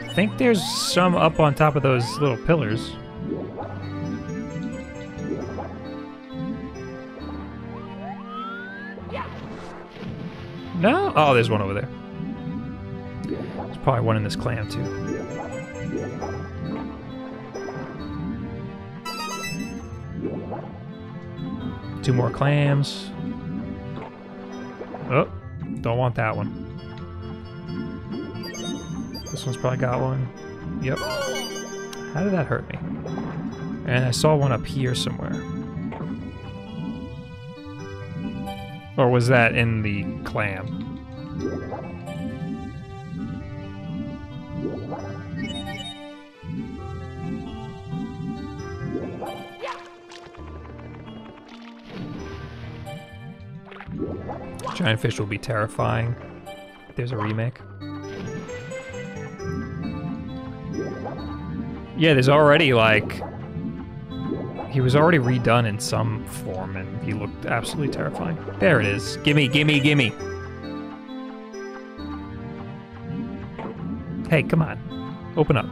I think there's some up on top of those little pillars. No? Oh, there's one over there. There's probably one in this clam, too. Two more clams. Oh, don't want that one. This one's probably got one. Yep. How did that hurt me? And I saw one up here somewhere. Or was that in the clam? Giant fish will be terrifying. There's a remake. Yeah, there's already, like, he was already redone in some form, and he looked absolutely terrifying. There it is. Gimme, gimme, gimme. Hey, come on. Open up.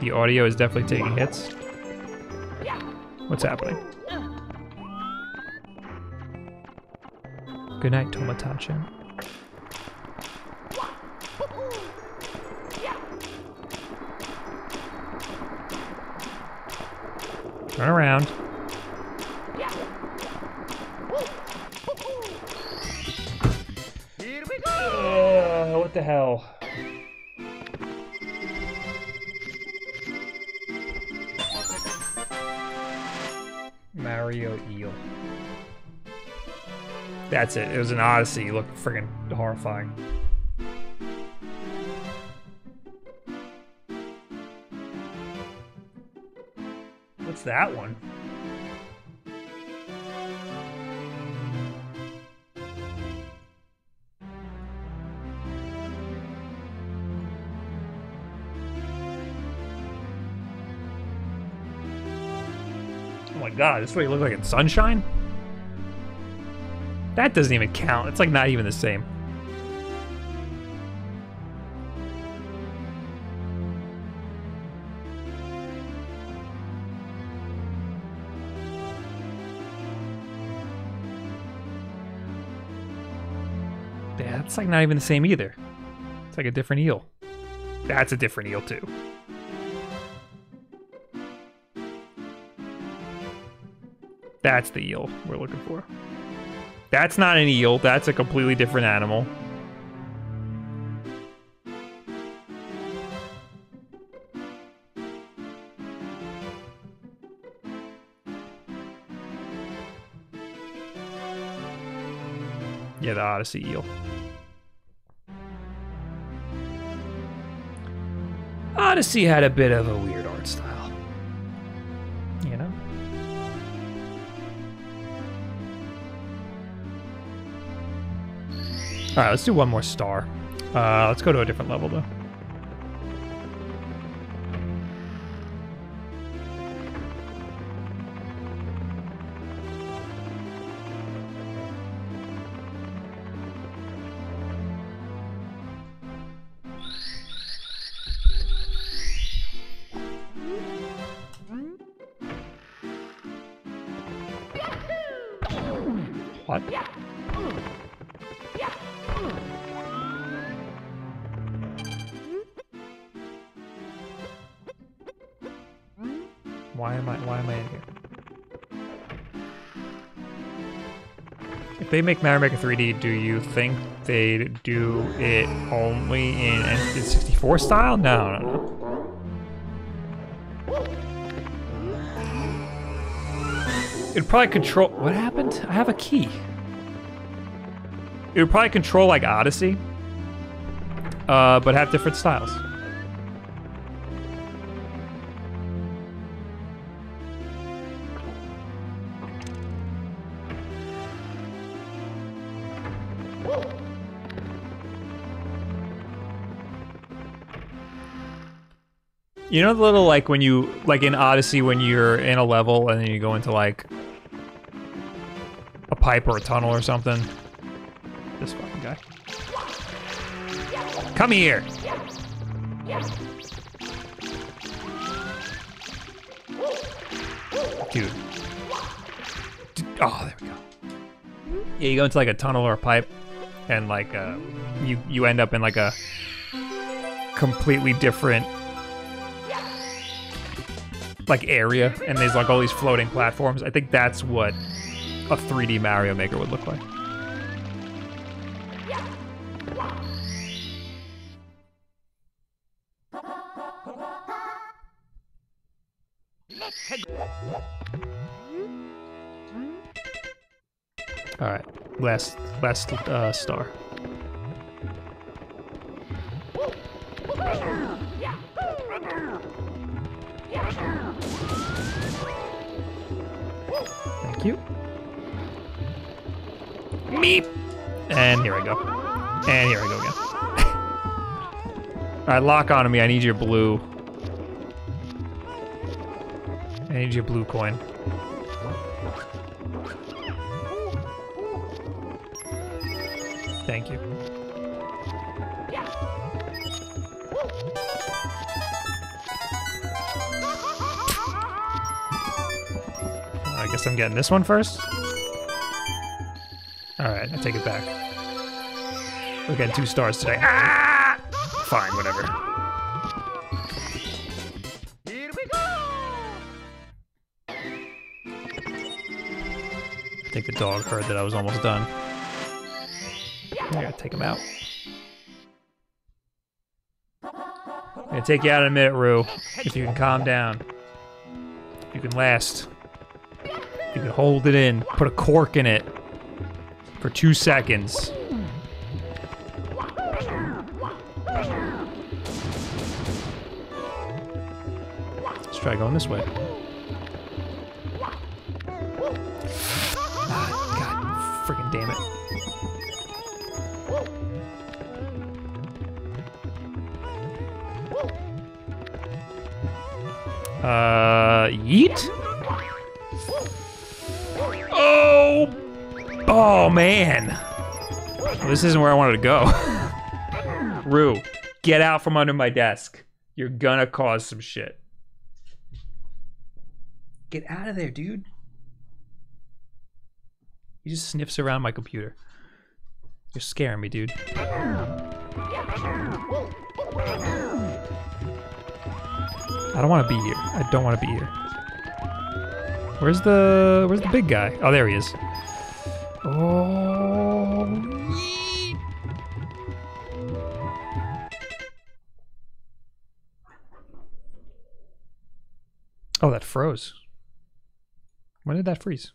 The audio is definitely taking hits. What's happening? Good night, Tomotachi. Turn around. Here we go! What the hell? Mario Eel. That's it. It was an Odyssey. It looked friggin' horrifying. What's that one? God, this is what you look like in Sunshine? That doesn't even count. It's like not even the same. Yeah, that's like not even the same either. It's like a different eel. That's a different eel too. That's the eel we're looking for. That's not an eel, that's a completely different animal. Yeah, the Odyssey eel. Odyssey had a bit of a weird art style, you know? All right, let's do one more star. Let's go to a different level, though. Why am I in here? If they make Mario Maker 3D, do you think they do it only in N64 style? No, no, no. It'd probably control... What happened? I have a key. It would probably control like Odyssey, but have different styles. You know the little, like, when you, like in Odyssey, when you're in a level and then you go into, like, a pipe or a tunnel or something? This fucking guy. Come here! Dude. Oh, there we go. Yeah, you go into, like, a tunnel or a pipe, and, like, you end up in, like, a completely different... like area, and there's like all these floating platforms. I think that's what a 3D Mario Maker would look like. All right, last star. Thank you. Meep! And here I go. And here I go again. Alright, lock onto me. I need your blue. I need your blue coin. Thank you. I guess I'm getting this one first. Alright, I take it back. We're getting 2 stars today. Ah! Fine, whatever. Here we go! I think the dog heard that I was almost done. I gotta take him out. I'm gonna take you out in a minute, Rue. If you can calm down. You can last. You can hold it in, put a cork in it for 2 seconds. Let's try going this way. God, freaking damn it. Yeet? Oh, man. This isn't where I wanted to go. Rue, get out from under my desk. You're gonna cause some shit. Get out of there, dude. He just sniffs around my computer. You're scaring me, dude. I don't want to be here. I don't want to be here. Where's the big guy? Oh, there he is. Oh, yeet. Oh, that froze. When did that freeze?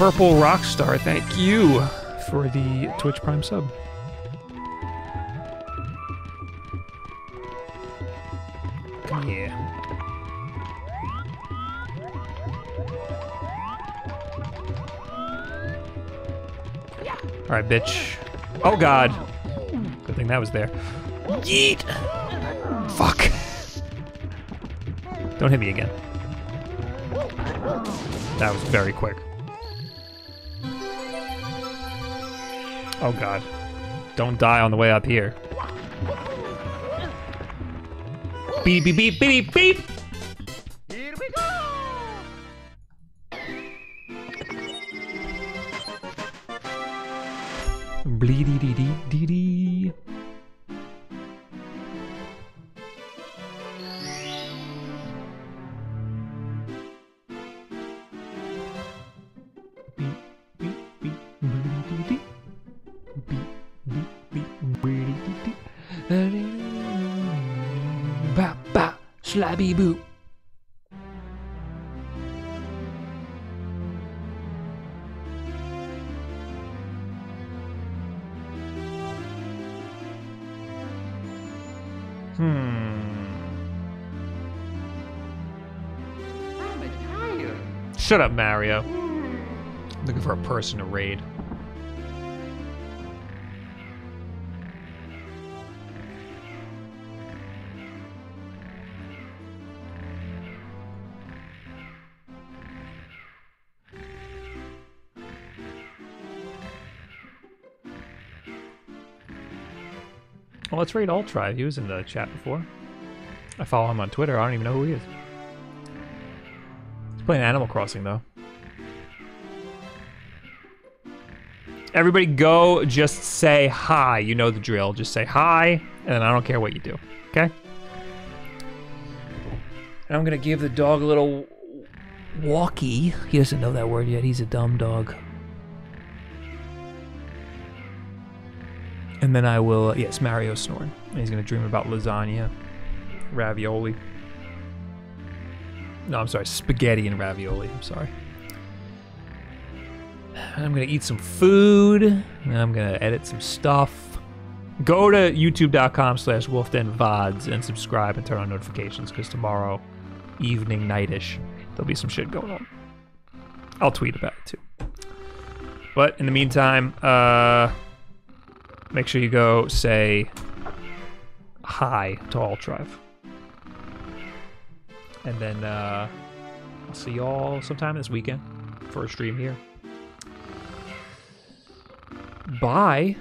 Purple Rockstar, thank you for the Twitch Prime sub. Yeah. All right, bitch. Oh God. Good thing that was there. Yeet. Fuck. Don't hit me again. That was very quick. Oh God. Don't die on the way up here. Beep, beep, beep, beep, beep. Here we go. Bleedy-dee-dee-dee-dee. Ba-ba, slabby-boo. Shut up, Mario. Looking for a person to raid. Well, let's raid Ultra. He was in the chat before. I follow him on Twitter. I don't even know who he is. He's playing Animal Crossing, though. Everybody go, just say hi. You know the drill. Just say hi, and I don't care what you do, okay? And I'm gonna give the dog a little walkie. He doesn't know that word yet. He's a dumb dog. And then I will, yes, Mario snoring. And he's gonna dream about lasagna, ravioli. No, I'm sorry, spaghetti and ravioli, I'm sorry. And I'm gonna eat some food, and I'm gonna edit some stuff. Go to youtube.com/WulffDenVods and subscribe and turn on notifications, because tomorrow evening, night-ish, there'll be some shit going on. I'll tweet about it too. But in the meantime, make sure you go say hi to All Tribe. And then I'll see y'all sometime this weekend for a stream here. Bye.